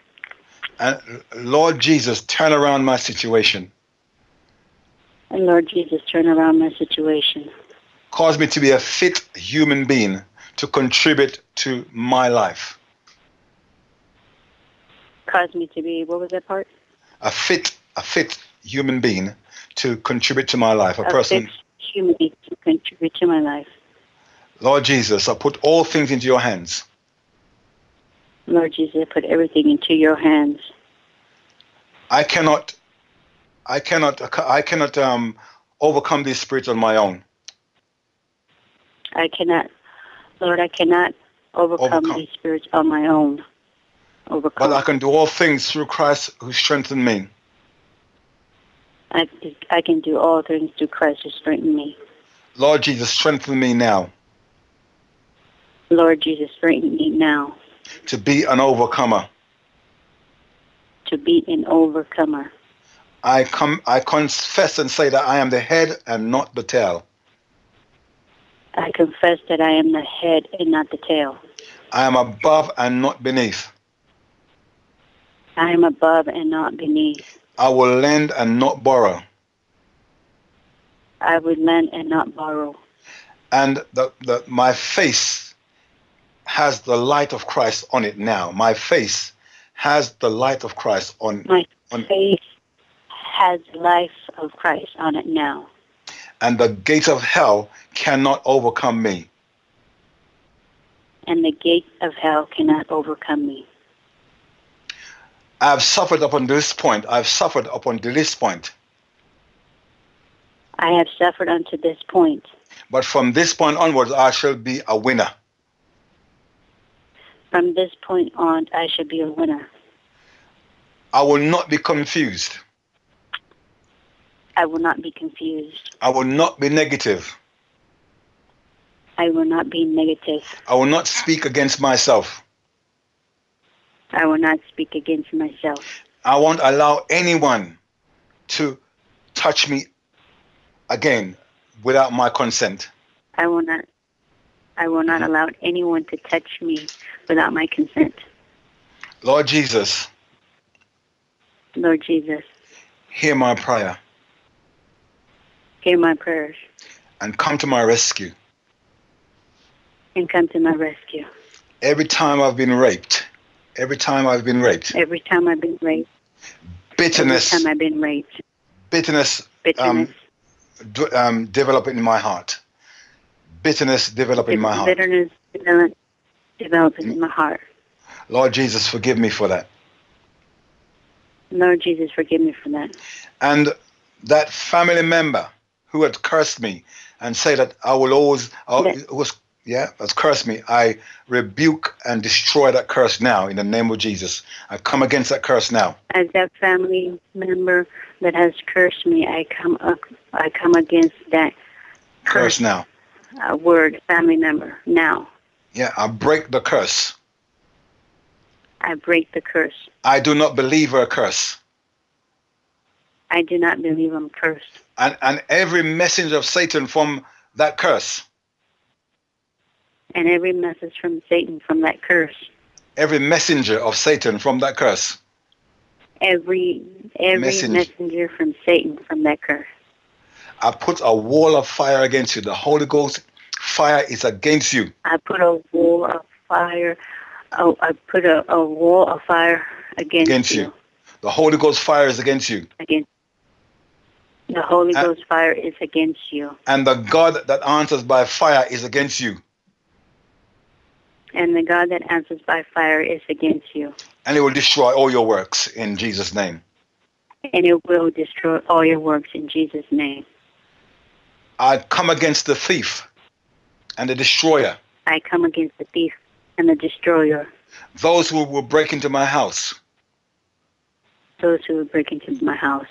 And Lord Jesus, turn around my situation. And Lord Jesus, turn around my situation. Cause me to be a fit human being to contribute to my life. Cause me to be, what was that part? A fit human being to contribute to my life. A person. Fit human being to contribute to my life. Lord Jesus, I put all things into your hands. Lord Jesus, put everything into your hands. I cannot overcome these spirits on my own. I cannot overcome these spirits on my own. But I can do all things through Christ who strengthened me. I can do all things through Christ who strengthened me. Lord Jesus, strengthen me now. Lord Jesus, strengthen me now. To be an overcomer. To be an overcomer. I confess and say that I am the head and not the tail. I confess that I am the head and not the tail. I am above and not beneath. I am above and not beneath. I will lend and not borrow. I will lend and not borrow. And my face has the light of Christ on it now. My face has the light of Christ on it. My face has the life of Christ on it now. And the gate of hell cannot overcome me. And the gate of hell cannot overcome me. I have suffered up until this point. I have suffered up until this point. I have suffered unto this point. But from this point onwards, I shall be a winner. From this point on, I shall be a winner. I will not be confused. I will not be confused. I will not be negative. I will not be negative. I will not speak against myself. I will not speak against myself. I won't allow anyone to touch me again without my consent. I will not. I will not allow anyone to touch me without my consent. Lord Jesus. Lord Jesus. Hear my prayer. Hear my prayers. And come to my rescue. And come to my rescue. Every time I've been raped. Every time I've been raped. Every time I've been raped. Bitterness. Every time I've been raped. Bitterness. Develop in my heart. Bitterness develop in my heart. Bitterness develop in my heart. Lord Jesus, forgive me for that. Lord Jesus, forgive me for that. And that family member who had cursed me and said that I will always, has cursed me. I rebuke and destroy that curse now in the name of Jesus. I come against that curse now. As that family member that has cursed me, I come against that curse now. Family member now. Yeah, I break the curse. I break the curse. I do not believe her curse. I do not believe I'm cursed. And every message of Satan from that curse. And every message from Satan from that curse. Every messenger of Satan from that curse. Every messenger from Satan from that curse. I put a wall of fire against you. The Holy Ghost fire is against you. I put a wall of fire. Oh, I put a wall of fire against you. The Holy Ghost fire is against you. The Holy Ghost fire is against you. And the God that answers by fire is against you. And the God that answers by fire is against you. And it will destroy all your works in Jesus' name. And it will destroy all your works in Jesus' name. I come against the thief and the destroyer. I come against the thief and the destroyer. Those who will break into my house. Those who will break into my house.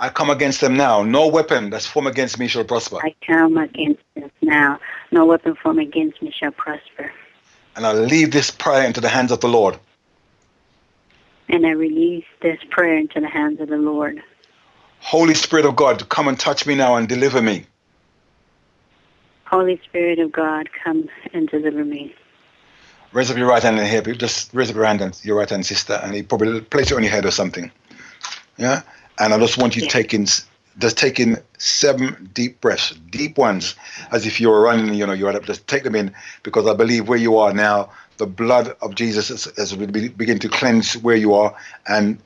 I come against them now. No weapon that's formed against me shall prosper. I come against them now. No weapon formed against me shall prosper. And I leave this prayer into the hands of the Lord. And I release this prayer into the hands of the Lord. Holy Spirit of God, come and touch me now and deliver me. Holy Spirit of God, come and deliver me. Raise up your right hand and here, just raise up your right hand, sister, and he probably place it on your head or something. Yeah? And I just want you to take in 7 deep breaths, deep ones, as if you were running, you're right up, just take them in, because I believe where you are now, the blood of Jesus has begin to cleanse where you are, and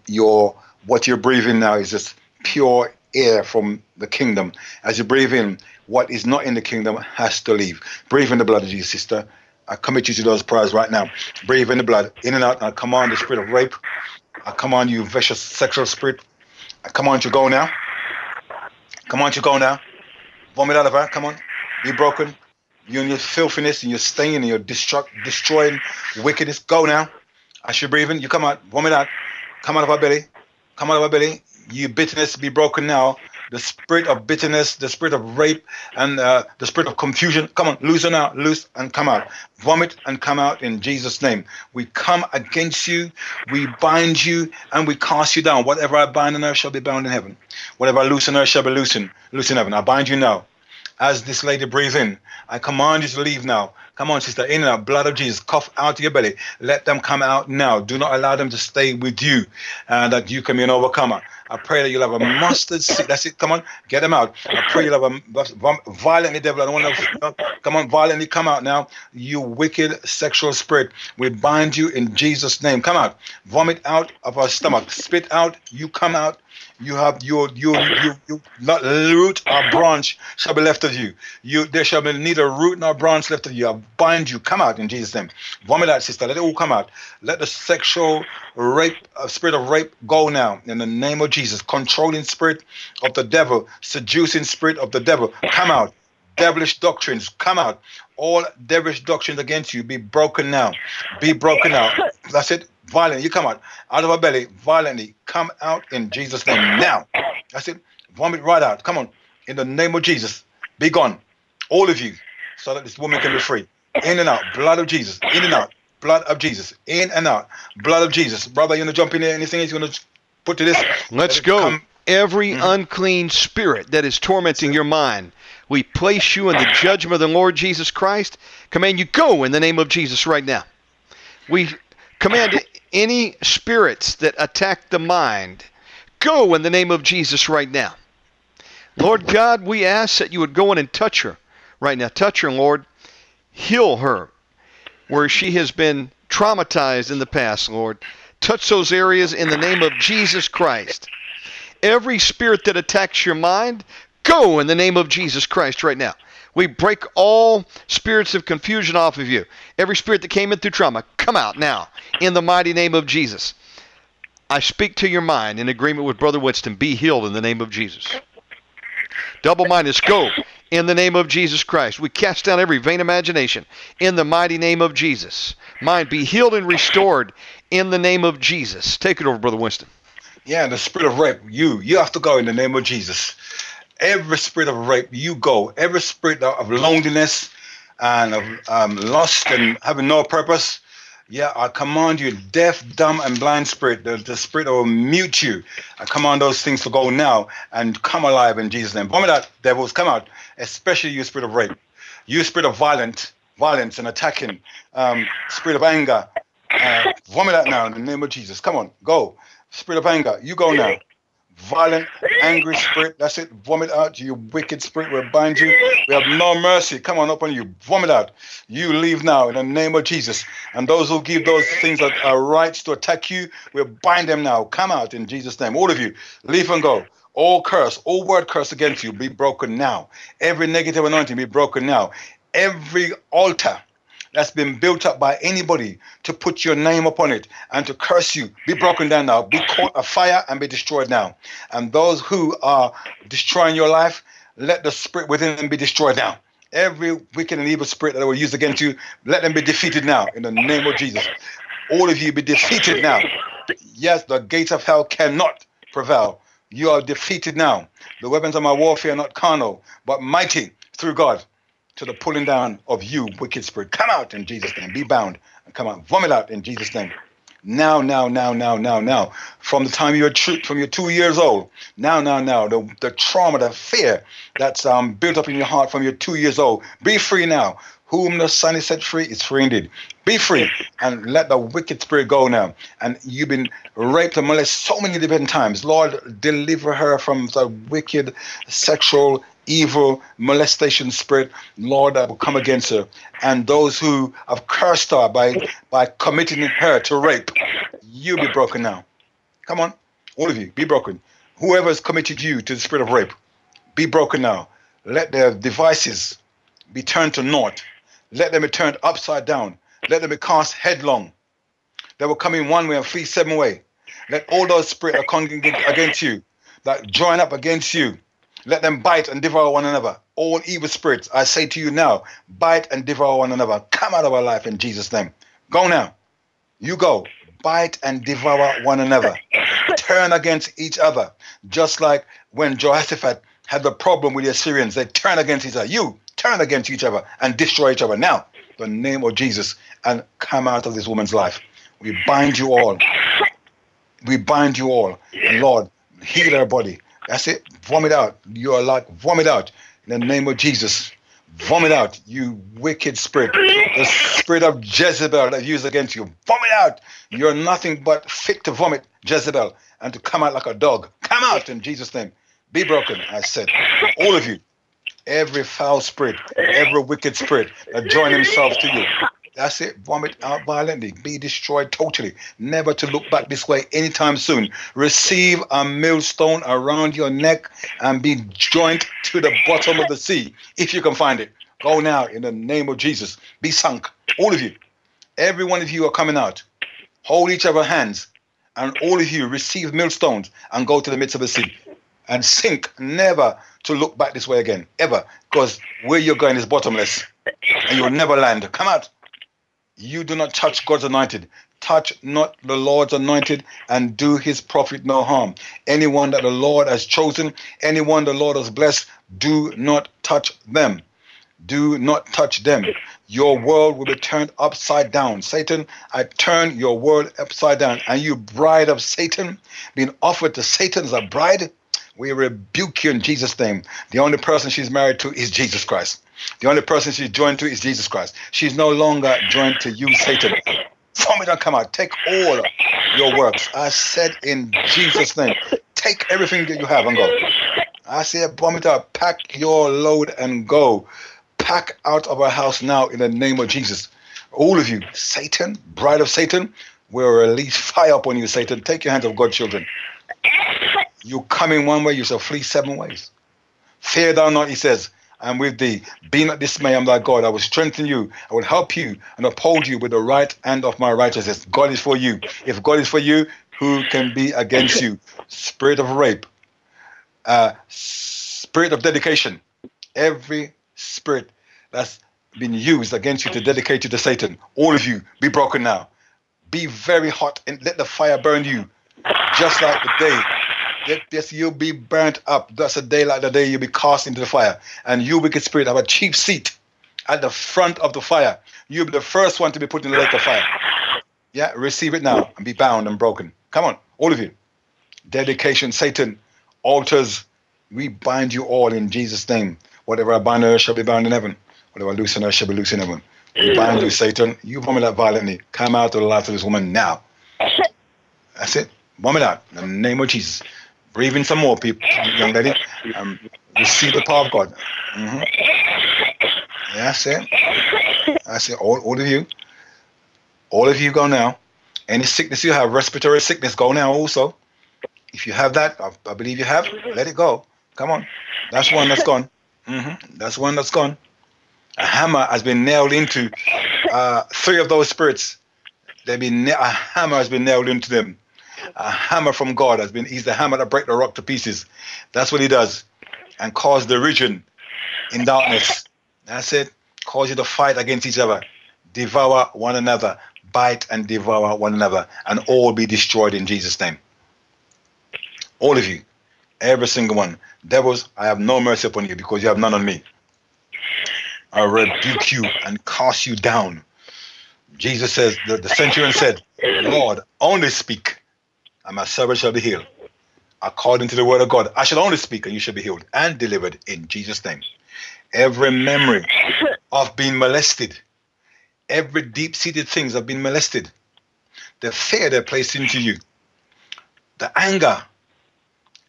what you're breathing now is just pure air from the kingdom. As you breathe in, what is not in the kingdom has to leave. Breathe in the blood of Jesus, sister. I commit you to those prayers right now. Breathe in the blood, in and out. I command the spirit of rape. I command you, vicious sexual spirit. I command you, go now. Come on, you go now. Vomit out of her. Come on. Be broken. You and your filthiness and your stain and your destroying wickedness. Go now. As you're breathing, you come out. Vomit out. Come out of her belly. Come out of her belly. You bitterness, be broken now. The spirit of bitterness, the spirit of rape, and the spirit of confusion. Come on, loosen out, loose and come out. Vomit and come out in Jesus' name. We come against you, we bind you, and we cast you down. Whatever I bind on earth shall be bound in heaven. Whatever I loose on earth shall be loose in heaven. I bind you now. As this lady breathes in, I command you to leave now. Come on, sister, in and out, blood of Jesus, cough out of your belly. Let them come out now. Do not allow them to stay with you, that you can be an overcomer. I pray that you'll have a mustard seed. That's it. Come on, get them out. I pray you'll have a violently, devil. I don't want to. Come on, violently come out now. You wicked sexual spirit, we bind you in Jesus' name. Come out. Vomit out of our stomach. Spit out. You come out. You have you not root or branch shall be left of you. There shall be neither root nor branch left of you. I bind you. Come out in Jesus' name. Vomit out, sister. Let it all come out. Let the sexual rape, spirit of rape, go now in the name of Jesus. Controlling spirit of the devil, seducing spirit of the devil, come out. Devilish doctrines, come out. All devilish doctrines against you, be broken now. Be broken now. That's it. Violently, you come out of her belly. Violently, come out in Jesus' name now. That's it. Vomit right out. Come on, in the name of Jesus, be gone, all of you, so that this woman can be free. In and out, blood of Jesus. In and out, blood of Jesus. In and out, blood of Jesus. Brother, you want to jump in there? Anything else you want to put to this? Let's go. Every unclean spirit that is tormenting your mind, We place you in the judgment of the Lord Jesus Christ. Command you, go in the name of Jesus right now. We command any spirits that attack the mind, go in the name of Jesus right now. Lord God, we ask that you would go in and touch her right now. Touch her, Lord. Heal her where she has been traumatized in the past, Lord. Touch those areas in the name of Jesus Christ. Every spirit that attacks your mind, go in the name of Jesus Christ right now. We break all spirits of confusion off of you. Every spirit that came in through trauma, come out now in the mighty name of Jesus. I speak to your mind in agreement with Brother Winston. Be healed in the name of Jesus. Double-minded, go in the name of Jesus Christ. We cast down every vain imagination in the mighty name of Jesus. Mind, be healed and restored in the name of Jesus. Take it over, Brother Winston. Yeah, the spirit of rape, you have to go in the name of Jesus. Every spirit of rape, you go. Every spirit of loneliness and of lust and having no purpose, yeah, I command you, deaf, dumb, and blind spirit, the spirit that will mute you. I command those things to go now and come alive in Jesus' name. Vomit out, devils, come out, especially you, spirit of rape. You, spirit of violence and attacking, spirit of anger, vomit out now in the name of Jesus. Come on, go. Spirit of anger, you go now. Violent, angry spirit, that's it. Vomit out, you wicked spirit. We bind you. We have no mercy. Come on up on you. Vomit out. You leave now in the name of Jesus. And those who give those things that are rights to attack you, we bind them now. Come out in Jesus' name. All of you, leave and go. All curse, all word curse against you, be broken now. Every negative anointing, be broken now. Every altar that's been built up by anybody to put your name upon it and to curse you, be broken down now. Be caught a fire and be destroyed now. And those who are destroying your life, let the spirit within them be destroyed now. Every wicked and evil spirit that will use against you, let them be defeated now in the name of Jesus. All of you be defeated now. Yes, the gates of hell cannot prevail. You are defeated now. The weapons of my warfare are not carnal, but mighty through God, to the pulling down of you, wicked spirit. Come out in Jesus' name. Be bound and come out. Vomit out in Jesus' name. Now. From the time you're 2 years old. Now. The trauma, the fear that's built up in your heart from your 2 years old. Be free now. Whom the Son is set free is free indeed. Be free and let the wicked spirit go now. And you've been raped and molested so many different times. Lord, deliver her from the wicked sexual evil molestation spirit, Lord, that will come against her. And those who have cursed her by committing her to rape, you be broken now. Come on, all of you, be broken. Whoever's committed you to the spirit of rape, be broken now. Let their devices be turned to naught. Let them be turned upside down. Let them be cast headlong. They will come in one way and flee seven way. Let all those spirits that congregate against you, that join up against you, let them bite and devour one another. All evil spirits, I say to you now, bite and devour one another. Come out of our life in Jesus' name. Go now. You go. Bite and devour one another. Turn against each other. Just like when Jehoshaphat had the problem with the Assyrians, they turned against each other. You turn against each other and destroy each other now. The name of Jesus, and come out of this woman's life. We bind you all. We bind you all. And Lord, heal her body. That's it. Vomit out. You are like, vomit out in the name of Jesus. Vomit out, you wicked spirit. The spirit of Jezebel that used against you. Vomit out. You're nothing but fit to vomit, Jezebel, and to come out like a dog. Come out in Jesus' name. Be broken, I said. All of you, every foul spirit, every wicked spirit that join themselves to you. That's it. Vomit out violently. Be destroyed totally. Never to look back this way anytime soon. Receive a millstone around your neck and be joined to the bottom of the sea, if you can find it. Go now in the name of Jesus. Be sunk. All of you. Every one of you are coming out. Hold each other's hands. And all of you receive millstones and go to the midst of the sea. And sink. Never to look back this way again. Ever. Because where you're going is bottomless. And you'll never land. Come out. You do not touch God's anointed. Touch not the Lord's anointed and do his prophet no harm. Anyone that the Lord has chosen, anyone the Lord has blessed, do not touch them. Do not touch them. Your world will be turned upside down. Satan, I turn your world upside down. And you bride of Satan, being offered to Satan as a bride, We rebuke you in Jesus' name. The only person she's married to is Jesus Christ. The only person she's joined to is Jesus Christ. She's no longer joined to you, Satan. From it and come out. Take all your works. I said in Jesus' name, take everything that you have and go. I say, bomb it out. Pack your load and go. Pack out of our house now in the name of Jesus. All of you, Satan, bride of Satan, we'll release fire upon you, Satan. Take your hands of God, children. You come in one way, you shall flee seven ways. Fear thou not, he says, I am with thee. Be not dismayed, I am thy God. I will strengthen you. I will help you and uphold you with the right hand of my righteousness. God is for you. If God is for you, who can be against you? Spirit of rape, spirit of dedication. Every spirit that's been used against you to dedicate you to Satan, all of you, be broken now. Be very hot and let the fire burn you, just like the day. Yes, you'll be burnt up. That's a day like the day you'll be cast into the fire. And you, wicked spirit, have a cheap seat at the front of the fire. You'll be the first one to be put in the lake of fire. Yeah, receive it now and be bound and broken. Come on, all of you. Dedication, Satan, altars, we bind you all in Jesus' name. Whatever I bind on earth shall be bound in heaven. Whatever I loose on earth shall be loose in heaven. We bind you, Satan. You vomit out violently. Come out of the life of this woman now. That's it. Vomit out. In the name of Jesus. Breathe in some more, people, young lady. Receive the power of God. That's it. That's it. All of you. All of you go now. Any sickness you have, respiratory sickness, go now also. If you have that, I believe you have, let it go. Come on. That's one that's gone. That's one that's gone. A hammer has been nailed into three of those spirits. A hammer has been nailed into them. A hammer from God has been, he's the hammer that breaks the rock to pieces. That's what he does. And cause derision in darkness. That's it. Cause you to fight against each other. Devour one another. Bite and devour one another. And all be destroyed in Jesus' name. All of you. Every single one. Devils, I have no mercy upon you because you have none on me. I rebuke you and cast you down. Jesus says, the centurion said, Lord, only speak, and my servant shall be healed. According to the word of God, I shall only speak, and you shall be healed and delivered in Jesus' name. Every memory of being molested, every deep-seated things have been molested, the fear they're placed into you, the anger,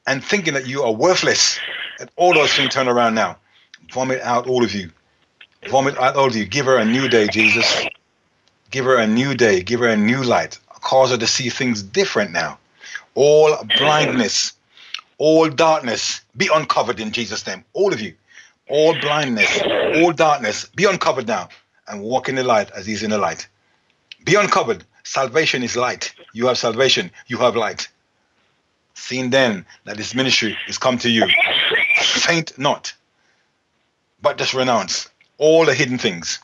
and thinking that you are worthless, and all those things turn around now. Vomit out all of you. Vomit out all of you. Give her a new day, Jesus. Give her a new day. Give her a new light. Cause her to see things different now. All blindness, all darkness, be uncovered in Jesus' name. All of you. All blindness, all darkness, be uncovered now and walk in the light as he's in the light. Be uncovered. Salvation is light. You have salvation. You have light. Seeing then that this ministry is come to you. Faint not, but just renounce all the hidden things,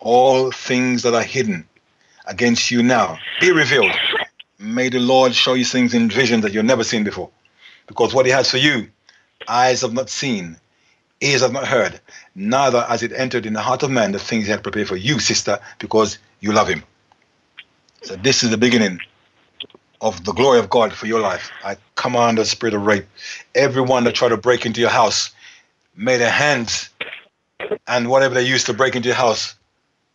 all things that are hidden against you now, be revealed. May the Lord show you things in vision that you've never seen before. Because what he has for you, eyes have not seen, ears have not heard, neither has it entered in the heart of man the things he had prepared for you, sister, because you love him. So this is the beginning of the glory of God for your life. I command the spirit of rape. Everyone that tried to break into your house, may their hands and whatever they use to break into your house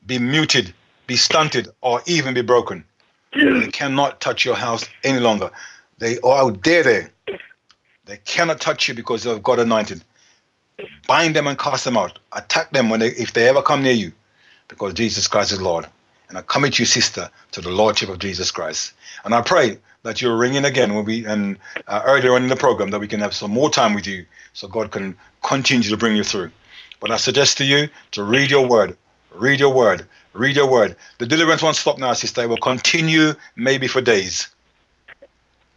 be muted, be stunted, or even be broken. They cannot touch your house any longer. They are out there. They cannot touch you because of God anointed. Bind them and cast them out. Attack them if they ever come near you, because Jesus Christ is Lord. And I commit you, sister, to the Lordship of Jesus Christ. And I pray that you'll ring in again when earlier on in the program, that we can have some more time with you so God can continue to bring you through. But I suggest to you to read your word, read your word, read your word. The deliverance won't stop now, sister. It will continue maybe for days.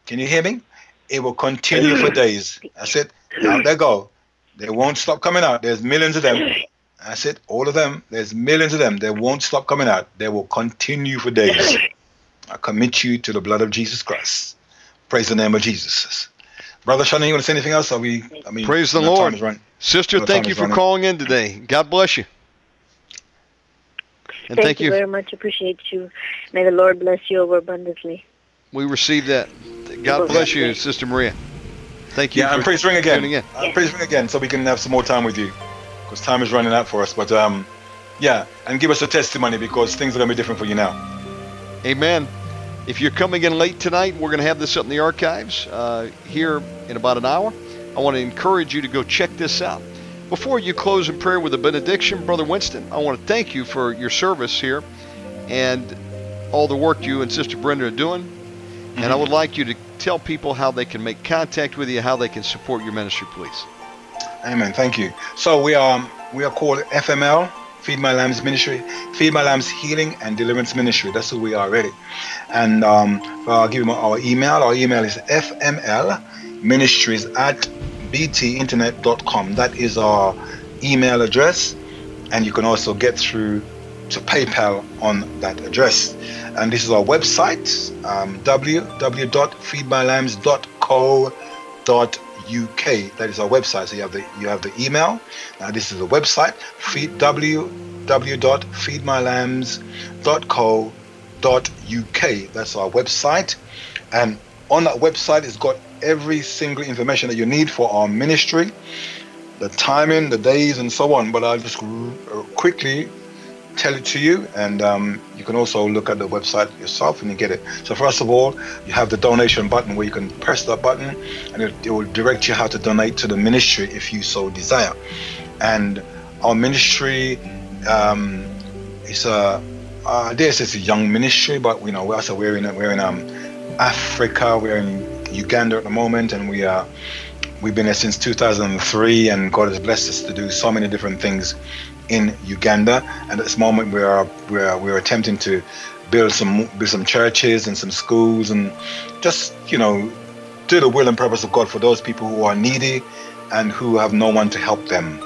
Can you hear me? It will continue for days. That's it. Out they go. They won't stop coming out. There's millions of them. That's it. All of them. There's millions of them. They won't stop coming out. They will continue for days. I commit you to the blood of Jesus Christ. Praise the name of Jesus. Brother Shannon, you want to say anything else? Praise the Lord. Sister, thank you for calling in today. God bless you. And thank you very much. Appreciate you. May the Lord bless you over abundantly. We receive that. God bless you, Sister Maria. Thank you. Yeah, and please ring again. Please ring again so we can have some more time with you, because time is running out for us. But yeah, and give us a testimony, because things are going to be different for you now. Amen. If you're coming in late tonight, we're going to have this up in the archives here in about an hour. I want to encourage you to go check this out. Before you close in prayer with a benediction, Brother Winston, I want to thank you for your service here and all the work you and Sister Brenda are doing. Mm-hmm. And I would like you to tell people how they can make contact with you, how they can support your ministry, please. Amen. Thank you. So we are called FML, Feed My Lambs Ministry, Feed My Lambs Healing and Deliverance Ministry. That's who we are already. And I'll give you our email. Our email is fmlministries@btinternet.com. That is our email address, and you can also get through to PayPal on that address. And this is our website, www.feedmylambs.co.uk. That is our website. So you have the email. Now this is the website, www.feedmylambs.co.uk. That's our website, and on that website it's got every single information that you need for our ministry, the timing, the days, and so on. But I'll just quickly tell it to you, and you can also look at the website yourself and you get it. So first of all, you have the donation button, where you can press that button and it will direct you how to donate to the ministry if you so desire. And our ministry is it's a young ministry, but you know, we're in Africa, we're in Uganda at the moment, and we've been there since 2003, and God has blessed us to do so many different things in Uganda. And at this moment we're attempting to build some churches and some schools, and just, you know, do the will and purpose of God for those people who are needy and who have no one to help them.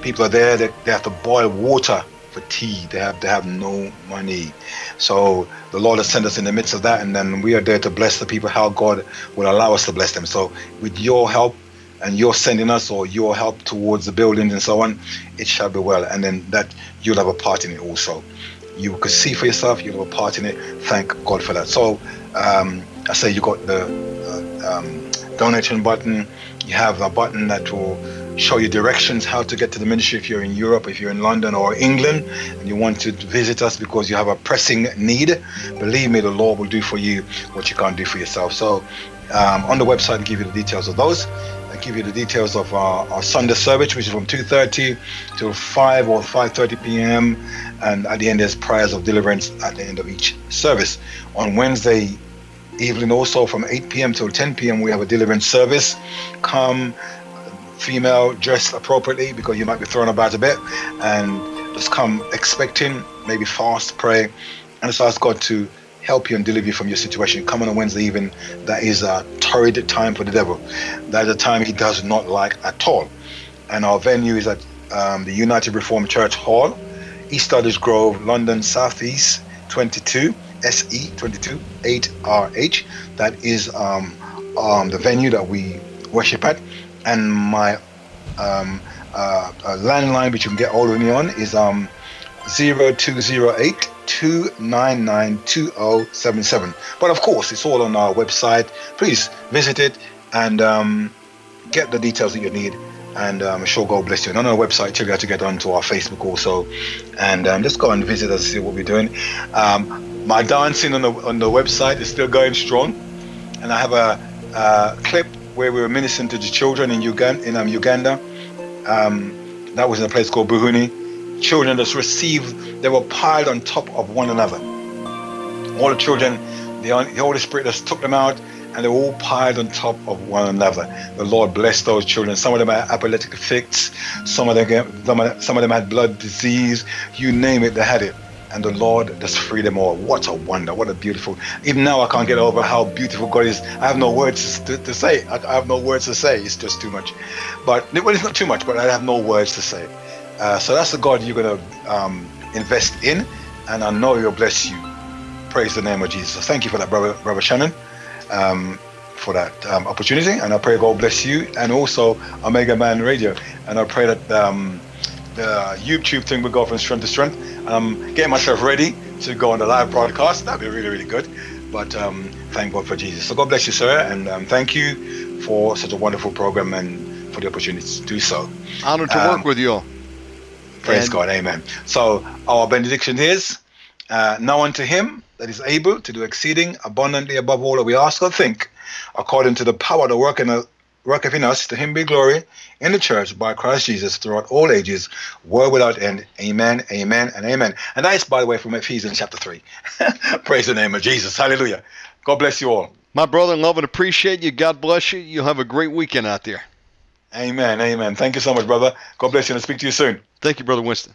People are there, they have to boil water for tea, they have no money. So the Lord has sent us in the midst of that, and then we are there to bless the people how God will allow us to bless them. So with your help and your sending us, or your help towards the buildings and so on, it shall be well. And then that you'll have a part in it also. You could see for yourself, you'll have a part in it. Thank God for that. So I say you got the donation button. You have a button that will show you directions how to get to the ministry if you're in Europe, if you're in London or England and you want to visit us because you have a pressing need. Believe me, the Lord will do for you what you can't do for yourself. So on the website, I'll give you the details of those. I'll give you the details of our Sunday service, which is from 2:30 till 5 or 5:30 p.m. And at the end, there's prayers of deliverance at the end of each service. On Wednesday evening, also from 8 p.m. till 10 p.m. we have a deliverance service. Come female, dressed appropriately, because you might be thrown about a bit, and just come expecting, maybe fast, pray, and just ask God to help you and deliver you from your situation. Come on a Wednesday evening. That is a torrid time for the devil. That is a time he does not like at all. And our venue is at the United Reformed Church Hall, East Dulwich Grove, London, South East, 22 SE 22 8RH. That is the venue that we worship at. And my landline, which you can get hold of me on, is 0208-299-2077. But of course, it's all on our website. Please visit it and get the details that you need. And I'm sure God bless you. And on our website, check out to get onto our Facebook also. And just go and visit us and see what we're doing. My dancing on the website is still going strong. And I have a clip where we were ministering to the children in Uganda. That was in a place called Buhuni. Children just received, they were piled on top of one another. All the children, the Holy Spirit just took them out, and they were all piled on top of one another. The Lord blessed those children. Some of them had epileptic fits, some of them had blood disease, you name it, they had it. And the Lord just freed them all. What a wonder, what a beautiful. Even now I can't get over how beautiful God is. I have no words to say. I have no words to say. It's just too much. But, well, it's not too much, but I have no words to say. So that's the God you're going to invest in, and I know he'll bless you. Praise the name of Jesus. Thank you for that, Brother Shannon, for that opportunity. And I pray God bless you, and also Omega Man Radio. And I pray that the YouTube thing will go from strength to strength. Getting myself ready to go on the live broadcast. That'd be really, really good. But thank God for Jesus. So God bless you, sir, and thank you for such a wonderful program and for the opportunity to do so. Honored to work with you all. Praise God, amen. So our benediction is, now unto him that is able to do exceeding abundantly above all that we ask or think, according to the power that worketh in us, to him be glory in the church by Christ Jesus throughout all ages, world without end. Amen, amen, and amen. And that is, by the way, from Ephesians chapter 3. Praise the name of Jesus. Hallelujah. God bless you all. My brother, in love and appreciate you. God bless you. You'll have a great weekend out there. Amen, amen. Thank you so much, brother. God bless you, and I'll speak to you soon. Thank you, Brother Winston.